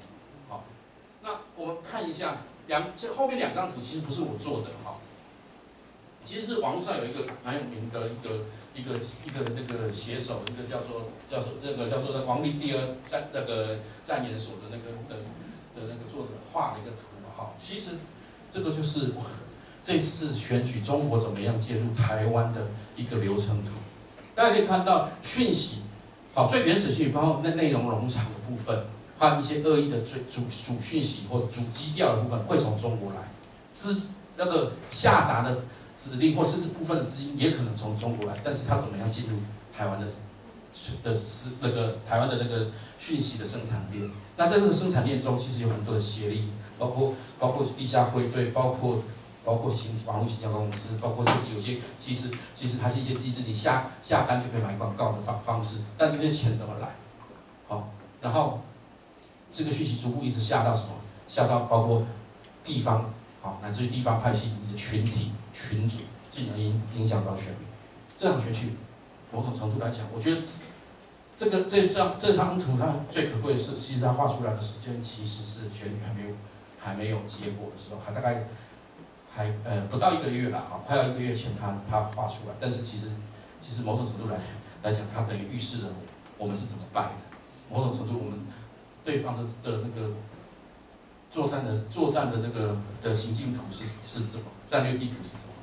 那我们看一下两这后面两张图，其实不是我做的哈、哦，其实是网络上有一个蛮有名的一个一个一个那个写手，一个叫做叫做那个叫做王立第二战那个战研所的那个的的那个作者画了一个图哈、哦，其实这个就是这次选举中国怎么样介入台湾的一个流程图，大家可以看到讯息，好、哦、最原始讯息包括内内容冗长的部分。 它一些恶意的主主主讯息或主基调的部分会从中国来，资那个下达的指令或甚至部分的资金也可能从中国来，但是它怎么样进入台湾的的是那个台湾的那个讯息的生产链？那在这个生产链中，其实有很多的协力，包括包括地下汇兑，包括包括行网络行销公司，包括甚至有些其实其实它是一些机制，你下下单就可以买广告的方方式，但这些钱怎么来？好，然后。 这个讯息逐步一直下到什么？下到包括地方啊，乃至于地方派系的群体、群组，进而影影响到选民。这场选举，某种程度来讲，我觉得这个这张这张图它最可贵的是，其实它画出来的时间其实是选举还没有还没有结果的时候，还大概还呃不到一个月了哈，快要一个月前它它画出来，但是其实其实某种程度来来讲，它等于预示了我们是怎么败的。某种程度，我们对方的的那个。 作战的作战的那个的行进图是是怎么战略地图是怎么，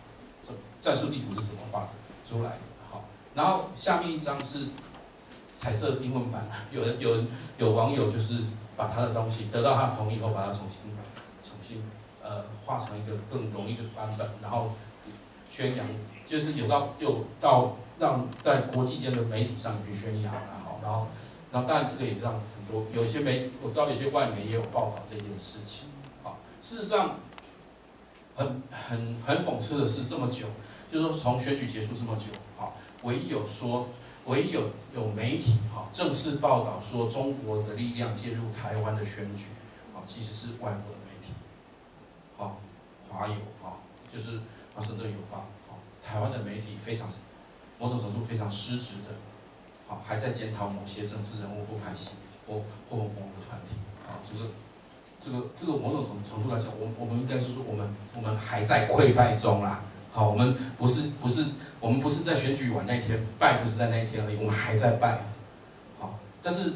战战术地图是怎么画出来的？好，然后下面一张是彩色的英文版，有人有人有网友就是把他的东西得到他的同意后，把它重新重新呃画成一个更容易的版本，然后宣扬就是有到有到让在国际间的媒体上去宣扬，然后然后然后当然这个也让。 有有一些媒，我知道有些外媒也有报道这件事情。啊，事实上很，很很很讽刺的是，这么久，就是说从选举结束这么久，啊，唯一有说，唯一有有媒体哈、啊、正式报道说中国的力量介入台湾的选举，啊，其实是外国的媒体，啊，华友啊，就是华盛顿邮报，啊，台湾的媒体非常，某种程度非常失职的，啊，还在检讨某些政治人物或派系。 或或某个团体啊，这个这个这个某种程度来讲，我我们应该是说我们我们还在溃败中啦。好，我们不是不是我们不是在选举完那天败，不是在那一天而已，我们还在败。好，但是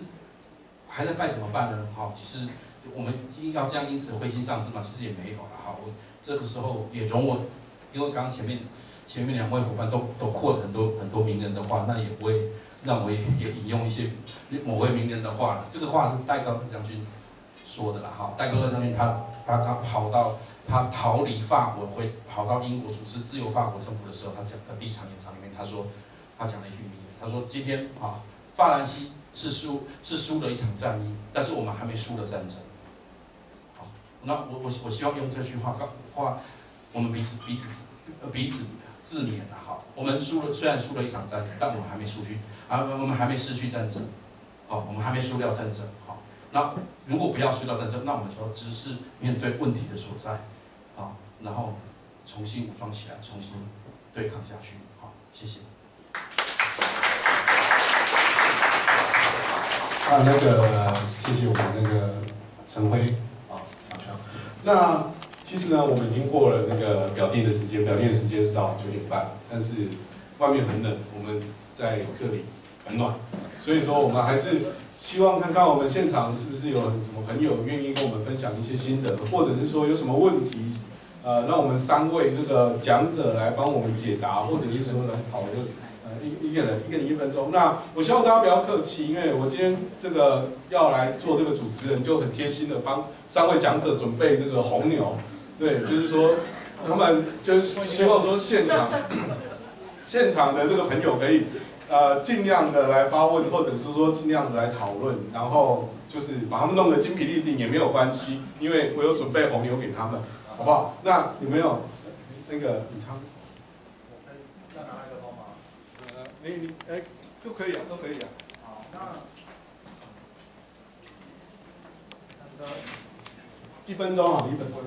还在败怎么办呢？好，其实我们要这样因此灰心丧志嘛，其实也没有啦。好，我这个时候也容我，因为刚刚前面前面两位伙伴都都扩了很多很多名人的话，那也不会。 那我也也引用一些某位名人的话了，这个话是戴高乐将军说的啦，哈，戴高乐将军他他他跑到他逃离法国，会跑到英国主持自由法国政府的时候，他讲的第一场演讲里面，他说他讲了一句名言，他说今天啊，法兰西是输是输了一场战役，但是我们还没输了战争。好，那我我我希望用这句话话，我们彼此彼此彼此。 自勉啊，好，我们输了，虽然输了一场战役，但我们还没输去啊，我们还没失去战争，好，我们还没输掉战争，好，那如果不要输掉战争，那我们就要直视面对问题的所在，好，然后重新武装起来，重新对抗下去，好，谢谢。啊，那个谢谢我们那个陈辉啊，掌声。那。 其实呢，我们已经过了那个表定的时间，表定的时间是到九点半，但是外面很冷，我们在这里很暖，所以说我们还是希望看看我们现场是不是有什么朋友愿意跟我们分享一些心得，或者是说有什么问题，呃，让我们三位这个讲者来帮我们解答，或者是说来讨论，呃，一一个人一个人一分钟。那我希望大家不要客气，因为我今天这个要来做这个主持人，就很贴心的帮三位讲者准备这个红牛。 对，就是说，他们就是希望说现场，现场的这个朋友可以，呃，尽量的来发问，或者是说尽量的来讨论，然后就是把他们弄得精疲力尽也没有关系，因为我有准备红牛给他们，好不好？那有没有那个李昌？我可以要拿一个包吗？呃，你你哎，都可以啊，都可以啊。好，那那个一分钟啊，一分钟。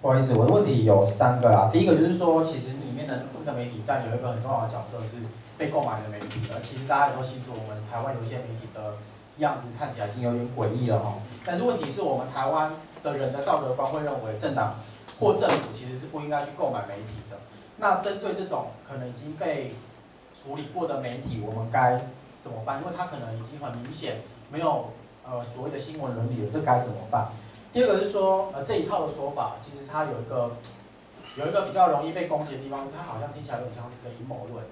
不好意思，我的问题有三个啦。第一个就是说，其实里面的那个媒体站有一个很重要的角色是被购买的媒体，而其实大家也都清楚，我们台湾有一些媒体的样子看起来已经有点诡异了哈。但是问题是我们台湾的人的道德观会认为政党或政府其实是不应该去购买媒体的。那针对这种可能已经被处理过的媒体，我们该怎么办？因为它可能已经很明显没有呃所谓的新闻伦理了，这该怎么办？ 第二个是说，呃，这一套的说法，其实它有一个有一个比较容易被攻击的地方，它好像听起来有点像是一个阴谋论。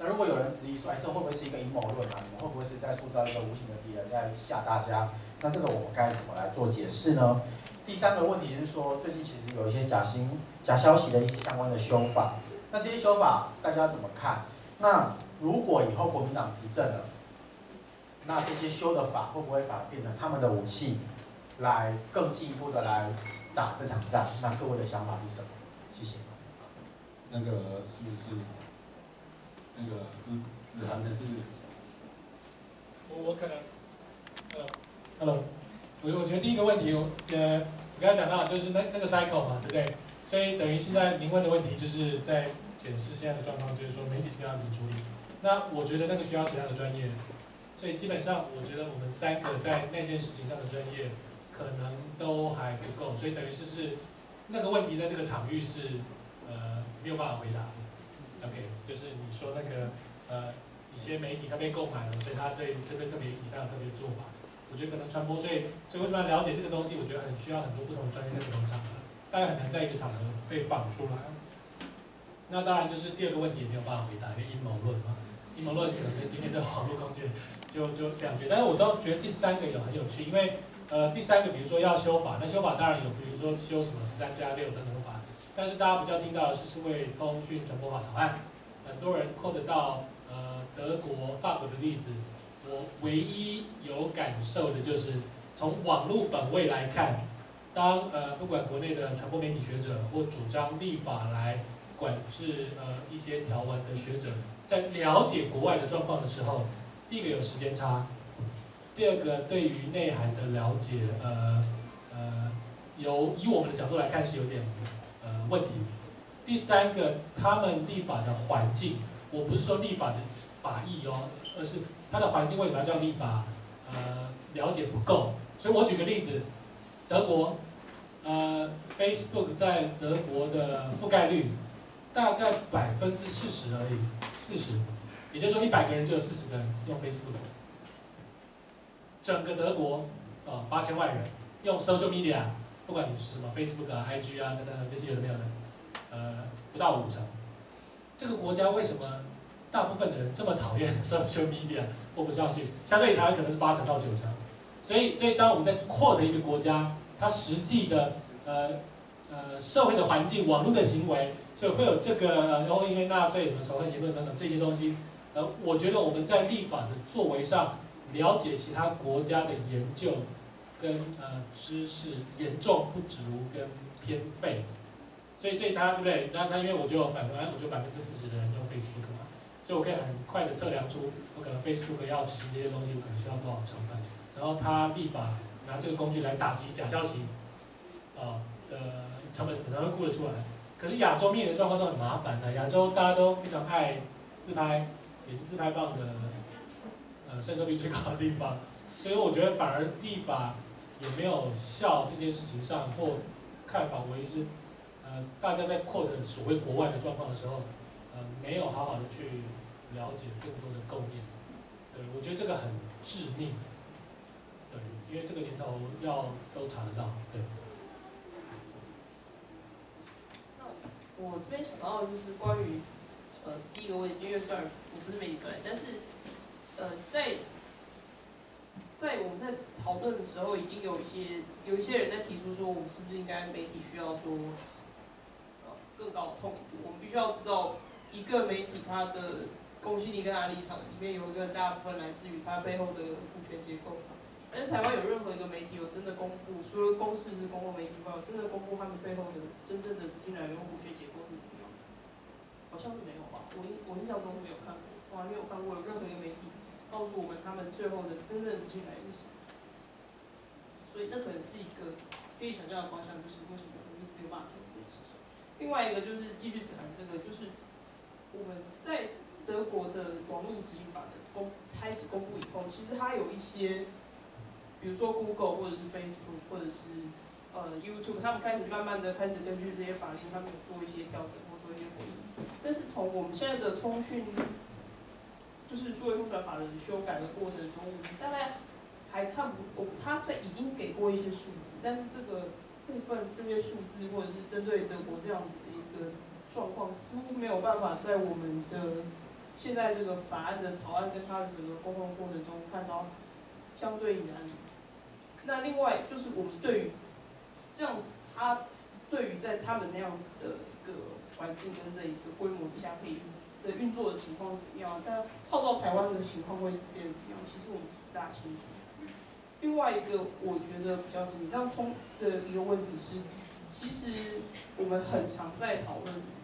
那如果有人质疑说，哎，这会不会是一个阴谋论啊？你们会不会是在塑造一个无形的敌人在吓大家？那这个我们该怎么来做解释呢？第三个问题就是说，最近其实有一些假新假消息的一些相关的修法，那这些修法大家怎么看？那如果以后国民党执政了，那这些修的法会不会反而变成他们的武器？ 来更进一步的来打这场战，那各位的想法是什么？谢谢。那个是不是那个子子涵的是？我我可能，呃， hello， 我我觉得第一个问题，呃，我刚才讲到就是那那个 cycle 嘛，对不对？所以等于现在您问的问题就是在检视现在的状况，就是说媒体这个要怎么处理。那我觉得那个需要其他的专业，所以基本上我觉得我们三个在那件事情上的专业可能都还不够，所以等于就是那个问题在这个场域是呃没有办法回答的。OK， 就是你说那个呃一些媒体它被购买了，所以它对特别特别一大特别做法。 我觉得可能传播，所以所以为什么要了解这个东西？我觉得很需要很多不同的专业在不同场合，大家很难在一个场合被放出来。那当然就是第二个问题也没有办法回答，因为阴谋论嘛，阴谋论可能跟今天的网络空间就就两绝。但是我倒觉得第三个也很有趣，因为呃第三个比如说要修法，那修法当然有，比如说修什么十三加六等等法，但是大家比较听到的是社会通讯传播法草案，很多人扣得到呃德国、法国的例子。 我唯一有感受的就是，从网络本位来看，当呃不管国内的传播媒体学者或主张立法来管制呃一些条文的学者，在了解国外的状况的时候，第一个有时间差，第二个对于内涵的了解，呃呃，由以我们的角度来看是有点呃问题。第三个，他们立法的环境，我不是说立法的法意哦，而是。 它的环境为什么要叫立法？呃，了解不够，所以我举个例子，德国，呃 ，Facebook 在德国的覆盖率大概百分之四十而已，四十，也就是说一百个人就有四十个人用 Facebook， 整个德国啊八千万人用 social media， 不管你是什么 Facebook 啊、I G 啊等等这些有没有的，呃，不到五成，这个国家为什么？ 大部分的人这么讨厌 social media， 我不上去，相对于台湾可能是八成到九成，所以，所以当我们在扩的一个国家，它实际的呃呃社会的环境、网络的行为，所以会有这个呃，然后因为纳粹什么仇恨言论等等这些东西，呃，我觉得我们在立法的作为上，了解其他国家的研究跟呃知识严重不足跟偏废，所以，所以大家对不对？那那因为我就有百分，我就百分之四十的人用 Facebook 嘛。 所以我可以很快的测量出，我可能 Facebook 要执行这些东西，我可能需要多少成本。然后他立法拿这个工具来打击假消息，啊、呃，呃，成本可能会估得出来。可是亚洲面临的状况都很麻烦的，亚洲大家都非常爱自拍，也是自拍棒的，呃，渗透率最高的地方。所以我觉得反而立法也没有效这件事情上，或看法为是，呃，大家在扩展所谓国外的状况的时候。 呃，没有好好的去了解更多的构面，对我觉得这个很致命，对，因为这个年头要都查得到，对。那我这边想到就是关于呃第一个问题，因为虽然我不是媒体专业，但是呃在在我们在讨论的时候，已经有一些有一些人在提出说，我们是不是应该媒体需要做呃更高的透明度，我们必须要知道。 一个媒体它的公信力跟它立场里面有一个大部分来自于它背后的股权结构，但是台湾有任何一个媒体有真的公布，除了公示是公共媒体外，有真的公布他们背后的真正的资金来源、股权结构是什么样子？好像是没有吧？我我印象中没有看过，从来没有看过有任何一个媒体告诉我们他们最后的真正的资金来源是什么。所以那可能是一个可以想象的方向，就是为什么我们一直没有办法做这件事情。另外一个就是继续指南这个，就是。 我们在德国的网络执行法的公开始公布以后，其实它有一些，比如说 Google 或者是 Facebook 或者是呃 YouTube， 他们开始慢慢的开始根据这些法令，他们做一些调整或做一些回应。但是从我们现在的通讯，就是数位通讯法的修改的过程中，我们大概还看不，它在已经给过一些数字，但是这个部分这些数字或者是针对德国这样子的一个。 状况似乎没有办法在我们的现在这个法案的草案跟它的整个公共过程中看到相对应的案例。那另外就是我们对于这样子，他对于在他们那样子的一个环境跟的一个规模底下可以的运作的情况怎么样？但套到台湾的情况会变怎么样？其实我们不大清楚。另外一个我觉得比较是比较通的一个问题是，其实我们很常在讨论。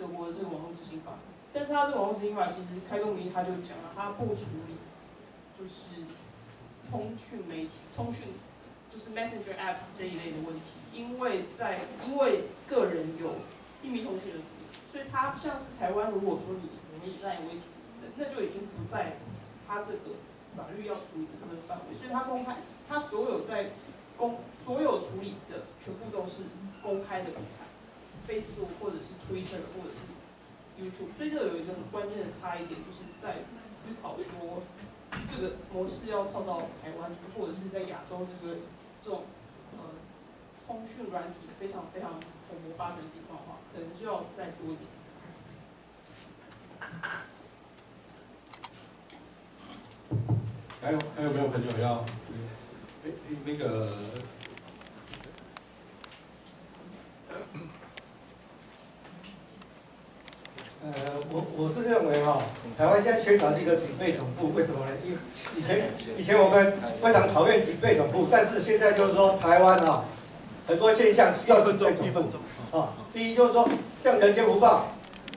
德国的这个网络执行法，但是它这个网络执行法其实开宗明义它就讲了，它不处理就是通讯媒体、通讯就是 Messenger Apps 这一类的问题，因为在因为个人有一名同学的职业，所以它像是台湾，如果说你我们以 LINE 为主，那就已经不在它这个法律要处理的这个范围，所以它公开，它所有在公所有处理的全部都是公开的平台 ，Facebook 或者是 Twitter 或者是 YouTube， 所以这有一个很关键的差异点，就是在思考说这个模式要套到台湾或者是在亚洲这个这种呃通讯软体非常非常蓬勃发展的地方的话，可能就要再多一点思考。还有还有没有朋友要？哎、欸，那个。呃，我我是认为哈、哦，台湾现在缺少是一个警备总部，为什么呢？因以前以前我们非常讨厌警备总部，但是现在就是说台湾啊、哦，很多现象需要警备总部啊、哦。第一就是说，像人間福報《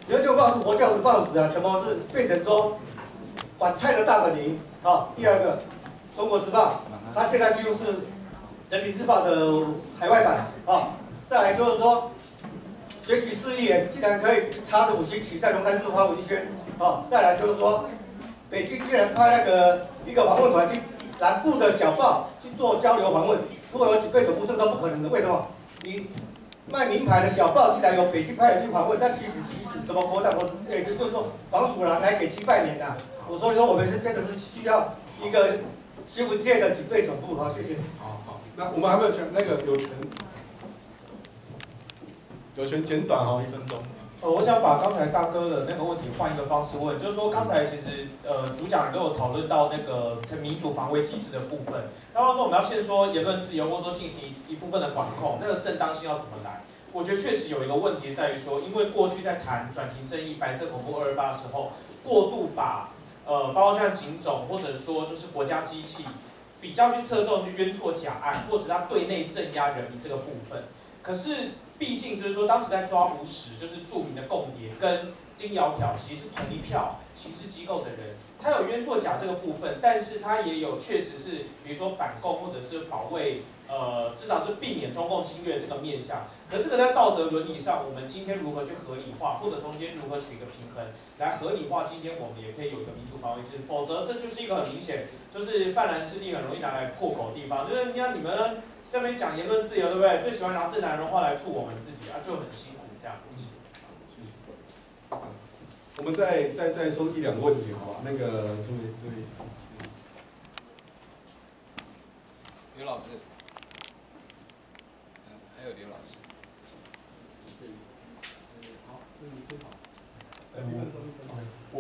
人間福報》，《人間福報》是佛教的报纸啊，怎么是变成说反蔡的大本营啊、哦？第二个，《中国时报》，它现在几乎是《人民日报》的海外版啊、哦。再来就是说。选举市议员竟然可以插着五星旗在龙山寺发文宣，哦，再来就是说，北京竟然派那个一个访问团去南部的小报去做交流访问，如果有警备总部，这都不可能的。为什么？你卖名牌的小报竟然有北京派人去访问，那其实其实什么国大国是，也就是说黄鼠狼来北京拜年呐、啊。我说说我们是真的是需要一个新闻界的警备总部，好、哦，谢谢。好好，那我们还没有讲那个有权。有权简短哦，一分钟。呃，我想把刚才大哥的那个问题换一个方式问，就是说刚才其实呃主讲人都有讨论到那个民主防卫机制的部分，然后说我们要先说言论自由，或者说进行一部分的管控，那个正当性要怎么来？我觉得确实有一个问题在于说，因为过去在谈转型正义、白色恐怖、二二八时候，过度把呃包括像警总或者说就是国家机器比较去侧重冤错假案，或者他对内镇压人民这个部分，可是。毕竟就是说，当时在抓无实，就是著名的共谍跟丁窈窕其实是同一票刑事机构的人，他有冤作假这个部分，但是他也有确实是，比如说反共或者是保卫，呃，至少是避免中共侵略这个面向。可这个在道德伦理上，我们今天如何去合理化，或者中间如何取一个平衡，来合理化今天我们也可以有一个民主防卫制，否则这就是一个很明显，就是泛蓝势力很容易拿来破口的地方，就是你看你们。这边讲言论自由，对不对？最喜欢拿正男人话来吐我们自己啊，就很辛苦这样。嗯、我们再再再说一两个问题，好吧？那个注意注意，刘老师，还有刘老师，对，好，问题真好。哎，我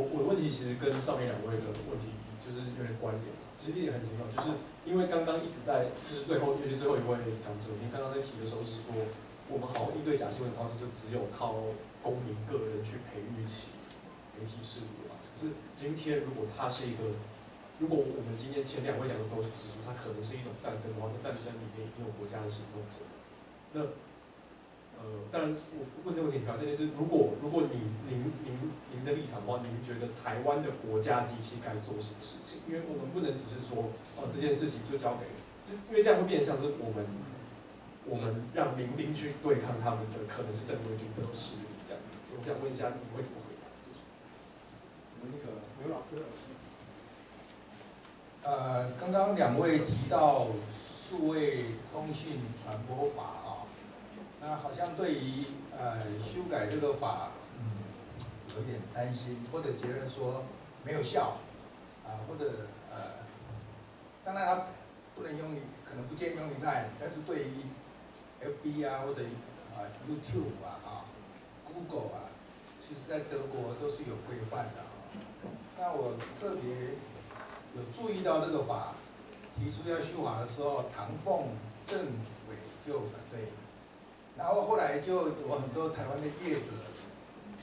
我我的问题其实跟上面两位的问题就是有点关联。其实也很重要，就是因为刚刚一直在，就是最后，尤其最后一位讲者，您刚刚在提的时候是说，我们好像应对假新闻的方式就只有靠公民个人去培育起媒体识读的方式。可是今天如果它是一个，如果我们今天前两位讲的都指出它可能是一种战争的话，那战争里面也有国家的行动者。那呃，当然我问这个问题啊，那就是如果如果您您您您的立场的话，您觉得台湾的国家机器该做什么事情？因为我们不能只是说哦、呃、这件事情就交给，因为这样会变得像是我们我们让民兵去对抗他们的可能是正规军的势力这样。我想问一下，你会怎么回答？我们那个刘老师，呃，刚刚两位提到数位通讯传播法啊。那好像对于呃修改这个法，嗯，有一点担心，或者觉得说没有效，啊，或者呃，当然它不能用于，可能不见用于 LINE， 但是对于 F B 啊或者啊 YouTube 啊啊 Google 啊，其实在德国都是有规范的、啊。那我特别有注意到这个法提出要修法的时候，唐凤政委就反对。然后后来就有很多台湾的业者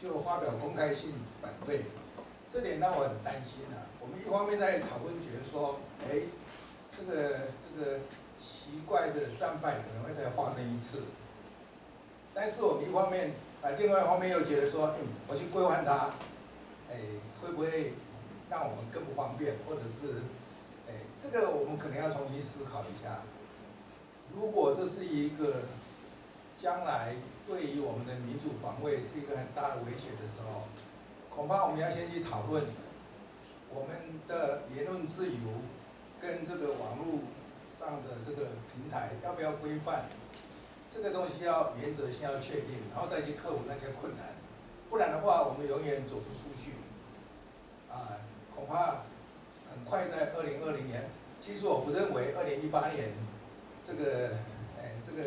就发表公开信反对，这点让我很担心啊。我们一方面在讨论，觉得说，哎，这个这个奇怪的战败可能会再发生一次，但是我们一方面啊，另外一方面又觉得说，嗯，我去规范它，哎，会不会让我们更不方便，或者是，哎，这个我们可能要重新思考一下。如果这是一个将来对于我们的民主防卫是一个很大的威胁的时候，恐怕我们要先去讨论我们的言论自由跟这个网络上的这个平台要不要规范，这个东西要原则性要确定，然后再去克服那些困难，不然的话我们永远走不出去。啊，恐怕很快在二零二零年，其实我不认为二零一八年这个，哎，这个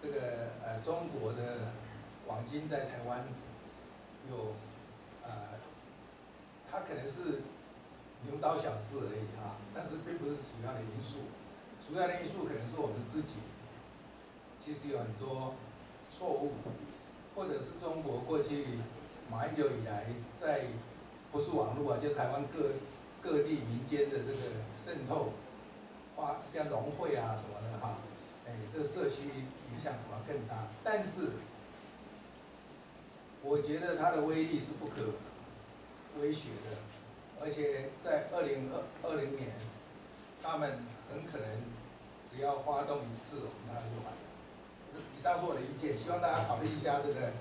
这个呃中国的网军在台湾有。 呃，它可能是牛刀小试而已啊，但是并不是主要的因素。主要的因素可能是我们自己，其实有很多错误，或者是中国过去马英九以来在不是网络啊，就台湾各各地民间的这个渗透、花像农会啊什么的哈、啊，哎，这个社区影响恐怕更大，但是。 我觉得它的威力是不可威胁的，而且在二零二零年，他们很可能只要发动一次，我们大家就完了。以上是我的意见，希望大家考虑一下这个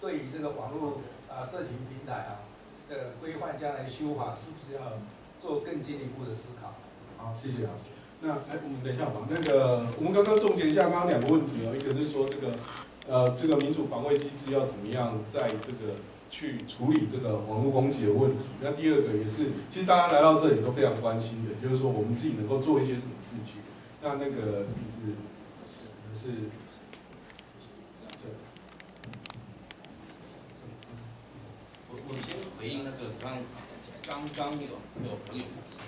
对于这个网络啊、社群平台啊的规范，将来修法是不是要做更进一步的思考？好，谢谢老师。那哎，我们等一下吧。那个我们刚刚总结一下刚刚两个问题哦，一个是说这个。 呃，这个民主防卫机制要怎么样在这个去处理这个网络攻击的问题？那第二个也是，其实大家来到这里都非常关心的，就是说我们自己能够做一些什么事情。那那个是不是是是？我我先回应那个刚刚刚有有朋友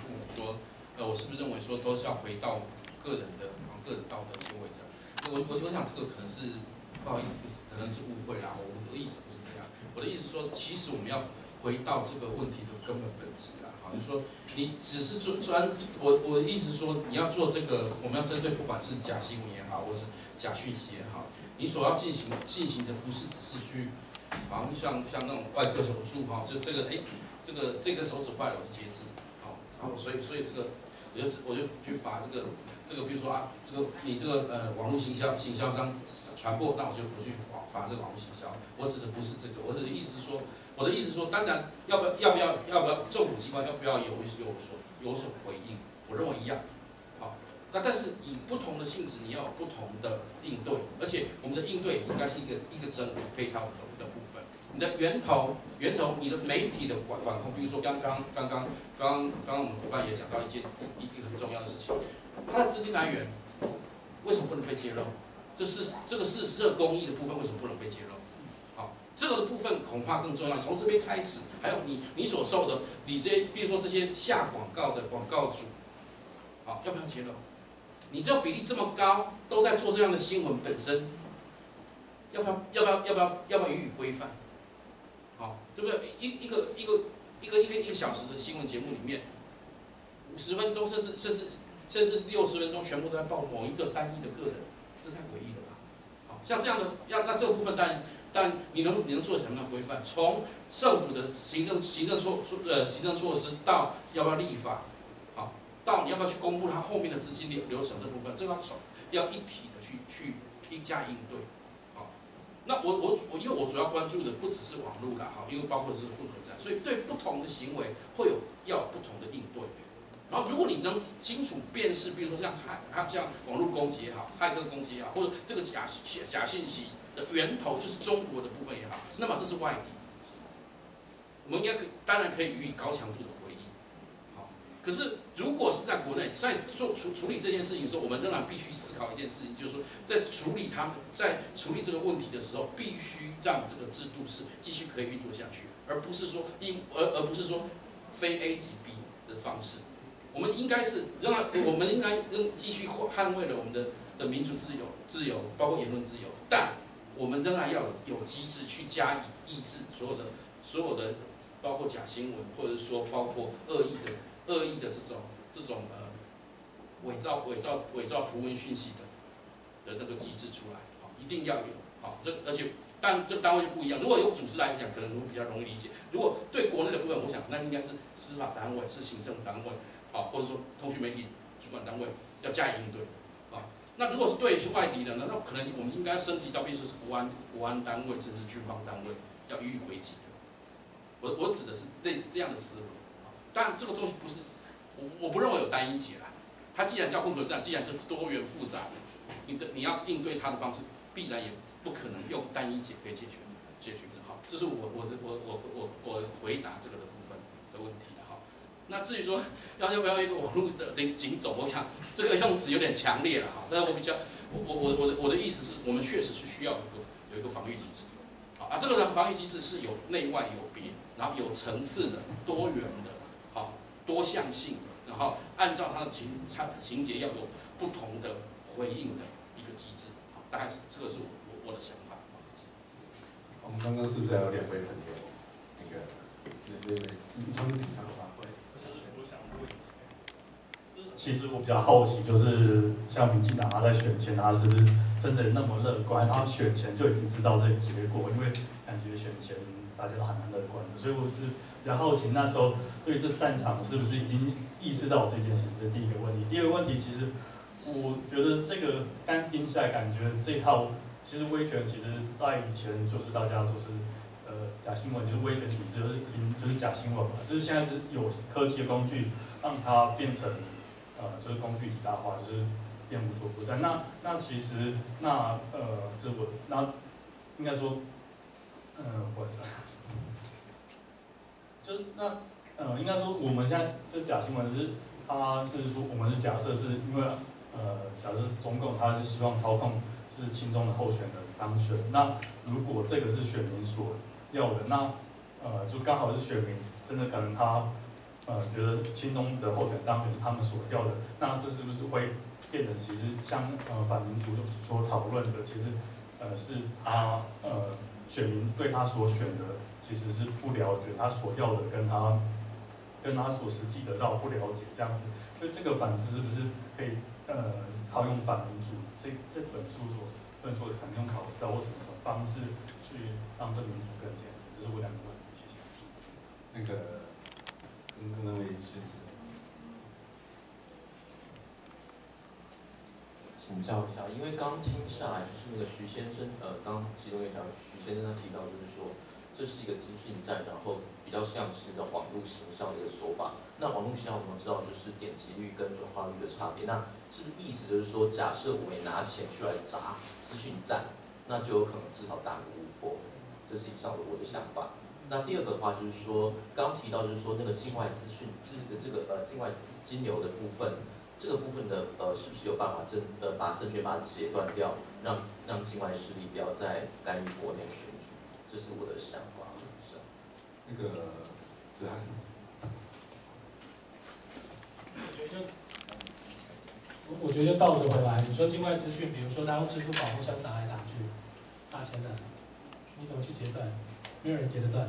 问我说，呃，我是不是认为说都是要回到个人的个人道德行为上？我我我想这个可能是。 不好意思，可能是误会啦。我的意思不是这样，我的意思说，其实我们要回到这个问题的根本本质啦。好，就是说，你只是专专，我我的意思说，你要做这个，我们要针对不管是假新闻也好，或是假讯息也好，你所要进行进行的不是只是去，好像像像那种外科手术哈，就这个哎，这个这个手指坏了我就截肢，好，然后所以所以这个我就我就去罚这个。 这个比如说啊，这个你这个呃网络行销行销商传播，那我就不去网罚这个网络行销。我指的不是这个，我指的意思说，我的意思说，当然要不要要不要要不要政府机关要不要有有所有所回应，我认为一样，好。那但是以不同的性质，你要有不同的应对，而且我们的应对应该是一个一个整体配套的部分。你的源头源头，你的媒体的管管控，比如说刚刚刚刚刚刚我们伙伴也讲到一件一一个很重要的事情。 它的资金来源为什么不能被揭露？这是这个是社公益的部分，为什么不能被揭露？好，这个的部分恐怕更重要。从这边开始，还有你你所受的，你这些，比如说这些下广告的广告主，好，要不要揭露？你这比例这么高，都在做这样的新闻本身，要不要要不要要不要要不要予以规范？好，对不对？一一个一个一个一个一个小时的新闻节目里面，五十分钟甚至甚至。 甚至六十分钟全部都在报某一个单一的个人，这太诡异了吧？好像这样的，要那这个部分，但但你能你能做什么样的规范？从政府的行政行政措措呃行政措施到要不要立法，好，到你要不要去公布它后面的资金流流程的部分，这个要一体的去去一加应对。好，那我我我因为我主要关注的不只是网络啦，好，因为包括是混合战，所以对不同的行为会有要有不同的应对。 然后，如果你能清楚辨识，比如说像骇，像网络攻击也好，骇客攻击也好，或者这个假假信息的源头就是中国的部分也好，那么这是外敌，我们应该当然可以予以高强度的回应。好，可是如果是在国内，在做处处理这件事情的时候，我们仍然必须思考一件事情，就是说，在处理他们在处理这个问题的时候，必须让这个制度是继续可以运作下去，而不是说因而而不是说非 A 即 B 的方式。 我们应该是让，我们应该仍继续捍卫了我们的的民主自由、自由，包括言论自由，但我们仍然要有机制去加以抑制所有的、所有的，包括假新闻，或者说包括恶意的、恶意的这种、这种呃伪造、伪造、伪造图文讯息的的那个机制出来，好，一定要有，好，这而且。 但这个单位就不一样。如果有组织来讲，可能会比较容易理解。如果对国内的部分，我想那应该是司法单位、是行政单位，啊，或者说通讯媒体主管单位要加以应对，啊。那如果是对是外敌人呢，那可能我们应该升级到，比如说是国安国安单位，甚至军方单位要予以回击。我我指的是类似这样的思维。当然，这个东西不是我我不认为有单一解啦。它既然叫混合战，既然是多元复杂的，你的你要应对它的方式，必然也不可能用单一解可以解决解决的哈。这是我我的我我我我回答这个的部分的问题。 那至于说要要不要一个网络的警总，我想这个用词有点强烈了哈。但是我比较，我我我我的我的意思是我们确实是需要一个有一个防御机制，啊，这个防御机制是有内外有别，然后有层次的、多元的、好多向性的，然后按照它的情它情节要有不同的回应的一个机制，好，大概是这个是我我的想法。我们刚刚是不是还有两位朋友？那个对对对，你从你想法。 其实我比较好奇，就是像民进党他在选前，他是不是真的那么乐观？他选前就已经知道这个结果，因为感觉选前大家都还蛮乐观的，所以我是比较好奇，那时候对这战场是不是已经意识到这件事情？这是第一个问题。第二个问题，其实我觉得这个单听下来，感觉这套其实威权，其实在以前就是大家就是呃假新闻，就是威权体制，就是听就是假新闻嘛。就是现在是有科技的工具，让它变成。 呃，就是工具极大化，就是变无所不在。那那其实那呃，这我那应该说，嗯、呃，不好意思，就是那呃，应该说我们现在这假新闻是，它是说我们是假设是因为呃，假设中共它是希望操控是亲中的候选人当选。那如果这个是选民所要的，那呃，就刚好是选民真的可能他。 呃，觉得亲中的候选当选是他们所要的，那这是不是会变成其实像呃反民族所讨论的，其实呃是他呃选民对他所选的其实是不了解，他所要的跟他跟他所实际得到不了解这样子，所以这个反制是不是可以呃套用反民主这这本书所论述，可能用考试啊或什么什么方式去让这个民主更健全，这是我两个问题，谢谢。那个。 跟各位先生，请教一下，因为刚听下来就是那个徐先生，呃，刚其中一条徐先生他提到就是说，这是一个资讯战，然后比较像是在网络行销的一个手法。那网络行销我们知道就是点击率跟转化率的差别，那是不是意思就是说，假设我们拿钱去来砸资讯战，那就有可能至少砸个五波，这是以上我的想法。 那第二个的话就是说，刚提到就是说那个境外资讯，这个这个呃境外金流的部分，这个部分的呃是不是有办法正呃把正确把它截断掉，让让境外势力不要再干预国内选举，这是我的想法。是那个子涵，我觉得我我觉得倒着回来，你说境外资讯，比如说他用支付宝互相打来打去，打钱的，你怎么去截断？ 没有人截得断，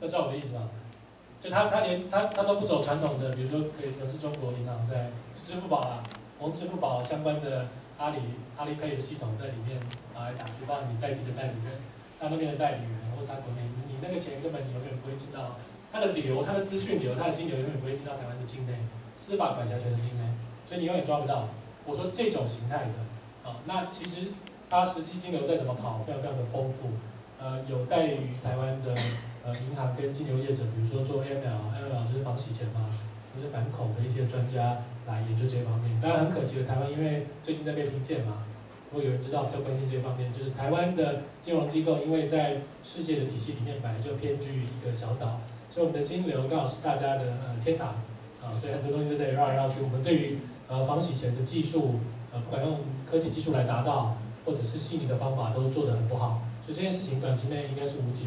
要知道我的意思吗？就他他连他他都不走传统的，比如说可以可是中国银行在支付宝啊，从支付宝相关的阿里阿里 Pay 系统在里面打来打去，包括你在地的代理人，他那边的代理人，或他国内，你那个钱根本你永远不会进到他的流，他的资讯流，他的金流永远不会进到台湾的境内，司法管辖权的境内，所以你永远抓不到。我说这种形态的，啊，那其实。 它实际金流再怎么跑，非常非常的丰富，呃，有待于台湾的呃银行跟金流业者，比如说做 M L，M L 就是防洗钱嘛，就是反恐的一些专家来研究这方面。当然很可惜的，台湾因为最近在被评鉴嘛，如果有人知道比较关心这方面，就是台湾的金融机构因为在世界的体系里面本来就偏居于一个小岛，所以我们的金流刚好是大家的呃天堂啊，所以很多东西都在绕来绕去。我们对于呃防洗钱的技术，呃，不管用科技技术来达到。 或者是细腻的方法都做得很不好，所以这件事情短期内应该是无解。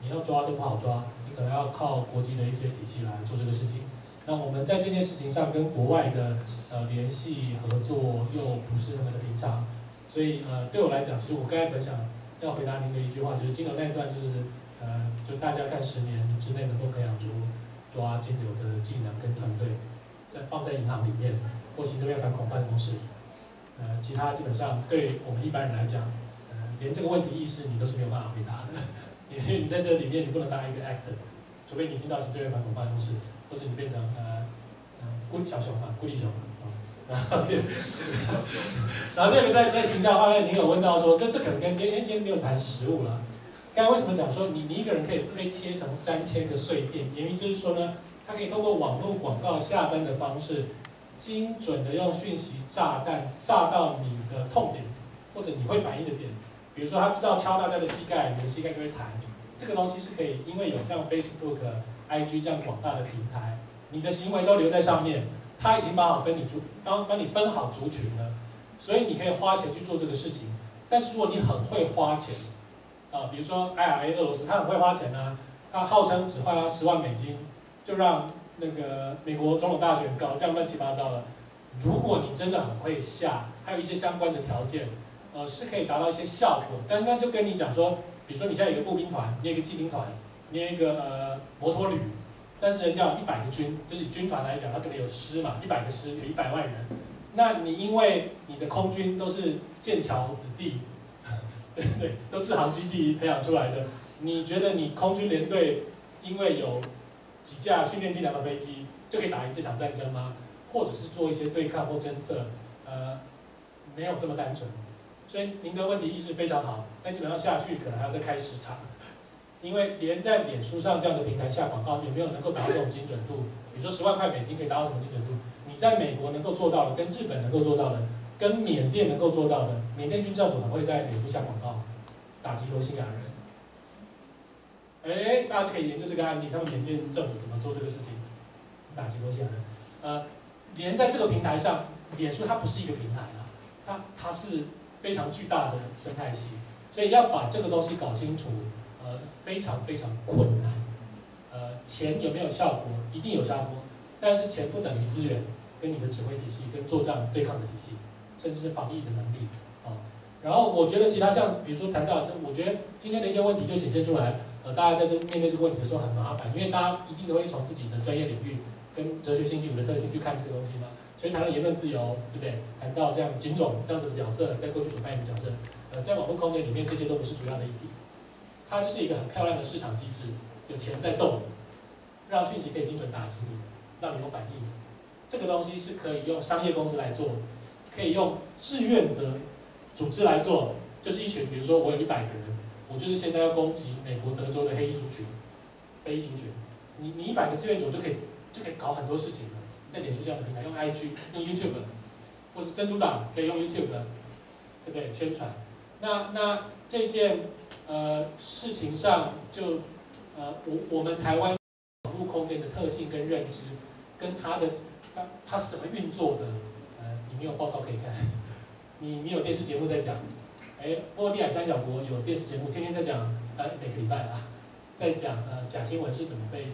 你要抓都不好抓，你可能要靠国际的一些体系来做这个事情。那我们在这件事情上跟国外的呃联系合作又不是那么的平常，所以呃对我来讲，其实我刚才本想要回答您的一句话，就是金流那一段就是呃就大家看十年之内能够培养出抓金流的技能跟团队，在放在银行里面或行政院反恐办公室里。 呃，其他基本上对我们一般人来讲，呃，连这个问题意识你都是没有办法回答的，因为你在这里面你不能当一个 actor， 除非你进到行政院反恐办公室，或者你变成呃呃孤立小熊嘛，孤立熊啊、嗯，然后那个在在行销方面，您有问到说，这这可能跟今天今天没有谈食物了。刚才为什么讲说你你一个人可以被切成三千个碎片？原因就是说呢，他可以透过网络广告下单的方式，精准的用讯息炸弹炸到你的痛点，或者你会反应的点。比如说，他知道敲大家的膝盖，你的膝盖就会弹。这个东西是可以，因为有像 Facebook、I G 这样广大的平台，你的行为都留在上面。 他已经把好分你族，帮帮你分好族群了，所以你可以花钱去做这个事情。但是如果你很会花钱，啊、呃，比如说 I R A 俄罗斯，他很会花钱啊，他号称只花十万美金就让那个美国总统大选搞这样乱七八糟了。如果你真的很会下，还有一些相关的条件，呃，是可以达到一些效果。但那就跟你讲说，比如说你现在有一个步兵团，你有一个骑兵团，你有一个呃摩托旅。 但是人家有一百个军，就是以军团来讲，它可能有师嘛，一百个师有一百万人。那你因为你的空军都是剑桥子弟，对对，都是航基地培养出来的。你觉得你空军联队因为有几架训练精良的飞机就可以打赢这场战争吗？或者是做一些对抗或侦测？呃，没有这么单纯。所以您的问题意识非常好，但基本上下去可能还要再开十场。 因为连在脸书上这样的平台下广告也没有能够达到这种精准度。你说十万块美金可以达到什么精准度？你在美国能够做到的，跟日本能够做到的，跟缅甸能够做到的，缅甸军政府很会在脸书下广告，打击罗兴亚人。哎，大家就可以研究这个案例，他们缅甸政府怎么做这个事情，打击罗兴亚人。呃，连在这个平台上，脸书它不是一个平台啊，它它是非常巨大的生态系，所以要把这个东西搞清楚。 呃，非常非常困难。呃，钱有没有效果？一定有效果，但是钱不等于资源，跟你的指挥体系、跟作战对抗的体系，甚至是防疫的能力啊、呃。然后我觉得其他像，比如说谈到这，我觉得今天的一些问题就显现出来。呃，大家在这面对这个问题的时候很麻烦，因为大家一定都会从自己的专业领域跟哲学星期五的特性去看这个东西嘛。所以谈到言论自由，对不对？谈到像警种这样子的角色，在过去所扮演的角色，呃，在网络空间里面，这些都不是主要的议题。 它就是一个很漂亮的市场机制，有钱在动，让讯息可以精准打击你，让你有反应。这个东西是可以用商业公司来做，可以用志愿者组织来做，就是一群，比如说我有一百个人，我就是现在要攻击美国德州的黑衣族群、非裔族群，你你一百个志愿者就可以就可以搞很多事情了，在脸书这样的平台，用 I G、用 YouTube， 或是珍珠党可以用 YouTube， 对不对？宣传。那那这件。 呃，事情上就，呃，我我们台湾网络空间的特性跟认知，跟它的它它什么运作的，呃，你没有报告可以看，你你有电视节目在讲，哎，波罗的海三小国有电视节目，天天在讲，呃，每个礼拜啊，在讲呃假新闻是怎么被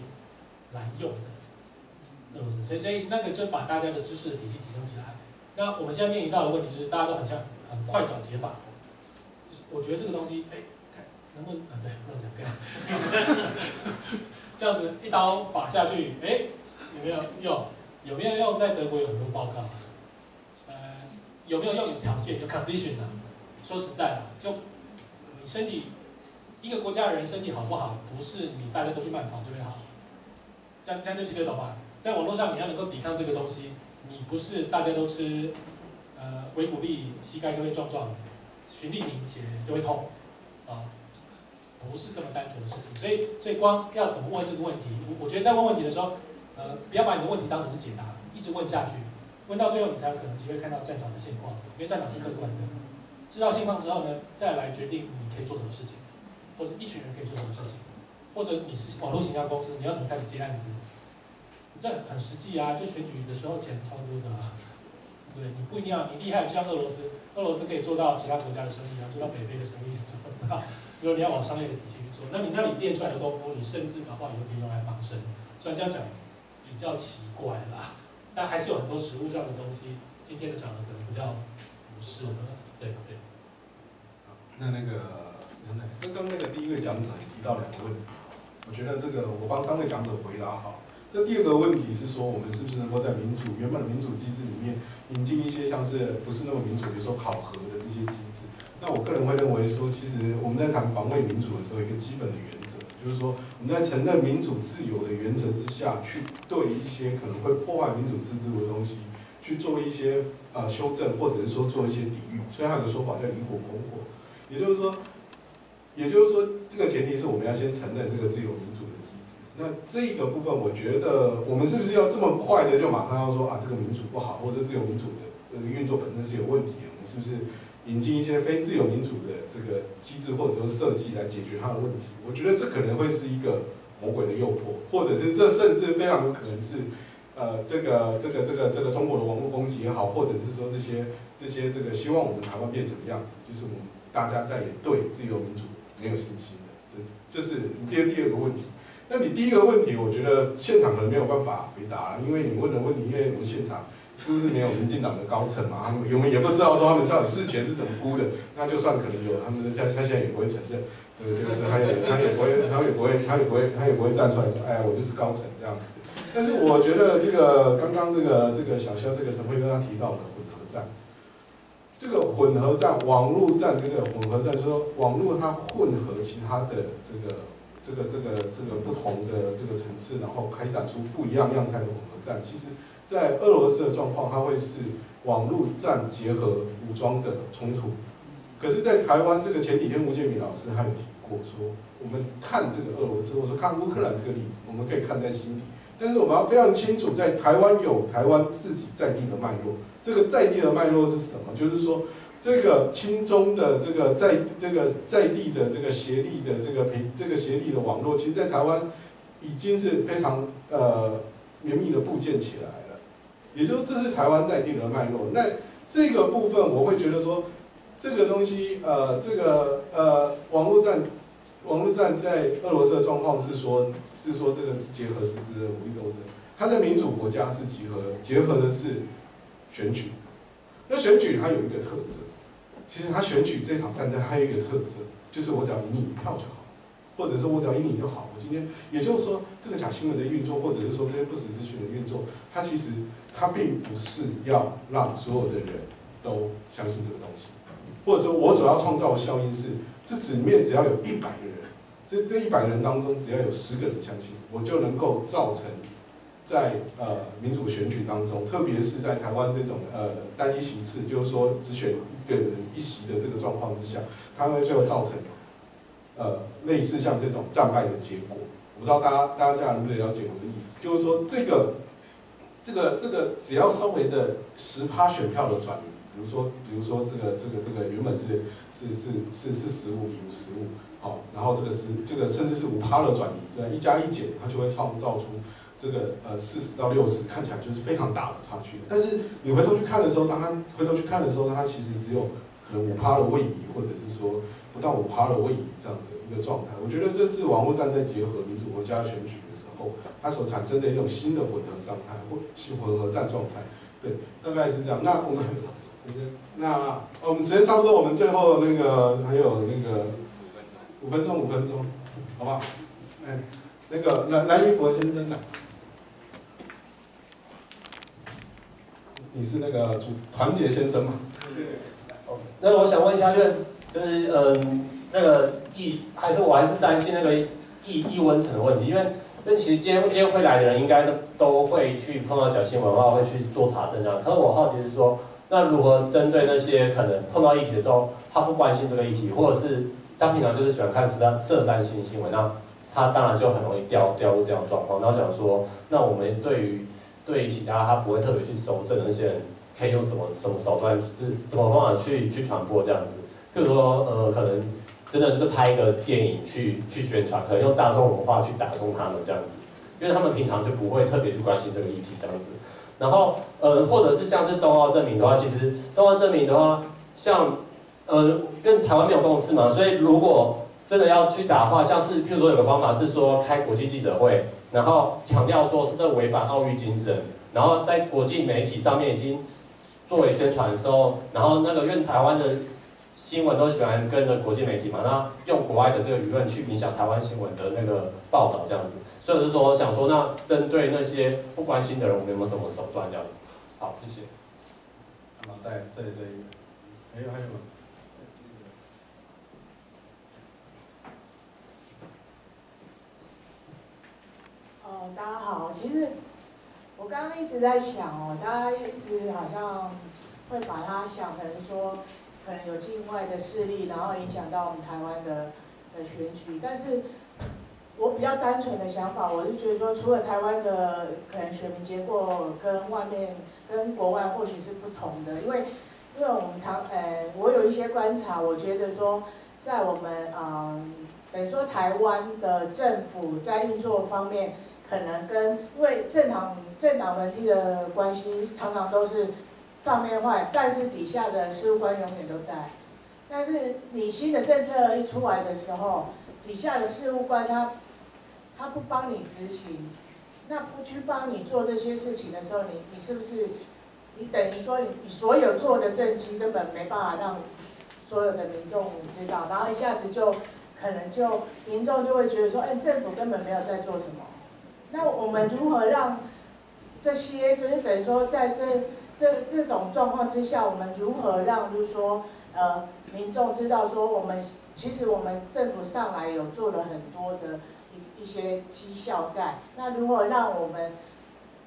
滥用的，俄罗斯，所以所以那个就把大家的知识体系提升起来。那我们现在面临到的问题就是，大家都很像很快找解法，就是我觉得这个东西，哎。 能不能啊？对，不能讲这样。这样子一刀法下去，哎、欸，有没有用？有没有用？在德国有很多报告。呃，有没有用？有条件，有 condition 啊。说实在啊，就你身体，一个国家的人身体好不好，不是你大家都去慢跑就会好。这样这样就听得懂吧？在网络上你要能够抵抗这个东西，你不是大家都吃呃维骨力，膝盖就会撞撞，循例凝血就会痛啊。 不是这么单纯的事情，所以所以光要怎么问这个问题，我我觉得在问问题的时候，呃，不要把你的问题当成是解答，一直问下去，问到最后你才有可能机会看到战场的现况，因为战场是客观的。知道现况之后呢，再来决定你可以做什么事情，或者一群人可以做什么事情，或者你是网络行销公司，你要怎么开始接案子？这很实际啊，就选举的时候钱超多的、啊，对，你不一定要你厉害，就像俄罗斯，俄罗斯可以做到其他国家的生意，然后做到北非的生意做不到。 如果你要往商业的体系去做，那你那你练出来的功夫，你甚至搞不好以后可以用来防身。虽然这样讲比较奇怪啦，但还是有很多实物上的东西，今天的讲的可能比较不适合，对不对？那那个等等，刚刚那个第一个讲者提到两个问题，我觉得这个我帮三位讲者回答好。这第二个问题是说，我们是不是能够在民主原本的民主机制里面引进一些像是不是那么民主，比如说考核的这些机制？ 那我个人会认为说，其实我们在谈防卫民主的时候，一个基本的原则就是说，我们在承认民主自由的原则之下去，对一些可能会破坏民主制度的东西，去做一些呃修正，或者是说做一些抵御。所以它有个说法叫以火攻火，也就是说，也就是说，这个前提是我们要先承认这个自由民主的机制。那这个部分，我觉得我们是不是要这么快的就马上要说啊，这个民主不好，或者自由民主的呃运作本身是有问题的？我们是不是引进一些非自由民主的这个机制或者说设计来解决它的问题？我觉得这可能会是一个魔鬼的诱惑，或者是这甚至非常有可能是。 呃，这个这个这个这个中国的网络攻击也好，或者是说这些这些这个希望我们台湾变成什么样子，就是我们大家再也对自由民主没有信心了，这是这是第第二个问题。那你第一个问题，我觉得现场可能没有办法回答，因为你问的问题，因为我们现场是不是没有民进党的高层嘛？我们也不知道说他们到底事前是怎么估的，那就算可能有，他们在他现在也不会承认，对，就是他也他也不会他也不会他也不会他也不会站出来说，哎，我就是高层这样子。 但是我觉得这个刚刚这个这个小肖这个陈慧刚刚提到的混合战，这个混合战、网络战这个混合战，就是说网络它混合其他的这个这个这个这个不同的这个层次，然后开展出不一样样态的混合战。其实，在俄罗斯的状况，它会是网络战结合武装的冲突。可是，在台湾这个前几天吴建民老师还有提过说，我们看这个俄罗斯，或者说看乌克兰这个例子，我们可以看在心里。 但是我们要非常清楚，在台湾有台湾自己在地的脉络，这个在地的脉络是什么？就是说，这个亲中的这个在这个在地的这个协力的这个平这个协力的网络，其实，在台湾已经是非常呃绵密的布建起来了。也就是这是台湾在地的脉络。那这个部分，我会觉得说，这个东西呃，这个呃，网络战。 网络战在俄罗斯的状况是说，是说这个结合实质的武力斗争。它在民主国家是结合，结合的是选举。那选举它有一个特质，其实它选举这场战争还有一个特质，就是我只要赢你一票就好，或者说我只要赢你就好。我今天也就是说，这个假新闻的运作，或者是说这些不实资讯的运作，它其实它并不是要让所有的人都相信这个东西，或者说我主要创造的效应是。 这纸面只要有一百个人，这这一百人当中，只要有十个人相信，我就能够造成在呃民主选举当中，特别是在台湾这种呃单一席次，就是说只选一个人一席的这个状况之下，它会就会造成呃类似像这种战败的结果。我不知道大家大家能不能了解我的意思，就是说这个这个这个只要稍微的十趴选票的转移。 比如说，比如说这个这个这个原本是是是是是十五，有十五，好，然后这个是这个甚至是五趴的转移，这样一加一减，它就会创造出这个呃四十到六十，看起来就是非常大的差距。但是你回头去看的时候，当它回头去看的时候，它其实只有可能五趴的位移，或者是说不到五趴的位移这样的一个状态。我觉得这是网络战在结合民主国家选举的时候，它所产生的一种新的混合状态或新混合战状态，对，大概是这样。那我们。 那我们时间差不多，我们最后那个还有那个五分钟，五分钟，好不好？哎，那个蓝蓝衣服先生的，你是那个团结先生嘛？对。哦，那我想问一下，就是就是嗯，那个易还是我还是担心那个易易温层的问题，因为因为其实今天今天会来的人应该都都会去碰到假新闻的话，会去做查证啊。可是我好奇是说。 那如何针对那些可能碰到议题之后，他不关心这个议题，或者是他平常就是喜欢看色三新新闻，那他当然就很容易掉掉入这样的状况。那我想说，那我们对于对于其他他不会特别去搜证的那些人，可以用什么什么手段，就是什么方法去去传播这样子？譬如说，呃，可能真的就是拍一个电影去去宣传，可能用大众文化去打中他们这样子，因为他们平常就不会特别去关心这个议题这样子。 然后，呃，或者是像是冬奥证明的话，其实冬奥证明的话，像，呃，因为台湾没有共识嘛，所以如果真的要去打的话，像是譬如说有个方法是说开国际记者会，然后强调说是这违反奥运精神，然后在国际媒体上面已经作为宣传的时候，然后那个因为台湾的新闻都喜欢跟着国际媒体嘛，那用国外的这个舆论去影响台湾新闻的那个报道这样子。 所以我就说，想说那针对那些不关心的人，我们有没有什么手段这样子？好，谢谢。那么在这里这里，没有还有吗？呃，大家好，其实我刚刚一直在想哦，大家一直好像会把它想成说，可能有境外的势力，然后影响到我们台湾的的选举。但是我比较单纯的想法，我是觉得说，除了台湾的可能选民结果跟外面、跟国外或许是不同的，因为因为我们常呃，我有一些观察，我觉得说，在我们啊、呃，等于说台湾的政府在运作方面，可能跟因为政党政党轮替的关系，常常都是上面坏，但是底下的事务官永远都在。但是你新的政策一出来的时候，底下的事务官他他不帮你执行，那不去帮你做这些事情的时候，你你是不是你等于说你你所有做的政绩根本没办法让所有的民众知道，然后一下子就可能就民众就会觉得说，哎、欸，政府根本没有在做什么。那我们如何让这些就是等于说在这这这种状况之下，我们如何让就是说呃民众知道说我们其实我们政府上来有做了很多的一一些绩效在，那如何让我们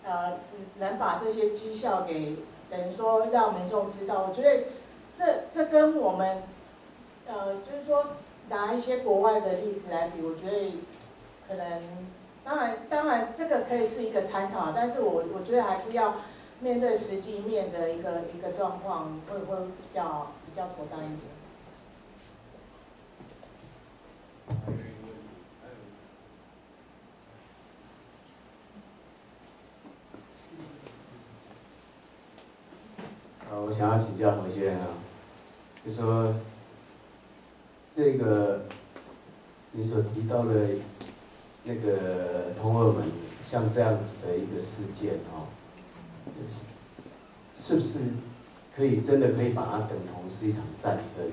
呃能把这些绩效给等于说让民众知道？我觉得这这跟我们呃就是说拿一些国外的例子来比，我觉得可能。当然，当然，这个可以是一个参考，但是我我觉得还是要面对实际面的一个一个状况，会会比较比较妥当一点。啊，我想要请教侯先生啊，就说这个你所提到的。那个同学们，像这样子的一个事件哦，是是不是可以真的可以把它等同是一场战争？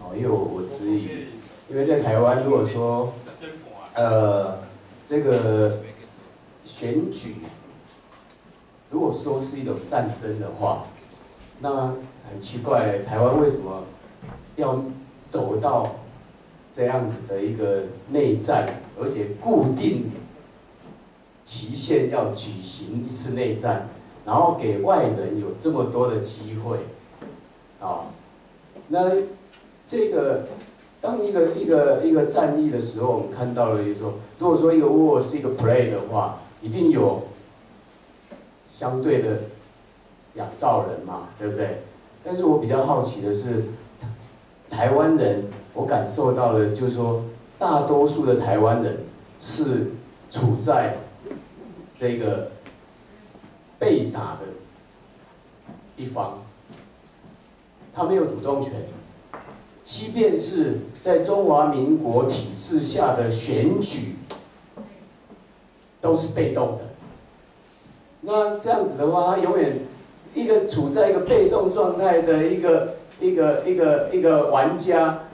哦，因为我我质疑，因为在台湾如果说，呃，这个选举如果说是一种战争的话，那很奇怪，台湾为什么要走到这样子的一个内战？而且固定期限要举行一次内战，然后给外人有这么多的机会，啊、哦，那这个当一个一个一个战役的时候，我们看到了就是说，如果说一个 war 是一个 play 的话，一定有相对的仰照人嘛，对不对？但是我比较好奇的是，台湾人，我感受到了就是说。大多数的台湾人是处在这个被打的一方，他没有主动权。即便是在中华民国体制下的选举，都是被动的。那这样子的话，他永远一个处在一个被动状态的一个一个一个一个玩家，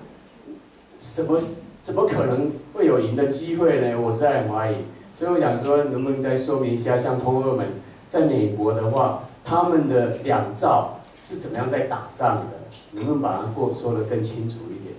什么？怎么可能会有赢的机会呢？我实在很怀疑，所以我想说，能不能再说明一下，像通俄们在美国的话，他们的两造是怎么样在打仗的？能不能把它过说得更清楚一点？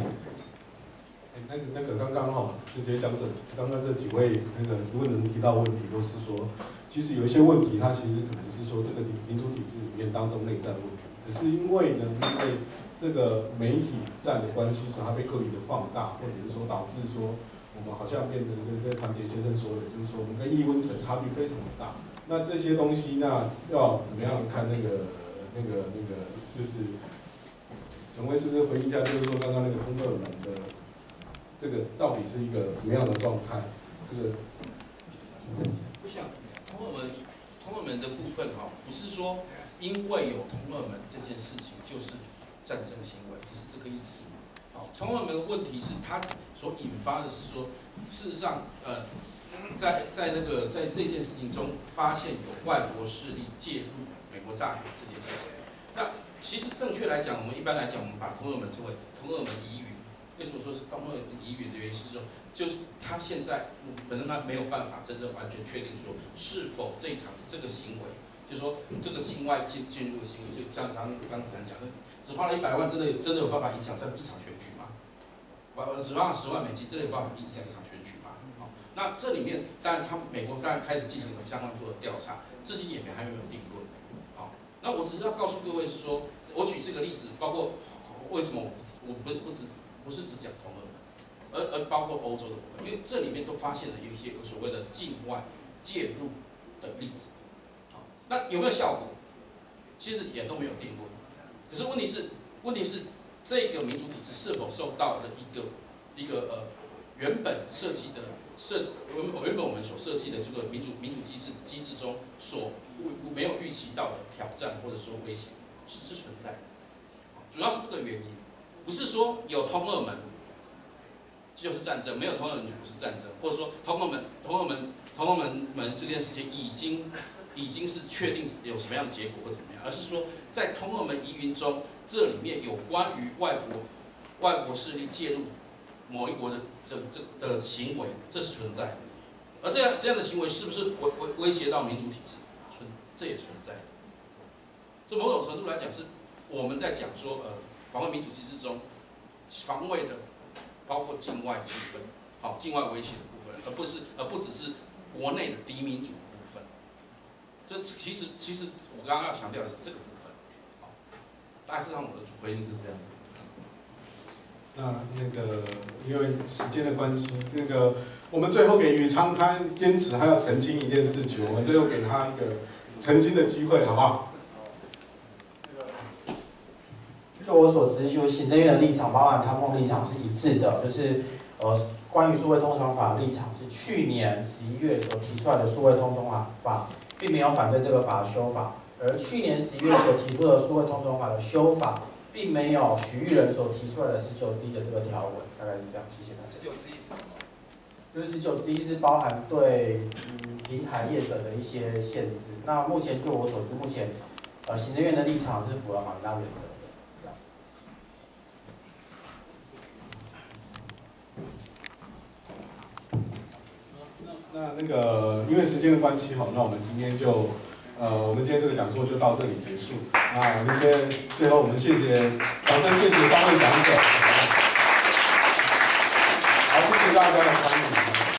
欸、那个那个刚刚哈，就直接讲整，刚刚这几位那个如果能提到问题，都是说，其实有一些问题，它其实可能是说这个民主体制里面当中内在问题，可是因为呢，因为这个媒体战的关系，所以它被刻意的放大，或者是说导致说我们好像变成这跟唐杰先生说的，就是说我们跟异温层差距非常的大。那这些东西，那要怎么样看那个那个那个，就是陈威是不是回应一下，就是说刚刚那个通俄门的这个到底是一个什么样的状态？这个不像通俄门通俄门的部分哈，不是说因为有通俄门这件事情就是。战争行为不是这个意思，好，同我们的问题是它所引发的是说，事实上，呃，在在那个在这件事情中发现有外国势力介入美国大选这件事情，那其实正确来讲，我们一般来讲，我们把同我们称为同我们疑云。为什么说是同我们疑云的原因是说，就是他现在可能他没有办法真正完全确定说是否这一场这个行为。就说这个境外进进入的行为，就像刚刚子涵讲的，只花了一百万，真的有真的有办法影响这一场选举吗？呃十万十万美金，这类办法影响一场选举嘛？好、哦，那这里面当然他美国当然开始进行了相当多的调查，至今也没还没有定论。好、哦，那我只是要告诉各位说，我举这个例子，包括为什么我不我不不只不是只讲同俄，而而包括欧洲的部分，因为这里面都发现了有一些所谓的境外介入的例子。好、哦，那有没有效果？其实也都没有定论。可是问题是，问题是。 这个民主体制是否受到了一个一个呃原本设计的设原原本我们所设计的这个民主民主机制机制中所没有预期到的挑战或者说危险是是存在的，主要是这个原因，不是说有通俄门就是战争，没有通俄门就不是战争，或者说通俄门通俄门通俄门门这件事情已经已经是确定有什么样的结果或怎么样，而是说在通俄门疑云中。 这里面有关于外国外国势力介入某一国的这这的行为，这是存在的。而这样这样的行为是不是威威威胁到民主体制？存这也存在的。这某种程度来讲，是我们在讲说呃防卫民主机制中防卫的包括境外的部分，好、哦、境外威胁的部分，而不是而不只是国内的敌民主的部分。这其实其实我刚刚要强调的是这个。 大致上我的回应是这样子。那那个因为时间的关系，那个我们最后给宇昌他坚持还要澄清一件事情，我们最后给他一个澄清的机会，好不好？就我所知，就行政院的立场，包含他们的立场是一致的，就是呃，关于数位通讯法的立场是去年十一月所提出来的数位通讯法，并没有反对这个法的修法。 而去年十一月所提出的数位通讯法的修法，并没有徐玉仁所提出来的十九之一的这个条文，大概是这样。谢谢大家。十九之一是什么？就是十九之一是包含对嗯平台业者的一些限制。那目前就我所知，目前呃行政院的立场是符合马尼拉原则的，这样。那那个因为时间的关系哈，那我们今天就。 呃，我们今天这个讲座就到这里结束。那我们先最后，我们谢谢，掌声谢谢三位讲者，好，谢谢大家的参与。